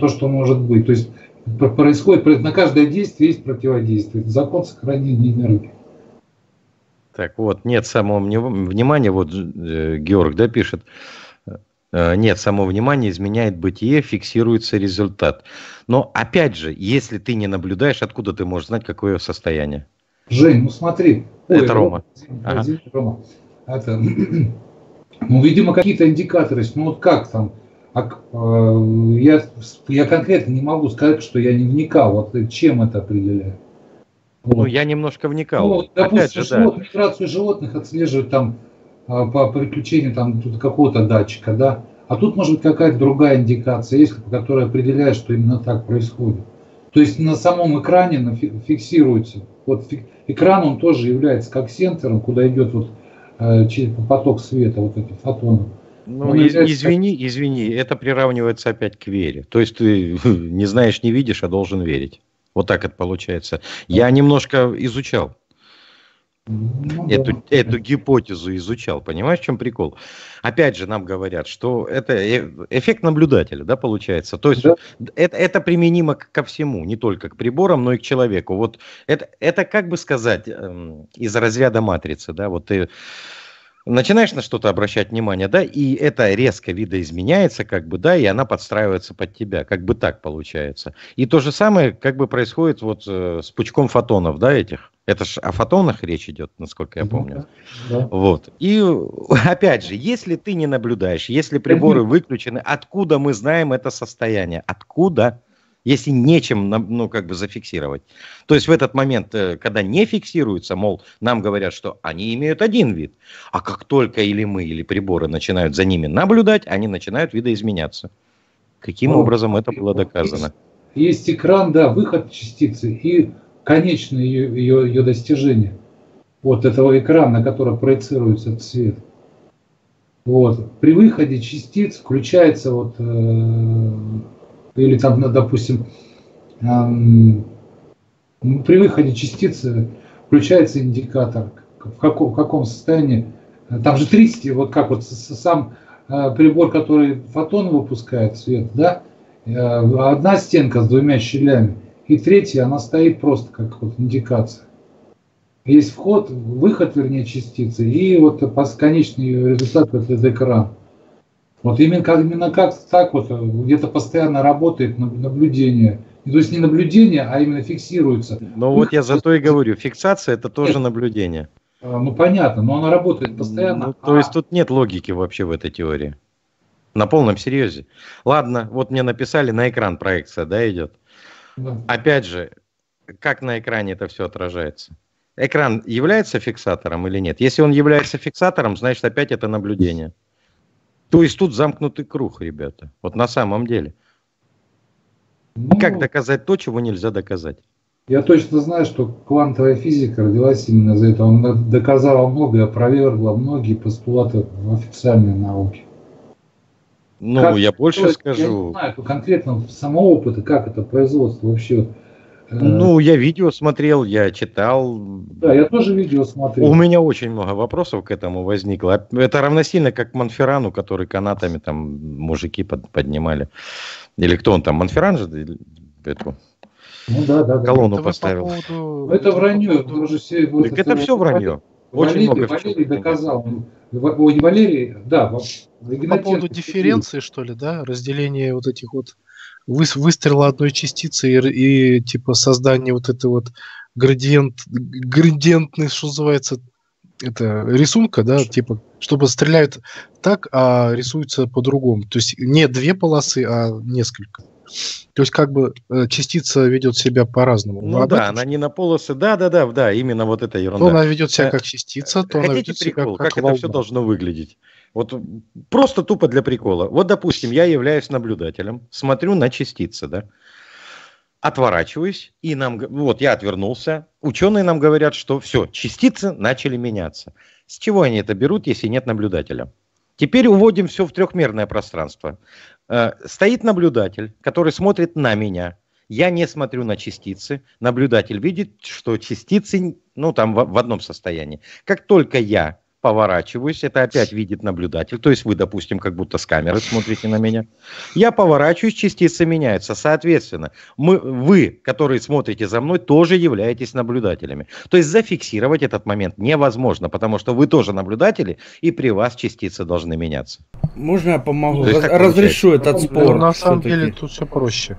то, что может быть. То есть происходит, на каждое действие есть противодействие. Закон сохранения энергии. Так вот, нет самого внимания, вот Георг, да, пишет, нет самого внимания, изменяет бытие, фиксируется результат. Но опять же, если ты не наблюдаешь, откуда ты можешь знать, какое состояние? Жень, ну смотри. Это Рома. Рома. Это, ну, видимо, какие-то индикаторы есть. Ну вот как там? Я конкретно не могу сказать, что я не вникал, вот чем это определяю. Вот. Ну, я немножко вникал. Ну, допустим, миграцию животных отслеживают там по приключению там какого-то датчика, да. А тут может быть какая-то другая индикация есть, которая определяет, что именно так происходит. То есть на самом экране фиксируется. Вот экран, он тоже является как сенсором, куда идет вот поток света, вот эти фотоны. Ну, извини, это приравнивается опять к вере. То есть ты не знаешь, не видишь, а должен верить. Вот так это получается. Я немножко изучал эту гипотезу, понимаешь, в чем прикол? Опять же нам говорят, что это эффект наблюдателя, да, получается. То есть это применимо ко всему, не только к приборам, но и к человеку. Вот это как бы сказать, из разряда матрицы, да, вот ты... Начинаешь на что-то обращать внимание, да, и это резко видоизменяется, как бы, да, и она подстраивается под тебя, как бы так получается. И то же самое, как бы, происходит вот с пучком фотонов, да, этих. Это же о фотонах речь идет, насколько я помню. Да. Вот. И опять же, если ты не наблюдаешь, если приборы выключены, откуда мы знаем это состояние? Откуда? Если нечем, ну, как бы зафиксировать. То есть в этот момент, когда не фиксируется, мол, нам говорят, что они имеют один вид, а как только или мы, или приборы начинают за ними наблюдать, они начинают видоизменяться. Каким образом это было доказано? Есть экран, да, выход частицы и конечное ее достижение. Вот этого экрана, на который проецируется цвет. Вот. При выходе частиц включается вот... Или там, допустим, при выходе частицы включается индикатор, в каком состоянии. Там же 30, вот как вот сам прибор, который фотон выпускает свет, да, одна стенка с двумя щелями, и третья, она стоит просто как вот индикация. Есть вход, выход, вернее, частицы, и вот конечный результат вот это экран. Вот именно как так вот, где-то постоянно работает наблюдение. То есть не наблюдение, а именно фиксируется. Ну вот я зато и говорю, фиксация это тоже наблюдение. Ну понятно, но она работает постоянно. Ну, то есть тут нет логики вообще в этой теории. На полном серьезе. Ладно, вот мне написали, на экран проекция, да, идет. Да. Опять же, как на экране это все отражается? Экран является фиксатором или нет? Если он является фиксатором, значит опять это наблюдение. То есть тут замкнутый круг, ребята, вот на самом деле. Ну, как доказать то, чего нельзя доказать? Я точно знаю, что квантовая физика родилась именно за это. Она доказала многое, опровергла многие постулаты в официальной науке. Ну, как я больше скажу. Я не знаю конкретно самого опыта, как это производство вообще Ну, я видео смотрел, я читал. Да, я тоже видео смотрел. У меня очень много вопросов к этому возникло. Это равносильно как Монферрану, который канатами там мужики поднимали. Или кто он там, Монферран же? Эту, ну, да, колонну поставил. По поводу... Это вранье. Это все вранье. Очень много Валерий доказал. Ой, Валерий, да. По поводу дифференции, что ли, да? Разделение вот этих вот выстрела одной частицы и типа создание вот этой вот градиентной, что называется, это рисунка, да, типа, чтобы стреляют так, а рисуются по-другому. То есть не две полосы, а несколько. То есть как бы частица ведет себя по-разному. Ну а да, этом, она что? Не на полосы, да, именно вот эта ерунда. То она ведет себя как частица, то хотите она ведет прикол, себя как волна. Это все должно выглядеть? Вот просто тупо для прикола. Вот, допустим, я являюсь наблюдателем, смотрю на частицы, да, отворачиваюсь, и нам, вот я отвернулся, ученые нам говорят, что все, частицы начали меняться. С чего они это берут, если нет наблюдателя? Теперь уводим все в трехмерное пространство. Стоит наблюдатель, который смотрит на меня. Я не смотрю на частицы. Наблюдатель видит, что частицы, ну, там в одном состоянии. Как только я поворачиваюсь, это опять видит наблюдатель. То есть вы, допустим, как будто с камеры смотрите на меня. Я поворачиваюсь, частицы меняются. Соответственно, вы, которые смотрите за мной, тоже являетесь наблюдателями. То есть зафиксировать этот момент невозможно, потому что вы тоже наблюдатели, и при вас частицы должны меняться. Можно я помогу? Разрешу этот спор. На самом деле тут все проще.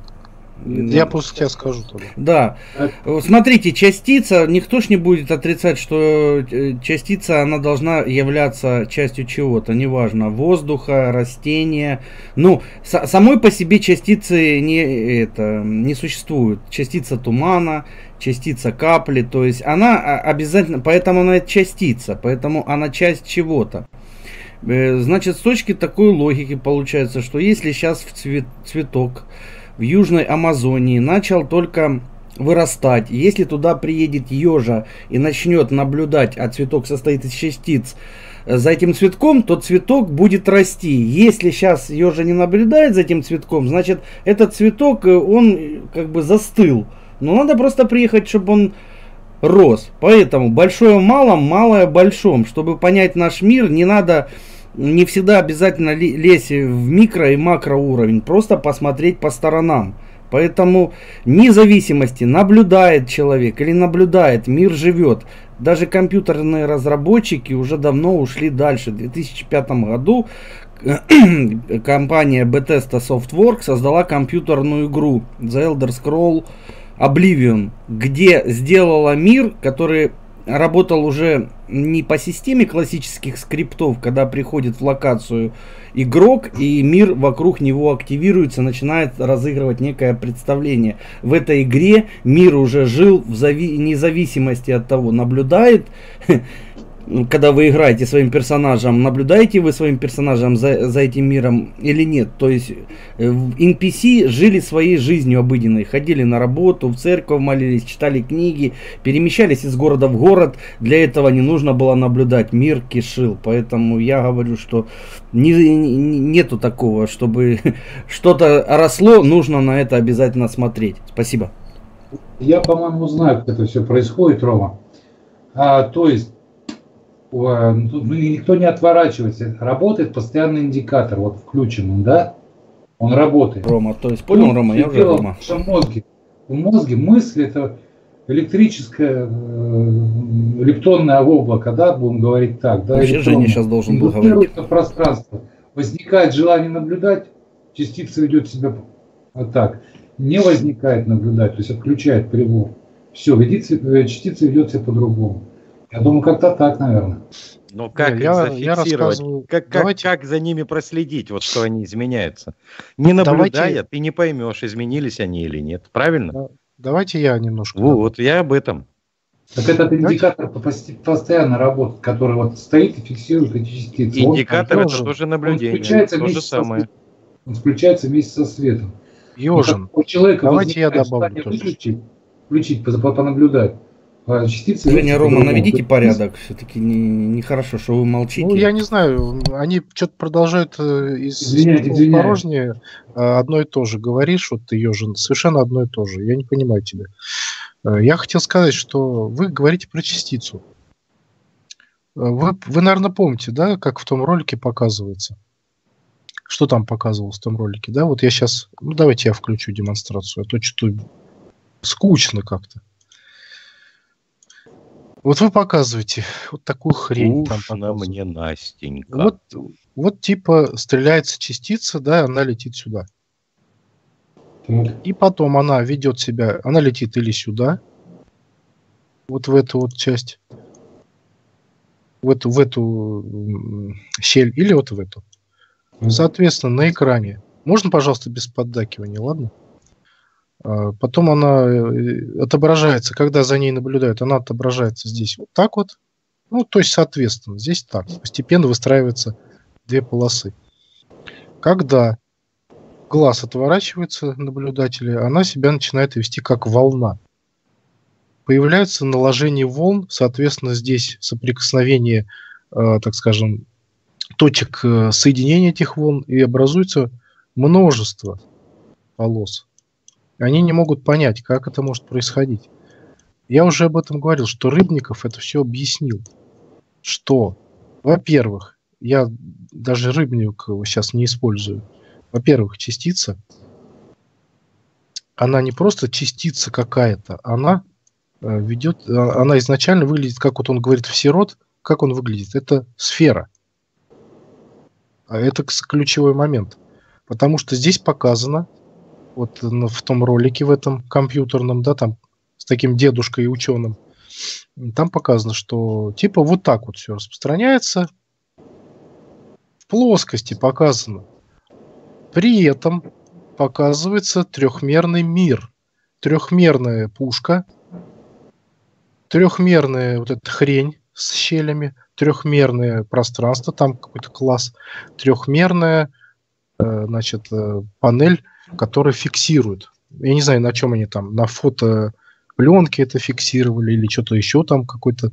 Я просто тебе скажу тогда. Да. Смотрите, частица, никто ж не будет отрицать, что частица, она должна являться частью чего-то, неважно, воздуха, растения. Ну, самой по себе частицы не существуют. Частица тумана, частица капли, то есть она обязательно, поэтому она частица, поэтому она часть чего-то. Значит, с точки такой логики получается, что если сейчас в цветок в Южной Амазонии начал только вырастать. Если туда приедет ёжа и начнет наблюдать, а цветок состоит из частиц, за этим цветком, то цветок будет расти. Если сейчас ёжа не наблюдает за этим цветком, значит этот цветок, он как бы застыл. Но надо просто приехать, чтобы он рос. Поэтому большое в малом, малое в большом. Чтобы понять наш мир, не надо... Не всегда обязательно лезть в микро и макро уровень, просто посмотреть по сторонам. Поэтому вне зависимости, наблюдает человек или наблюдает, мир живет. Даже компьютерные разработчики уже давно ушли дальше. В 2005 году компания Bethesda Softworks создала компьютерную игру The Elder Scrolls Oblivion, где сделала мир, который... Работал уже не по системе классических скриптов, когда приходит в локацию игрок, и мир вокруг него активируется, начинает разыгрывать некое представление. В этой игре мир уже жил вне зависимости от того, наблюдает, когда вы играете своим персонажем, наблюдаете вы своим персонажем за этим миром или нет. То есть NPC жили своей жизнью обыденной, ходили на работу, в церковь молились, читали книги, перемещались из города в город. Для этого не нужно было наблюдать, мир кишил. Поэтому я говорю, что нету такого, чтобы что-то росло, нужно на это обязательно смотреть. Спасибо. Я, по-моему, знаю, как это все происходит, Рома. То есть никто не отворачивается, работает постоянный индикатор, вот включен он, да? Он работает. Рома, то есть понял, Рома, я уже Рома. В мозге мысль — это электрическое электронное облако, да, будем говорить так, да? Вообще Женя сейчас должен был говорить. Пространство. Возникает желание наблюдать, частица ведет себя вот так. Не возникает наблюдать, то есть отключает прибор. Все, частица ведет себя по-другому. Я думаю, как-то так, наверное. Но как их зафиксировать? Как за ними проследить, вот что они изменяются? Не наблюдая, ты не поймешь, изменились они или нет. Правильно? Да. Давайте я немножко. Вот я об этом. Так этот индикатор постоянно работает, который вот стоит и фиксирует эти частицы. Индикатор — это тоже наблюдение. Он включается вместе со светом. Ёжин, давайте я добавлю. Включить, понаблюдать. частицы... Женя, Рома, наведите порядок. Все-таки нехорошо, что вы молчите. Ну, я не знаю. Они что-то продолжают из порожнее одно и то же. Говоришь, вот ты, Ёжин, совершенно одно и то же. Я не понимаю тебя. Я хотел сказать, что вы говорите про частицу. Вы, наверное, помните, да, как в том ролике показывается? Что там показывалось в том ролике, да? Вот я сейчас... Ну, давайте я включу демонстрацию, а то что-то скучно как-то. Вот вы показываете вот такую хрень. Скучно мне, Настенька. Вот типа стреляется частица, да, она летит сюда. Так. И потом она ведет себя... Она летит или сюда, вот в эту вот часть, в эту щель, или вот в эту. Соответственно, на экране. Можно, пожалуйста, без поддакивания, ладно? Потом она отображается, когда за ней наблюдают, она отображается здесь вот так вот. Ну, то есть, соответственно, здесь так. Постепенно выстраиваются две полосы. Когда глаз отворачивается наблюдателя, она себя начинает вести как волна. Появляется наложение волн, соответственно, здесь соприкосновение, так скажем, точек соединения этих волн, и образуется множество полос. Они не могут понять, как это может происходить. Я уже об этом говорил, что Рыбников это все объяснил. Что, во-первых, я даже Рыбникова сейчас не использую. Во-первых, частица, она не просто частица какая-то, она изначально выглядит, как вот он говорит, всерод, как он выглядит. Это сфера. А это ключевой момент. Потому что здесь показано, вот в том ролике, в этом компьютерном, да, там с таким дедушкой и ученым, там показано, что типа вот так вот все распространяется. В плоскости показано. При этом показывается трехмерный мир. Трехмерная пушка, трехмерная вот эта хрень с щелями, трехмерное пространство, там какой-то класс, трехмерная, значит, панель, которая фиксирует. Я не знаю, на чем они там, на фотопленке это фиксировали или что-то еще там, какое-то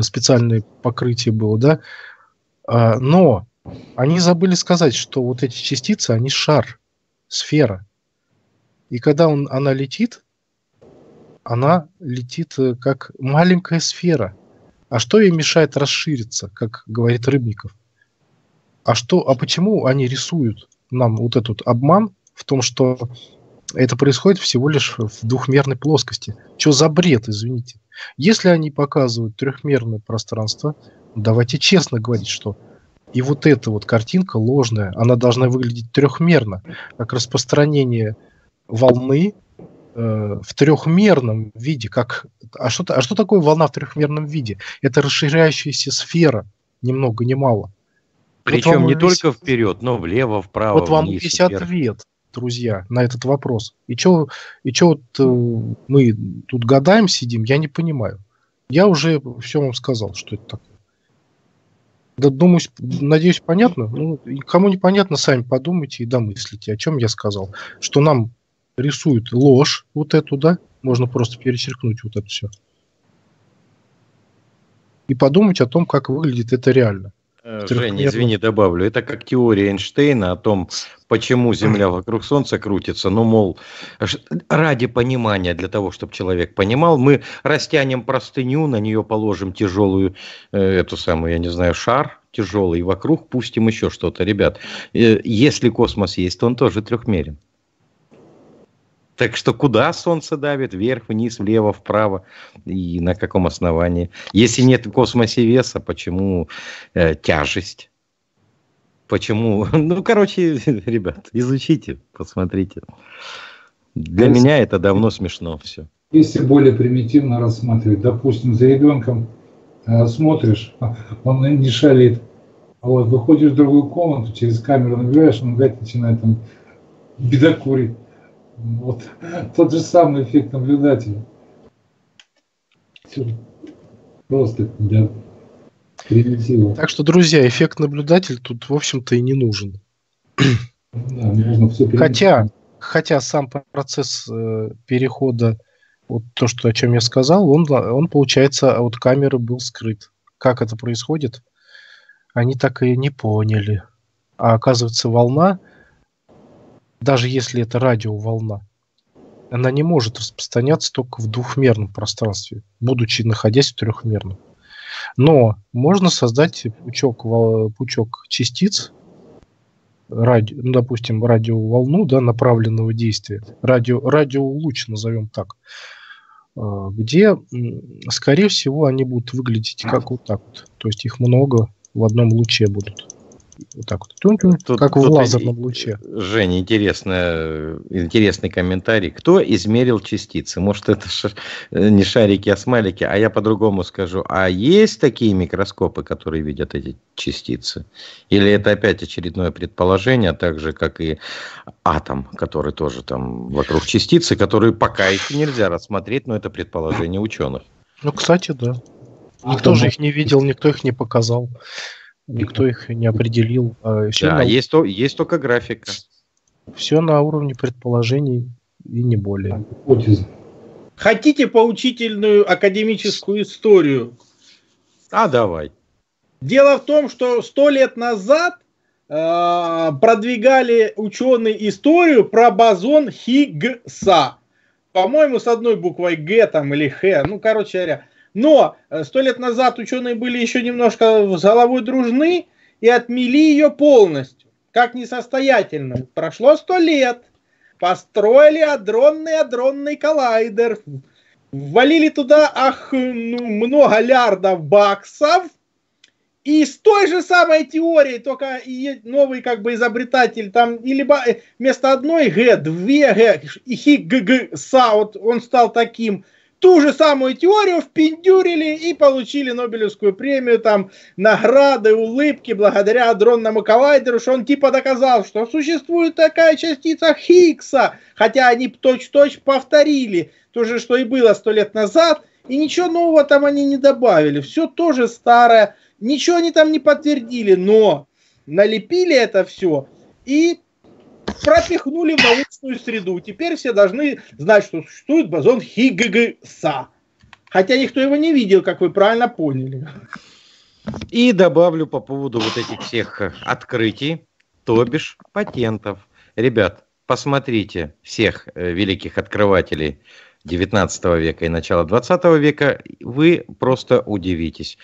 специальное покрытие было, да. Но они забыли сказать, что вот эти частицы, они шар, сфера. И когда она летит как маленькая сфера. А что ей мешает расшириться, как говорит Рыбников? А почему они рисуют нам вот этот обман в том, что это происходит всего лишь в двухмерной плоскости? Что за бред, извините? Если они показывают трехмерное пространство, давайте честно говорить, что и вот эта вот картинка ложная, она должна выглядеть трехмерно, как распространение волны в трехмерном виде. А что такое волна в трехмерном виде? Это расширяющаяся сфера, ни много ни мало. Причем вот не только вперед, но влево, вправо. Вот вам весь ответ, друзья, на этот вопрос. И чё мы тут гадаем, сидим, я не понимаю. Я уже все вам сказал, что это такое. Да, думаю, надеюсь, понятно. Ну, кому непонятно, сами подумайте и домыслите, о чем я сказал. Что нам рисуют ложь вот эту, да? Можно просто перечеркнуть вот это все. И подумать о том, как выглядит это реально. Женя, извини, добавлю. Это как теория Эйнштейна о том, почему Земля вокруг Солнца крутится. Ну, мол, ради понимания, для того, чтобы человек понимал, мы растянем простыню, на нее положим тяжелую, шар тяжелый, и вокруг пустим еще что-то. Ребят, если космос есть, то он тоже трехмерен. Так что куда Солнце давит? Вверх, вниз, влево, вправо? И на каком основании? Если нет в космосе веса, почему тяжесть? Почему? Ну, короче, ребят, изучите, посмотрите. Для меня это давно смешно все. Если более примитивно рассматривать, допустим, за ребенком смотришь, он не шалит. Вот, выходишь в другую комнату, через камеру набираешь, он опять начинает там бедокурить. Вот тот же самый эффект наблюдателя. Просто для примитива. Так что, друзья, эффект наблюдатель тут, в общем-то, и не нужен. Да, нужно все перейти. Хотя сам процесс перехода вот то, что, о чем я сказал, он, получается, от камеры был скрыт. Как это происходит, они так и не поняли. А оказывается, волна, даже если это радиоволна, она не может распространяться только в двухмерном пространстве, будучи находясь в трехмерном. Но можно создать пучок частиц, ну, допустим, радиоволну, да, направленного действия, радиолуч, назовем так, где, скорее всего, они будут выглядеть как вот так вот. То есть их много в одном луче будут. Вот так вот. Как в лазерном луче. Женя, интересный комментарий. Кто измерил частицы? Может, это не шарики, а смайлики? А я по-другому скажу. А есть такие микроскопы, которые видят эти частицы? Или это опять очередное предположение, так же, как и атом, который тоже там вокруг частицы, которые пока их нельзя рассмотреть, но это предположение ученых. Ну, кстати, да. Никто же их не видел, никто их не показал. Никто их не определил. Есть только графика. Все на уровне предположений и не более. Хотите поучительную академическую историю? А давай. Дело в том, что 100 лет назад продвигали ученые историю про бозон Хиггса. По-моему, с одной буквой Г там или Х. Ну, короче говоря. Но 100 лет назад ученые были еще немножко с головой дружны и отмели ее полностью, как несостоятельно. Прошло 100 лет, построили адронный коллайдер, ввалили туда много лярдов баксов, и с той же самой теорией, только новый как бы изобретатель там, или вместо одной Г, две Г, и Хиггса, вот он стал таким. Ту же самую теорию впендюрили и получили Нобелевскую премию, там, награды, улыбки благодаря адронному коллайдеру, что он типа доказал, что существует такая частица Хиггса, хотя они точь-в-точь повторили то же, что и было 100 лет назад, и ничего нового там они не добавили, все тоже старое, ничего они там не подтвердили, но налепили это все и пропихнули в научную среду. Теперь все должны знать, что существует бозон Хиггса. Хотя никто его не видел, как вы правильно поняли. И добавлю по поводу вот этих всех открытий, то бишь патентов. Ребят, посмотрите всех великих открывателей 19 века и начала 20 века. Вы просто удивитесь.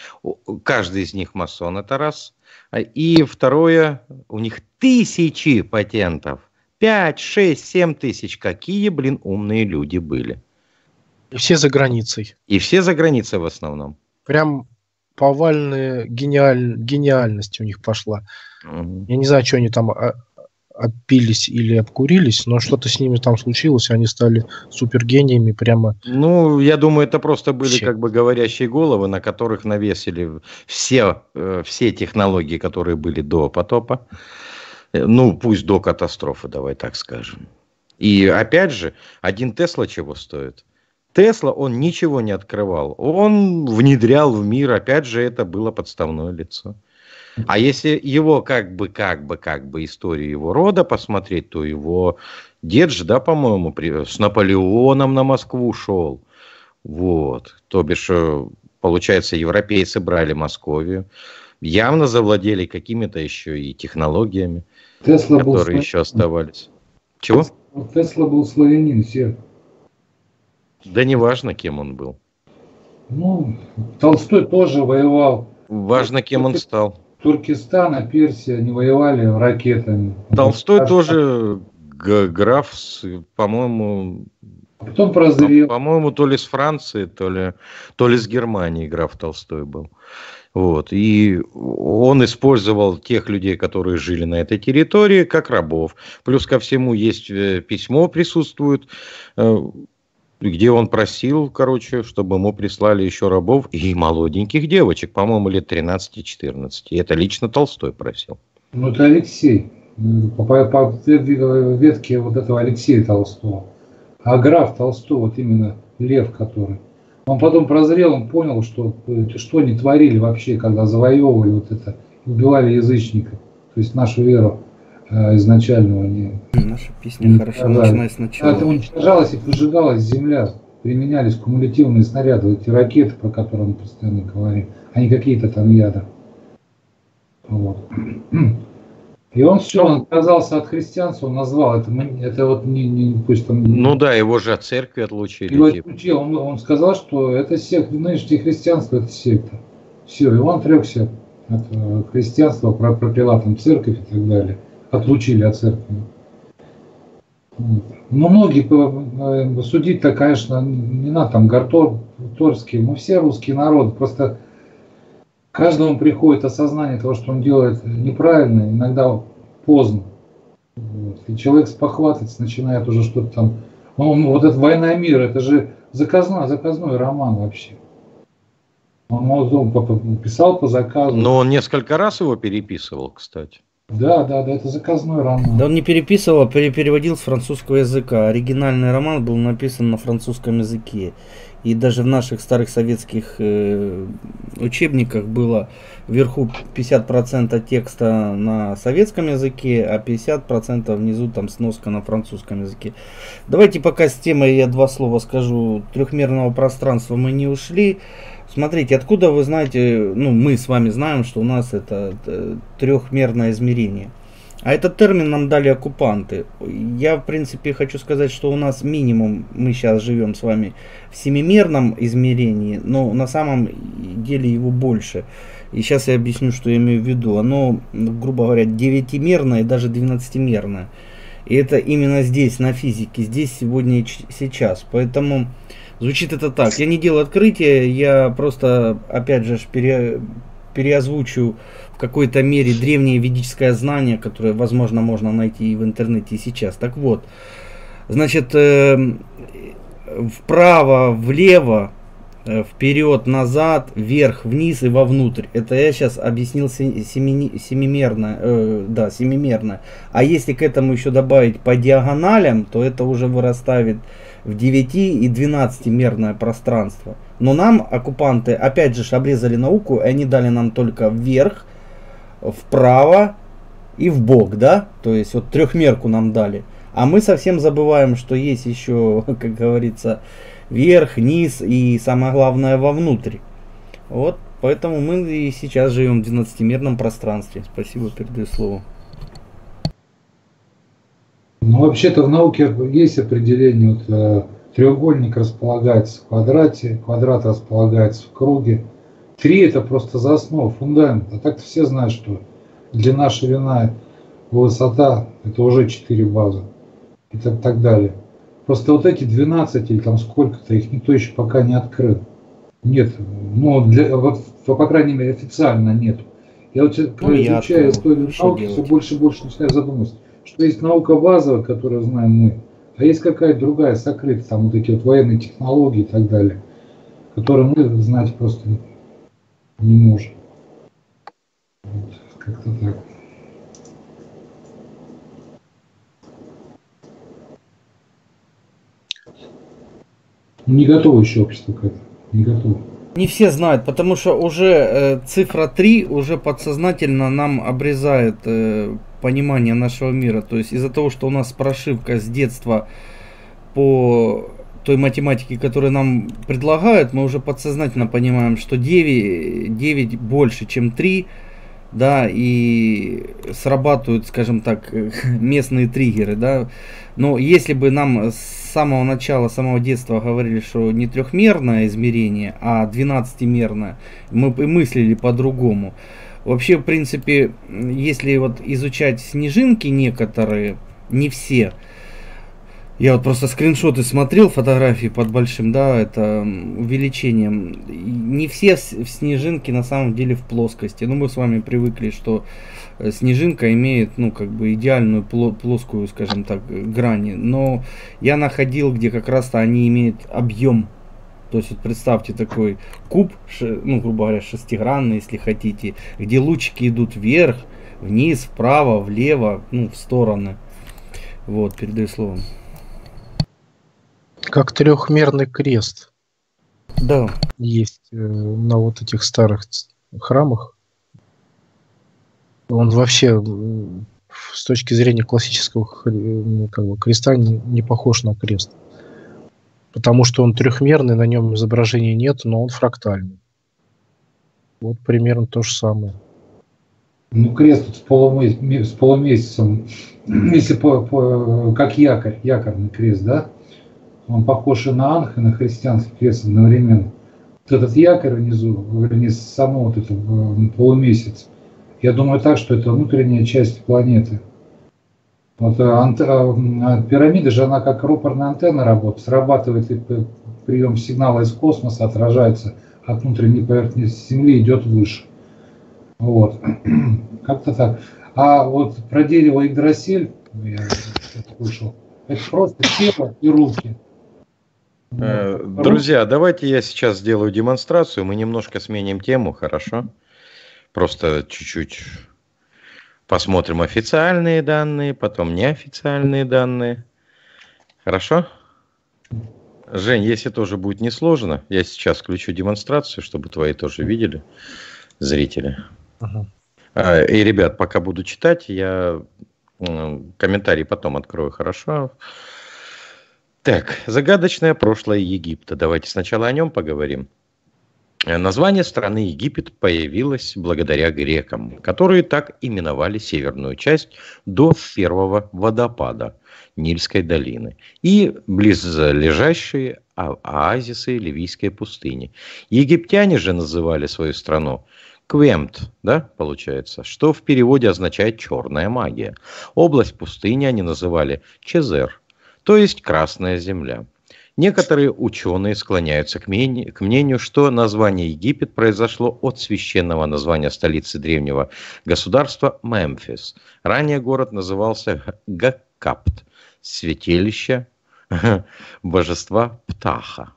Каждый из них масон, это раз. И второе, у них тысячи патентов. 5, 6, 7 тысяч. Какие, блин, умные люди были. И все за границей. И все за границей в основном. Прям повальная гениальность у них пошла. Угу. Я не знаю, что они там отпились или обкурились, но что-то с ними там случилось, они стали супергениями прямо. Ну, я думаю, это просто были как бы говорящие головы, на которых навесили все технологии, которые были до потопа. Ну, пусть до катастрофы, давай так скажем. И опять же, один Тесла чего стоит? Тесла, он ничего не открывал. Он внедрял в мир, опять же, это было подставное лицо. А если его как бы историю его рода посмотреть, то его дед же, да, по-моему, с Наполеоном на Москву шел. Вот. То бишь, получается, европейцы брали Московию. Явно завладели какими-то еще и технологиями, Тесла которые еще оставались. Чего? Тесла был славянин, все. Да неважно, кем он был. Ну, Толстой тоже воевал. Важно, кем он стал. Туркестан, Персия, они воевали ракетами. Толстой тоже граф, по-моему, потом прозрел. По-моему, то ли с Франции, то ли с Германии граф Толстой был. Вот. И он использовал тех людей, которые жили на этой территории, как рабов. Плюс ко всему есть письмо, присутствует, где он просил, короче, чтобы ему прислали еще рабов и молоденьких девочек, по-моему, лет 13-14. И это лично Толстой просил. Ну, это Алексей. По ветке вот этого Алексея Толстого. А граф Толстой, вот именно Лев, который... Он потом прозрел, он понял, что они творили вообще, когда завоевывали вот это, убивали язычников. То есть нашу веру изначального не... Наша песня хорошо началась сначала. Уничтожалась и выжигалась земля. применялись кумулятивные снаряды, эти ракеты, про которые мы постоянно говорим, а не какие-то там ядра. Вот. И он все, он отказался от христианства, он назвал, это вот не пусть там... Ну да, его же от церкви отлучили. Его отлучили, он сказал, что это секта, нынешнее христианство, это секта. Все, и он отрекся от христианства, пропила там церковь и так далее. Отлучили от церкви. Но многие судить-то, конечно, не надо, там, Горторский, мы все русские народы, просто... Каждому приходит осознание того, что он делает неправильно, иногда поздно. Вот. И человек спохватывается, начинает уже что-то там... Он, вот эта «Война мира», это же заказной роман вообще. Он писал по заказу. Но он несколько раз его переписывал, кстати. Да, это заказной роман. Да он не переписывал, а переводил с французского языка. Оригинальный роман был написан на французском языке. И даже в наших старых советских учебниках было вверху 50% текста на советском языке, а 50% внизу там сноска на французском языке. Давайте пока с темой я два слова скажу. Трехмерного пространства мы не ушли. Смотрите, откуда вы знаете, ну мы с вами знаем, что у нас это трехмерное измерение. А этот термин нам дали оккупанты. Я, в принципе, хочу сказать, что у нас минимум, мы сейчас живем с вами в семимерном измерении, но на самом деле его больше. И сейчас я объясню, что я имею в виду. Оно, грубо говоря, девятимерное и даже 12-мерное. И это именно здесь, на физике, здесь, сегодня и сейчас. Поэтому звучит это так. Я не делал открытия, я просто, опять же, переозвучу в какой-то мере древнее ведическое знание, которое, возможно, можно найти и в интернете и сейчас. Так вот, значит, вправо, влево, вперед, назад, вверх, вниз и вовнутрь. Это я сейчас объяснил семимерно. А если к этому еще добавить по диагоналям, то это уже вырастает в 9 и 12-мерное пространство. Но нам оккупанты опять же обрезали науку, и они дали нам только вверх, вправо и вбок, да? То есть вот трехмерку нам дали. А мы совсем забываем, что есть еще, как говорится, вверх, низ и самое главное вовнутрь. Вот, поэтому мы и сейчас живем в 12-мерном пространстве. Спасибо, передаю слово. Ну, вообще-то в науке есть определение, вот, треугольник располагается в квадрате, квадрат располагается в круге. Три — это просто за основу, фундамент. А так-то все знают, что длина, ширина, высота — это уже 4 базы и так далее. Просто вот эти 12 или там сколько-то, их никто еще пока не открыл. Нет, ну, по крайней мере, официально нет. Я вот изучаю историю науки, все больше и больше начинаю задумываться, что есть наука базовая, которую знаем мы, а есть какая-то другая, сокрытая, там вот эти вот военные технологии и так далее, которые мы знать просто не можем. Вот, как-то так. Не готово еще общество к этому, не готово. Не все знают, потому что уже цифра 3 уже подсознательно нам обрезает понимание нашего мира. То есть из-за того, что у нас прошивка с детства по той математике, которую нам предлагают, мы уже подсознательно понимаем, что 9 больше, чем 3, да, и срабатывают, скажем так, местные триггеры, да. Но если бы нам с самого начала, с самого детства говорили, что не трехмерное измерение, а 12-мерное, мы бы мыслили по-другому. Вообще, в принципе, если вот изучать снежинки некоторые, не все, я вот просто скриншоты смотрел, фотографии под большим, да, это увеличением. Не все снежинки на самом деле в плоскости. Ну, мы с вами привыкли, что снежинка имеет, ну, как бы идеальную плоскую, скажем так, грани. Но я находил, где как раз-то они имеют объем. То есть, вот представьте такой куб, ну, грубо говоря, шестигранный, если хотите, где лучики идут вверх, вниз, вправо, влево, ну, в стороны. Вот, передаю слово. Как трехмерный крест. Да. Есть на вот этих старых храмах. Он вообще с точки зрения классического, как бы, креста не похож на крест. потому что он трехмерный, на нем изображения нет, но он фрактальный. Вот примерно то же самое. Ну, крест с полумесяцем, если как якорь, якорный крест, да? Он похож и на анх, и на христианский крест одновременно. Вот этот якорь внизу, вернее, само вот это полумесяц, я думаю так, что это внутренняя часть планеты. Вот пирамида же, она как рупорная антенна работает, срабатывает прием сигнала из космоса, отражается от внутренней поверхности Земли, идет выше. Вот. Как-то так. А вот про дерево Игдрасиль, я слышал, это просто тело и руки. Друзья, давайте я сейчас сделаю демонстрацию, мы немножко сменим тему, хорошо? Просто чуть-чуть посмотрим официальные данные, потом неофициальные данные. Хорошо? Жень, если тоже будет несложно, я сейчас включу демонстрацию, чтобы твои тоже видели, зрители. Ага. И, ребят, пока буду читать, я комментарий потом открою, хорошо? Так, загадочное прошлое Египта. Давайте сначала о нем поговорим. Название страны Египет появилось благодаря грекам, которые так именовали северную часть до первого водопада Нильской долины и близлежащие оазисы Ливийской пустыни. Египтяне же называли свою страну Квемт, да, получается, что в переводе означает «черная магия». Область пустыни они называли Чезер, то есть «красная земля». Некоторые ученые склоняются к мнению, что название Египет произошло от священного названия столицы древнего государства Мемфис. Ранее город назывался Гакапт, святилище божества Птаха.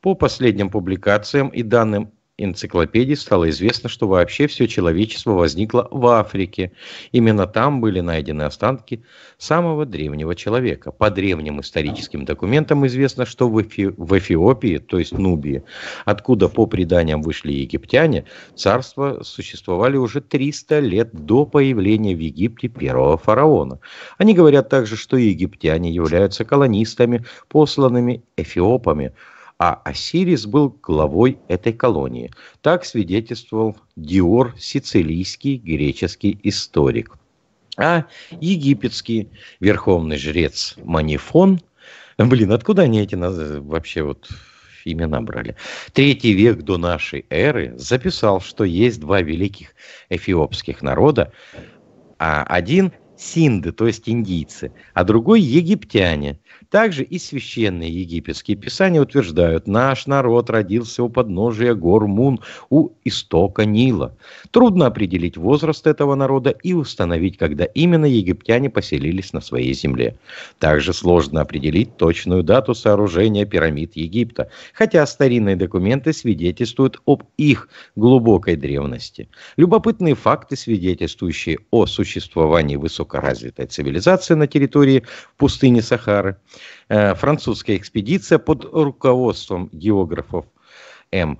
По последним публикациям и данным энциклопедии стало известно, что вообще все человечество возникло в Африке. Именно там были найдены останки самого древнего человека. По древним историческим документам известно, что в Эфиопии, то есть Нубии, откуда по преданиям вышли египтяне, царства существовали уже 300 лет до появления в Египте первого фараона. Они говорят также, что египтяне являются колонистами, посланными эфиопами, а Осирис был главой этой колонии. Так свидетельствовал Диор, сицилийский греческий историк. А египетский верховный жрец Манифон... Блин, откуда они эти вообще вот имена брали? Третий век до нашей эры записал, что есть два великих эфиопских народа. А один... синды, то есть индийцы, а другой египтяне. Также и священные египетские писания утверждают: наш народ родился у подножия гор Мун, у истока Нила. Трудно определить возраст этого народа и установить, когда именно египтяне поселились на своей земле. Также сложно определить точную дату сооружения пирамид Египта, хотя старинные документы свидетельствуют об их глубокой древности. Любопытные факты, свидетельствующие о существовании высокоразвитой цивилизации на территории пустыни Сахары. Французская экспедиция под руководством географов М.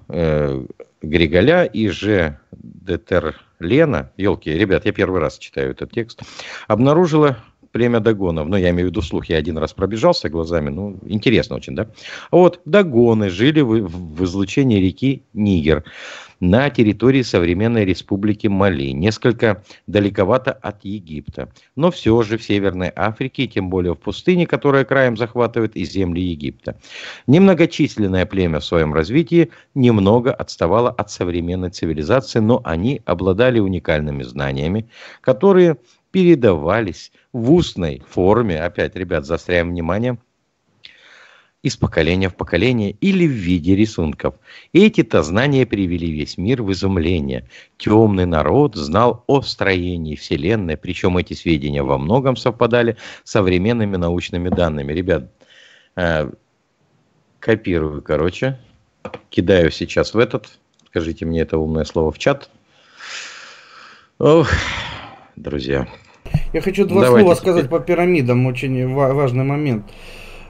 Григоля и Ж. Детерлена, елки, ребят, я первый раз читаю этот текст, обнаружила племя дагонов. Но я имею в виду слух, я один раз пробежался глазами, ну, интересно очень, да? Вот, дагоны жили в излучении реки Нигер на территории современной республики Мали, несколько далековато от Египта. Но все же в Северной Африке, тем более в пустыне, которая краем захватывает и земли Египта. Немногочисленное племя в своем развитии немного отставало от современной цивилизации, но они обладали уникальными знаниями, которые передавались в устной форме, опять, ребят, заостряем внимание, из поколения в поколение или в виде рисунков. Эти-то знания привели весь мир в изумление. Темный народ знал о строении Вселенной, причем эти сведения во многом совпадали с современными научными данными. Ребят, копирую, короче, кидаю сейчас в этот, скажите мне это умное слово в чат. Ох, друзья. Я хочу два слова сказать по пирамидам, очень важный момент.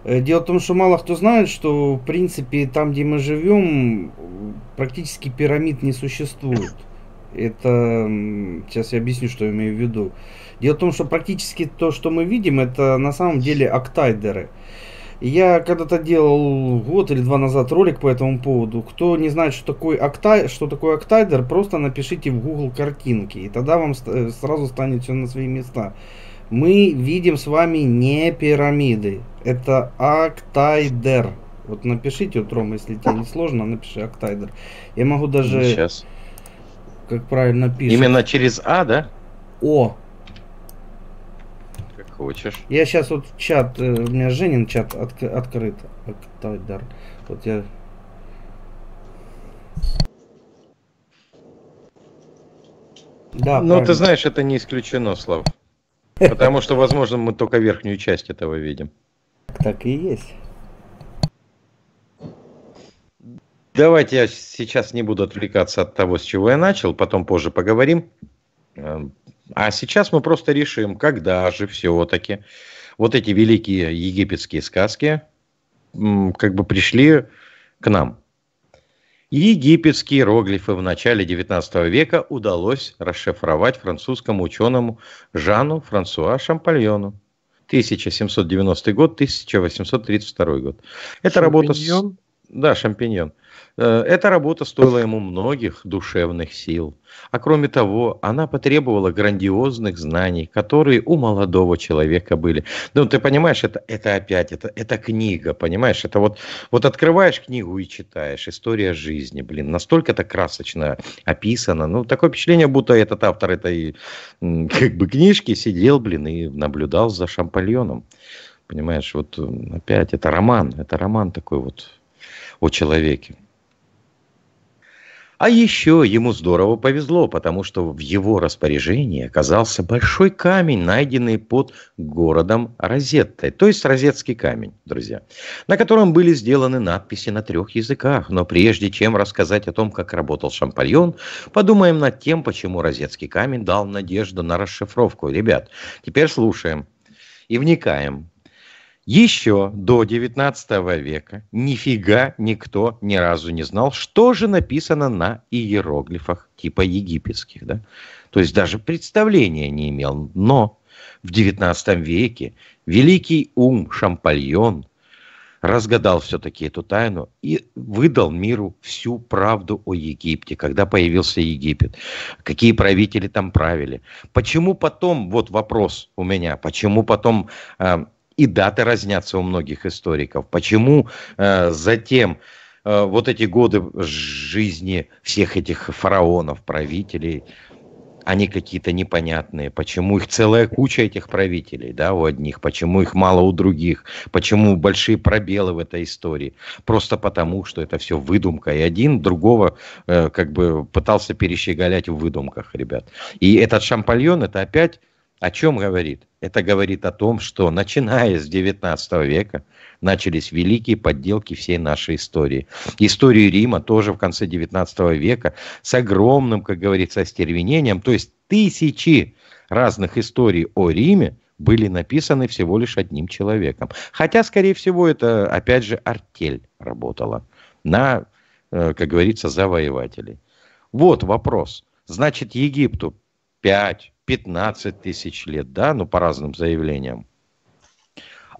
Дело в том, что мало кто знает, что, в принципе, там, где мы живем, практически пирамид не существует. Это... Сейчас я объясню, что я имею в виду. Дело в том, что практически то, что мы видим, это на самом деле октайдеры. Я когда-то делал год или два назад ролик по этому поводу. Кто не знает, что такое октайдер, просто напишите в Google картинки, и тогда вам сразу станет все на свои места. Мы видим с вами не пирамиды, это октайдер. Вот напишите, вот, Рома, если тебе не сложно, напиши октайдер. Я могу даже... Сейчас. Как правильно пишут. Именно через А, да? О. Как хочешь. Я сейчас вот чат, у меня Женин чат открыт. Октайдер. Вот я... Да, ну, правильно. Ты знаешь, это не исключено, Слав. Потому что, возможно, мы только верхнюю часть этого видим. Так и есть. Давайте я сейчас не буду отвлекаться от того, с чего я начал, потом позже поговорим. А сейчас мы просто решим, когда же все-таки вот эти великие египетские сказки как бы пришли к нам. Египетские иероглифы в начале 19 века удалось расшифровать французскому ученому Жану Франсуа Шампольону. 1790 год, 1832 год. Это работа с... Да, Шампиньон. Эта работа стоила ему многих душевных сил. А кроме того, она потребовала грандиозных знаний, которые у молодого человека были. Ну, ты понимаешь, это книга, понимаешь? Это вот открываешь книгу и читаешь. История жизни, блин, настолько-то красочно описана. Ну, такое впечатление, будто этот автор этой как бы книжки сидел, блин, и наблюдал за Шампольоном. Понимаешь, вот опять это роман такой вот о человеке. А еще ему здорово повезло, потому что в его распоряжении оказался большой камень, найденный под городом Розеттой, то есть Розеттский камень, друзья, на котором были сделаны надписи на 3 языках. Но прежде чем рассказать о том, как работал Шампольон, подумаем над тем, почему Розеттский камень дал надежду на расшифровку. Ребят, теперь слушаем и вникаем. Еще до 19 века нифига никто ни разу не знал, что же написано на иероглифах типа египетских, да? То есть даже представления не имел. Но в 19 веке великий ум Шампольон разгадал все-таки эту тайну и выдал миру всю правду о Египте, когда появился Египет, какие правители там правили. Почему потом, вот вопрос у меня, почему потом... И даты разнятся у многих историков. Почему затем вот эти годы жизни всех этих фараонов, правителей, они какие-то непонятные? Почему их целая куча этих правителей, да, у одних? Почему их мало у других? Почему большие пробелы в этой истории? Просто потому, что это все выдумка. И один другого как бы пытался перещеголять в выдумках, ребят. И этот Шампольон, это опять... О чем говорит? Это говорит о том, что начиная с 19 века начались великие подделки всей нашей истории. Историю Рима тоже в конце 19 века с огромным, как говорится, остервенением. То есть тысячи разных историй о Риме были написаны всего лишь одним человеком. Хотя, скорее всего, это, опять же, артель работала на, как говорится, завоевателей. Вот вопрос. Значит, Египту 5-15 тысяч лет, да, ну по разным заявлениям.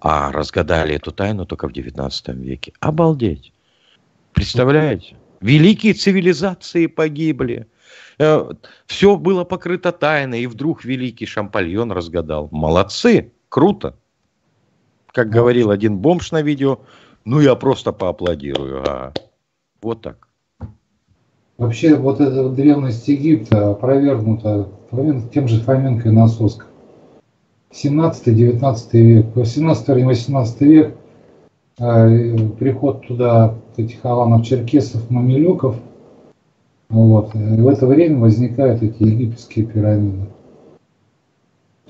А разгадали эту тайну только в 19 веке. Обалдеть. Представляете? Великие цивилизации погибли. Все было покрыто тайной, и вдруг великий Шампольон разгадал. Молодцы, круто. Как говорил один бомж на видео, ну я просто поаплодирую. А, вот так. Вообще, вот эта вот древность Египта опровергнута тем же Фоменко и Носовским. 17-19 век, 17-18 век, приход туда этих аланов, черкесов, мамилюков. Вот. В это время возникают эти египетские пирамиды.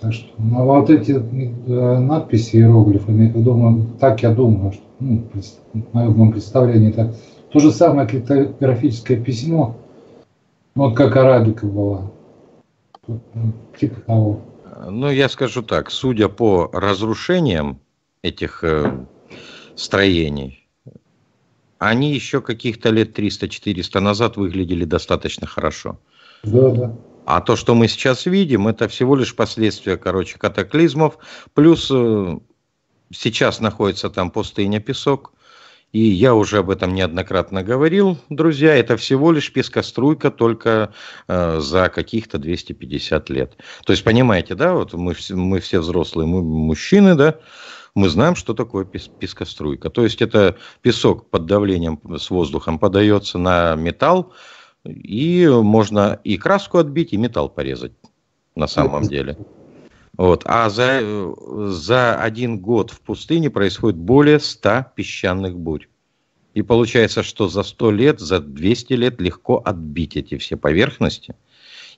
Так что, ну, вот эти надписи иероглифами, я думаю, что, ну, в моем представлении так. То же самое каллиграфическое письмо, вот как арабика была, типа того. Ну, я скажу так, судя по разрушениям этих строений, они еще каких-то лет 300-400 назад выглядели достаточно хорошо. Да, да. А то, что мы сейчас видим, это всего лишь последствия, короче, катаклизмов, плюс... Сейчас находится там пустыня, песок. И я уже об этом неоднократно говорил, друзья, это всего лишь пескоструйка только за каких-то 250 лет. То есть, понимаете, да, вот мы все взрослые, мы мужчины, да, мы знаем, что такое пескоструйка. То есть, это песок под давлением с воздухом подается на металл, и можно и краску отбить, и металл порезать на самом деле. Вот. А за один год в пустыне происходит более 100 песчаных бурь. И получается, что за 100 лет, за 200 лет легко отбить эти все поверхности.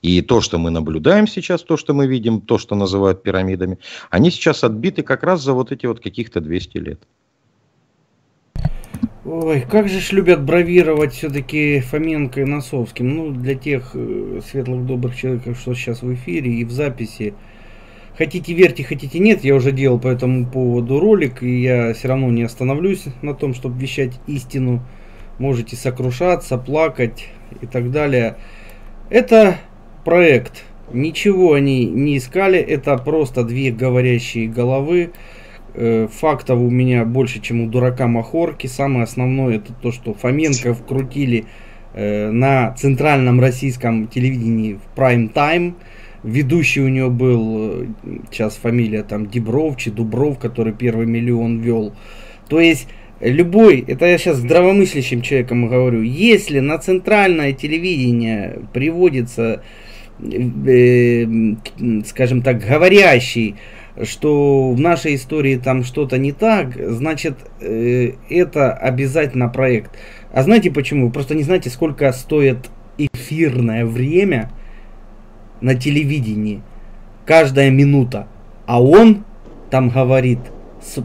И то, что мы наблюдаем сейчас, то, что мы видим, то, что называют пирамидами, они сейчас отбиты как раз за вот эти вот каких-то 200 лет. Ой, как же ж любят бравировать все-таки Фоменко и Носовским. Ну, для тех светлых, добрых человек, что сейчас в эфире и в записи. Хотите верьте, хотите нет, я уже делал по этому поводу ролик, и я все равно не остановлюсь на том, чтобы вещать истину. Можете сокрушаться, плакать и так далее. Это проект. Ничего они не искали, это просто две говорящие головы. Фактов у меня больше, чем у дурака Махорки. Самое основное это то, что Фоменко вкрутили на центральном российском телевидении в прайм-тайм. Ведущий у него был, сейчас фамилия там Дубров, который первый миллион вел. То есть любой, это я сейчас здравомыслящим человеком говорю, если на центральное телевидение приводится, скажем так, говорящий, что в нашей истории там что-то не так, значит это обязательно проект. А знаете почему? Вы просто не знаете, сколько стоит эфирное время на телевидении, каждая минута, а он там говорит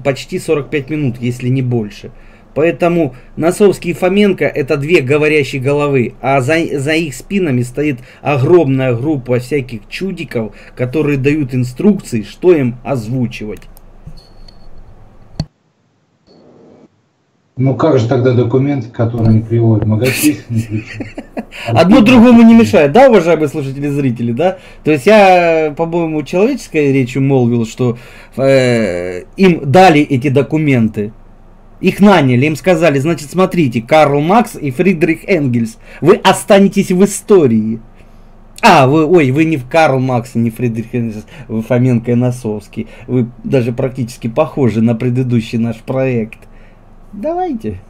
почти 45 минут, если не больше. Поэтому Носовский и Фоменко это две говорящие головы, а за их спинами стоит огромная группа всяких чудиков, которые дают инструкции, что им озвучивать. Ну как же тогда документы, которые они приводят? Магазин не включают. Одно другому не мешает, да, уважаемые слушатели и зрители, да? То есть я, по-моему, человеческой речью молвил, что им дали эти документы. Их наняли, им сказали, значит, смотрите, Карл Маркс и Фридрих Энгельс, вы останетесь в истории. А, вы не в Карл Маркс, не Фридрих Энгельс, вы Фоменко и Носовский. Вы даже практически похожи на предыдущий наш проект. Давайте.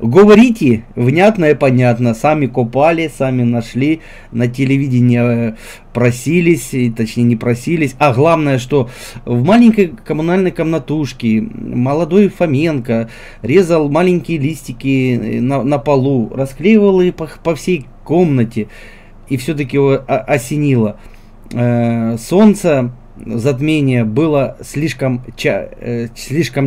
Говорите внятно и понятно. Сами копали, сами нашли. На телевидении просились, точнее не просились. А главное, что в маленькой коммунальной комнатушке молодой Фоменко резал маленькие листики на полу, расклеивал их по всей комнате. И все-таки его осенило. Солнце... затмение было слишком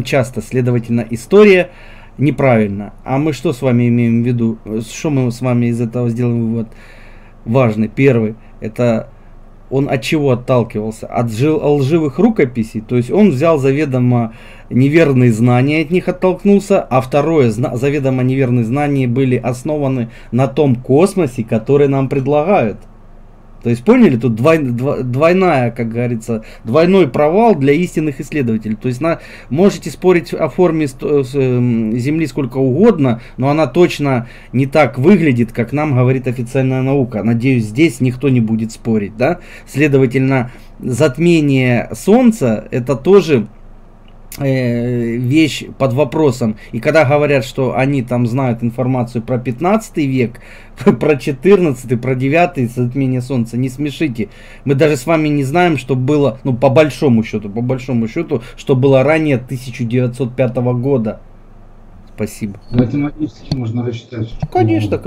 часто, следовательно, история неправильна. А мы что с вами имеем в виду? Что мы с вами из этого сделаем вывод? Важный, первый, это он от чего отталкивался? От лживых рукописей, то есть он взял заведомо неверные знания, от них оттолкнулся, а второе, заведомо неверные знания были основаны на том космосе, который нам предлагают. То есть, поняли, тут двойная, как говорится, двойной провал для истинных исследователей. То есть, можете спорить о форме Земли сколько угодно, но она точно не так выглядит, как нам говорит официальная наука. Надеюсь, здесь никто не будет спорить, да? Следовательно, затмение Солнца – это тоже... вещь под вопросом. И когда говорят, что они там знают информацию про 15 век, про 14, про 9 затмение солнца, не смешите. Мы даже с вами не знаем, что было, ну, по большому счету, что было ранее 1905 года. Спасибо. Математически можно рассчитать. Конечно.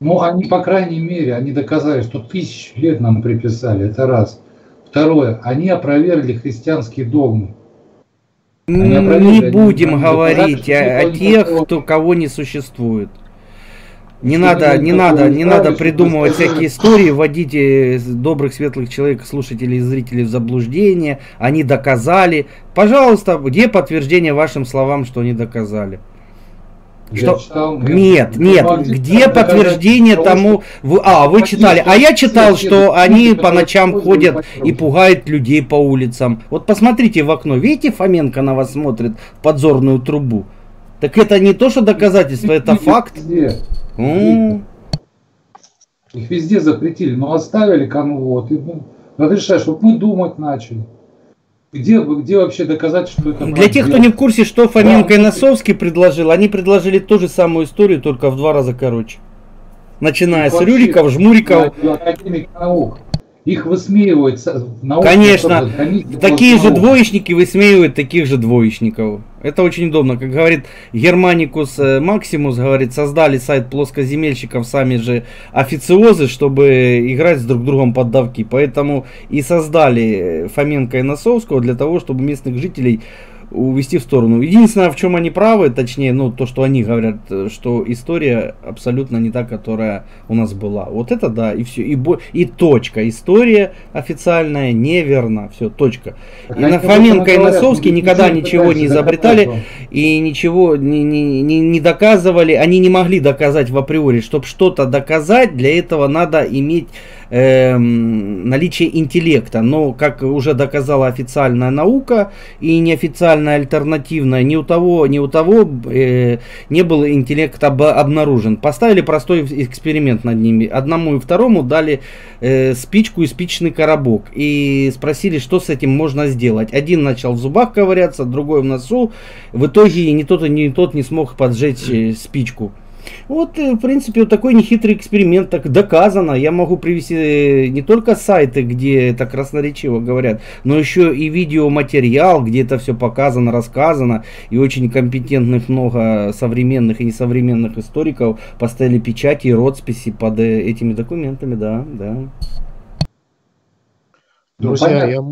Ну, они, по крайней мере, они доказали, что 1000 лет нам приписали. Это раз. Второе, они опровергли христианские догмы. Не будем говорить о тех, кого не существует. Не надо придумывать всякие истории, вводить добрых, светлых человек, слушателей и зрителей в заблуждение. Они доказали. Пожалуйста, где подтверждение вашим словам, что они доказали? Что? Читал, нет, нет, где подтверждение тому... А, вы читали. А я читал, что они по ночам ходят и пугают людей по улицам. Вот посмотрите в окно. Видите, Фоменко на вас смотрит в подзорную трубу? Так это не то, что доказательство, это факт. Их везде запретили, но оставили конвой. Разрешаешь, чтобы мы думать начали. Где вообще доказать, что это... Для тех, кто не в курсе, что Фоменко и Носовский предложил, они предложили ту же самую историю, только в 2 раза короче. Начиная с Рюриков, Жмуриков. Их высмеивают. Конечно, такие же двоечники высмеивают таких же двоечников. Это очень удобно. Как говорит Германикус Максимус, говорит, создали сайт плоскоземельщиков сами же официозы, чтобы играть с друг другом под давки. Поэтому и создали Фоменко и Носовского для того, чтобы местных жителей увести в сторону. Единственное, в чем они правы, точнее, ну, то, что они говорят, что история абсолютно не та, которая у нас была. Вот это да, и все, и точка. История официальная неверна, все, точка. Так, и на Фоменко и Носовский никогда ничего не изобретали и ничего не доказывали. Они не могли доказать в априори. Чтобы что-то доказать, для этого надо иметь наличие интеллекта. Но, как уже доказала официальная наука и неофициальная альтернативная, ни у того не был интеллект обнаружен. Поставили простой эксперимент над ними. Одному и второму дали спичку и спичный коробок. И спросили, что с этим можно сделать. Один начал в зубах ковыряться, другой в носу. В итоге ни тот не смог поджечь спичку. Вот, в принципе, вот такой нехитрый эксперимент, так доказано. Я могу привести не только сайты, где это красноречиво говорят, но еще и видеоматериал, где это все показано, рассказано. И очень компетентных много современных и несовременных историков поставили печати и росписи под этими документами, да, да. Друзья, я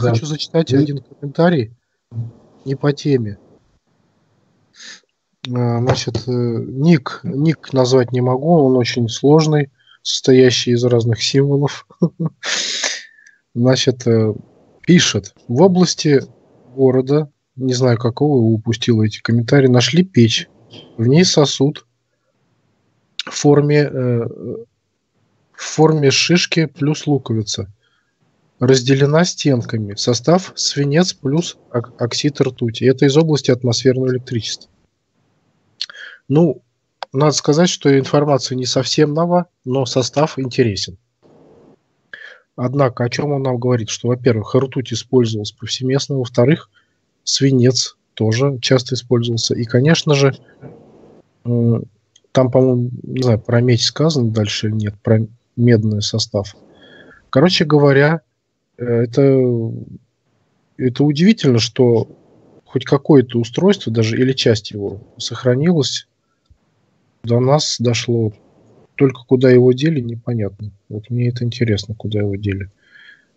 хочу зачитать один комментарий, не по теме. Значит, ник назвать не могу, он очень сложный, состоящий из разных символов. Значит, пишет: в области города, не знаю какого, упустил эти комментарии, нашли печь. В ней сосуд в форме шишки плюс луковица. Разделена стенками. Состав: свинец плюс оксид ртути. Это из области атмосферного электричества. Ну, надо сказать, что информация не совсем нова, но состав интересен. Однако, о чем он нам говорит? Что, во-первых, ртуть использовалась повсеместно, во-вторых, свинец тоже часто использовался. И, конечно же, там, по-моему, не знаю, про медь сказано дальше или нет, про медный состав. Короче говоря, это удивительно, что хоть какое-то устройство, даже или часть его, сохранилась. До нас дошло. Только куда его дели, непонятно. Вот мне это интересно, куда его дели.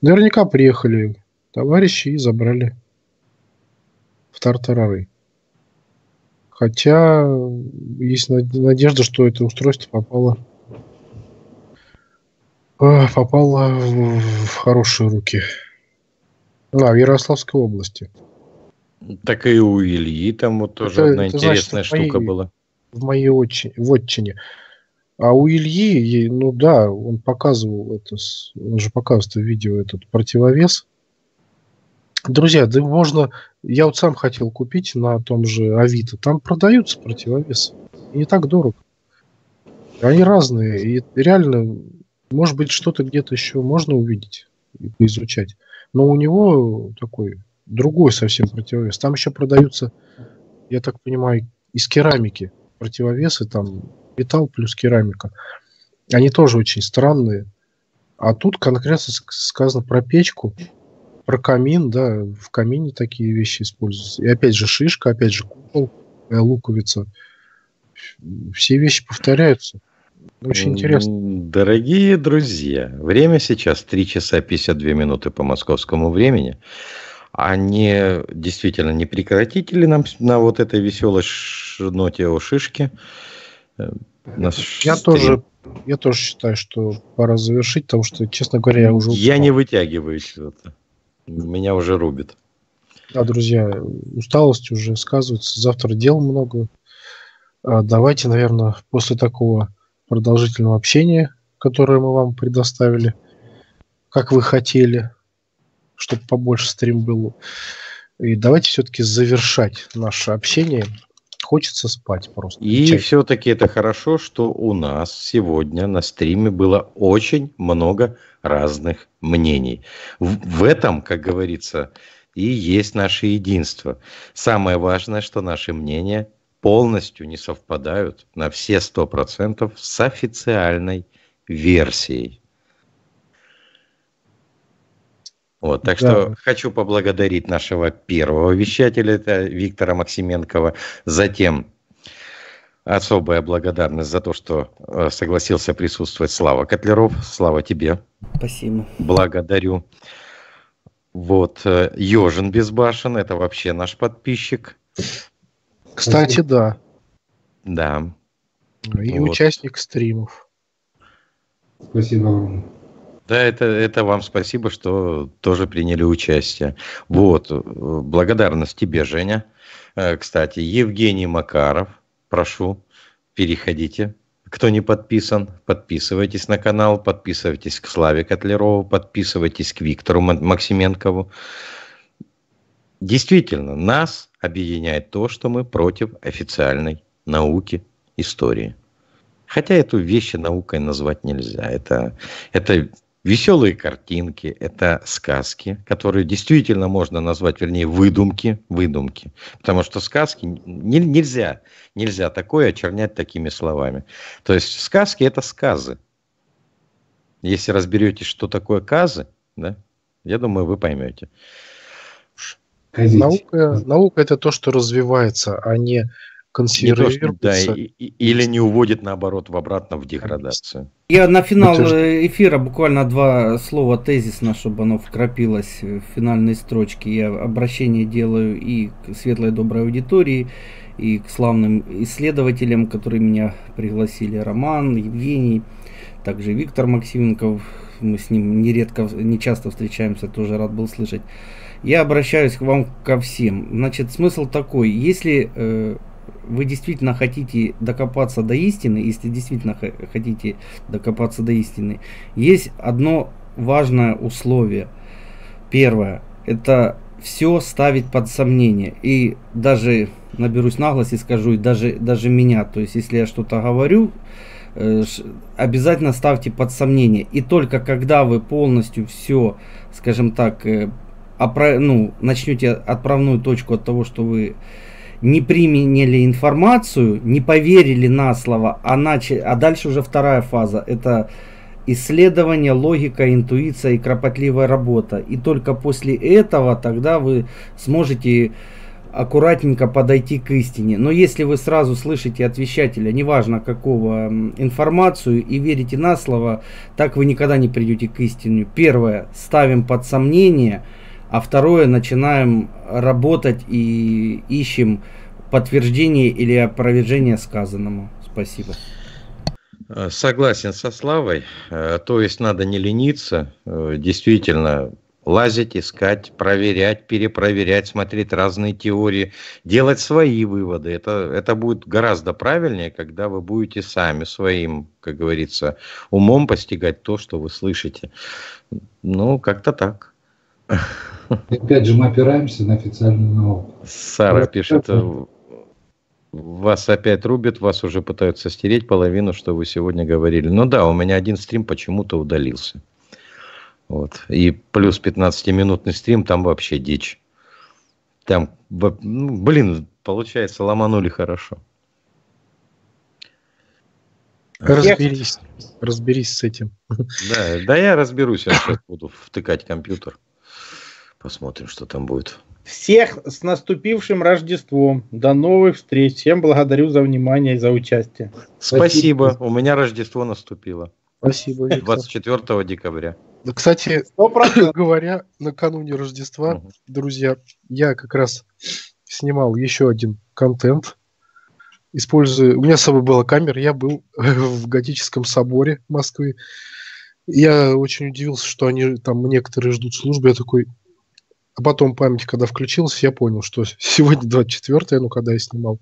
Наверняка приехали товарищи и забрали в тартарары. Хотя есть надежда, что это устройство попало в хорошие руки. А, в Ярославской области. Так и у Ильи там вот тоже одна интересная штука была. В моей вотчине. А у Ильи, ну да, он показывал это, он же показывает в видео этот противовес. Друзья, да можно, я вот сам хотел купить на том же Авито, там продаются противовесы, и не так дорого. Они разные, и реально, может быть, что-то где-то еще можно увидеть и изучать. Но у него такой... другой совсем противовес. Там еще продаются, я так понимаю, из керамики противовесы, там металл плюс керамика. Они тоже очень странные. А тут конкретно сказано про печку, про камин, да, в камине такие вещи используются. И опять же шишка, опять же купол, луковица. Все вещи повторяются. Очень интересно. Дорогие друзья, время сейчас 3 часа 52 минуты по московскому времени. Они действительно не прекратили нам на вот этой веселой ноте о шишке. Я тоже считаю, что пора завершить, потому что, честно говоря, я уже... Я не вытягиваюсь. Меня уже рубит. Да, друзья, усталость уже сказывается. Завтра дел много. Давайте, наверное, после такого продолжительного общения, которое мы вам предоставили, как вы хотели, чтобы побольше стрим было. И давайте все-таки завершать наше общение. Хочется спать просто. И все-таки это хорошо, что у нас сегодня на стриме было очень много разных мнений. В этом, как говорится, и есть наше единство. Самое важное, что наши мнения полностью не совпадают на все 100% с официальной версией. Вот, так да. Что хочу поблагодарить нашего первого вещателя, это Виктора Максименкова. Затем особая благодарность за то, что согласился присутствовать Слава Котляров. Слава тебе. Спасибо. Благодарю. Вот, Ёжин Безбашен, это вообще наш подписчик. Кстати, да. Да. И вот. Участник стримов. Спасибо вам. Да, это вам спасибо, что тоже приняли участие. Вот, благодарность тебе, Женя. Кстати, Евгений Макаров, прошу, переходите. Кто не подписан, подписывайтесь на канал, подписывайтесь к Славе Котлярову, подписывайтесь к Виктору Максименкову. Действительно, нас объединяет то, что мы против официальной науки истории. Хотя эту вещь наукой назвать нельзя. Это веселые картинки, это сказки, которые действительно можно назвать, вернее, выдумки. Потому что сказки нельзя такое очернять такими словами. То есть сказки – это сказы. Если разберетесь, что такое казы, да, я думаю, вы поймете. Наука – это то, что развивается, а не консервируется. Или не уводит, наоборот, обратно в деградацию. Я на финал эфира буквально два слова тезисно, чтобы оно вкрапилось в финальные строчки. Я обращение делаю и к светлой доброй аудитории, и к славным исследователям, которые меня пригласили. Роман, Евгений, также Виктор Максименков. Мы с ним не часто встречаемся, тоже рад был слышать. Я обращаюсь к вам ко всем. Значит, смысл такой. Если вы действительно хотите докопаться до истины, есть одно важное условие. Первое. Это все ставить под сомнение. И даже, наберусь наглости, скажу, и даже меня. То есть, если я что-то говорю, обязательно ставьте под сомнение. И только когда вы полностью все, скажем так, начнете отправную точку от того, что вы не применили информацию, не поверили на слово, а дальше уже вторая фаза. Это исследование, логика, интуиция и кропотливая работа. И только после этого тогда вы сможете аккуратненько подойти к истине. Но если вы сразу слышите от вещателя, неважно какого, информацию и верите на слово, так вы никогда не придете к истине. Первое, ставим под сомнение. А второе, начинаем работать и ищем подтверждение или опровержение сказанному. Спасибо. Согласен со Славой. То есть надо не лениться, действительно лазить, искать, проверять, перепроверять, смотреть разные теории, делать свои выводы. Это будет гораздо правильнее, когда вы будете сами своим, как говорится, умом постигать то, что вы слышите. Ну, как-то так. Опять же, мы опираемся на официальную науку. Сара пишет, вас опять рубят, вас уже пытаются стереть половину, что вы сегодня говорили. Ну да, у меня один стрим почему-то удалился. Вот. И плюс 15-минутный стрим, там вообще дичь. Там, блин, получается, ломанули хорошо. Разберись с этим. Да, я разберусь, я сейчас буду втыкать компьютер. Посмотрим, что там будет. Всех с наступившим Рождеством. До новых встреч. Всем благодарю за внимание и за участие. Спасибо. У меня Рождество наступило. Спасибо. 24 декабря. Да, кстати, 100% говоря, накануне Рождества, друзья, я как раз снимал еще один контент. У меня с собой была камера. Я был в готическом соборе Москвы. Я очень удивился, что они там некоторые ждут службы. Я такой... А потом память, когда включилась, я понял, что сегодня 24-е, ну, когда я снимал,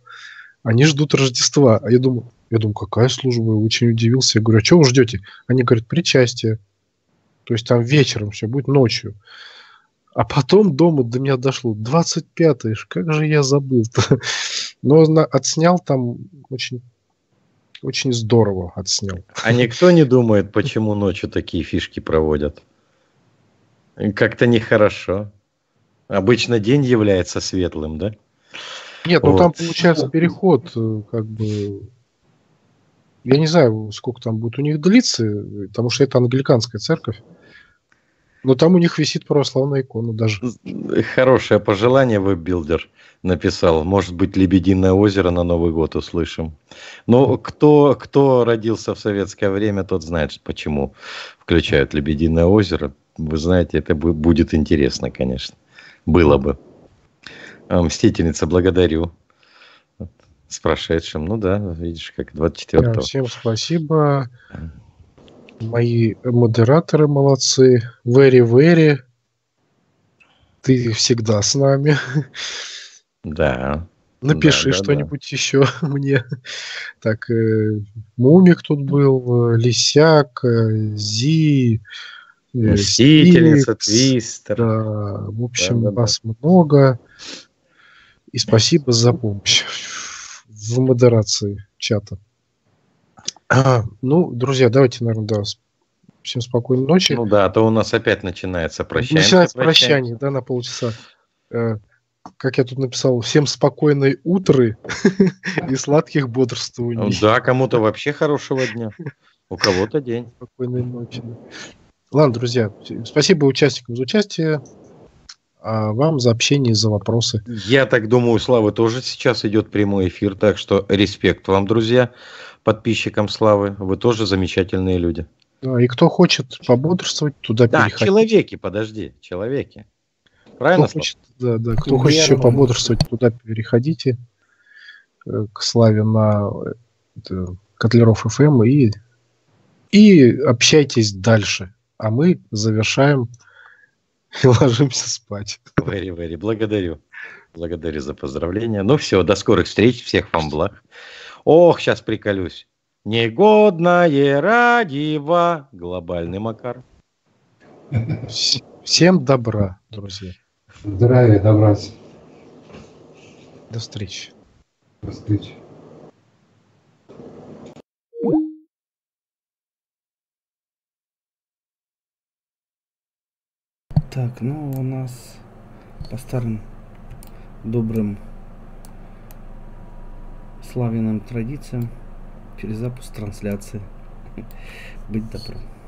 они ждут Рождества. А я думаю, какая служба? Я очень удивился. Я говорю, а чего вы ждете? Они говорят, причастие. То есть там вечером все будет, ночью. А потом дома до меня дошло. 25-е, как же я забыл-то. Но отснял там очень... Очень здорово отснял. А никто не думает, почему ночью такие фишки проводят? Как-то нехорошо. Обычно день является светлым, да? Нет, вот. Ну там получается переход, как бы... Я не знаю, сколько там будет у них длиться, потому что это англиканская церковь. Но там у них висит православная икона даже. Хорошее пожелание веб-билдер написал. Может быть, «Лебединое озеро» на Новый год услышим. Но кто родился в советское время, тот знает, почему включают «Лебединое озеро». Вы знаете, это будет интересно, конечно. Было бы. Мстительница, благодарю. С прошедшим. Ну да, видишь, как 24-го. Всем спасибо. Мои модераторы молодцы. Вэри-вэри, ты всегда с нами. Да. Напиши что-нибудь еще мне. Так, Мумик тут был, Лисяк, Зи, Мстительница, Твистер. Да, в общем, вас много. И спасибо за помощь в модерации чата. Ну, друзья, давайте, наверное, всем спокойной ночи. Ну да, а то у нас опять начинается прощание. Начинается прощание, да, на полчаса. Как я тут написал, всем спокойной утры и сладких бодрствований. Да, кому-то вообще хорошего дня, у кого-то день. Спокойной ночи. Ладно, друзья, спасибо участникам за участие. А вам за общение и за вопросы. Я так думаю, Славы тоже сейчас идет прямой эфир, так что респект вам, друзья, подписчикам Славы. Вы тоже замечательные люди. Да, и кто хочет пободрствовать, туда переходить. Да, человеки, подожди, человеки. Правильно, Слава? Да, кто хочет еще пободрствовать, туда переходите к Славе на Котляров ФМ и общайтесь дальше. А мы завершаем... И ложимся спать. Вэри-вэри, благодарю. Благодарю за поздравления. Ну все, до скорых встреч. Всех вам благ. Ох, сейчас приколюсь. Негодное радиво. Глобальный Макар. Всем добра, друзья. Здравия, добра. До встречи. До встречи. Так, ну у нас по старым добрым славянным традициям перезапуск трансляции. Быть добрым.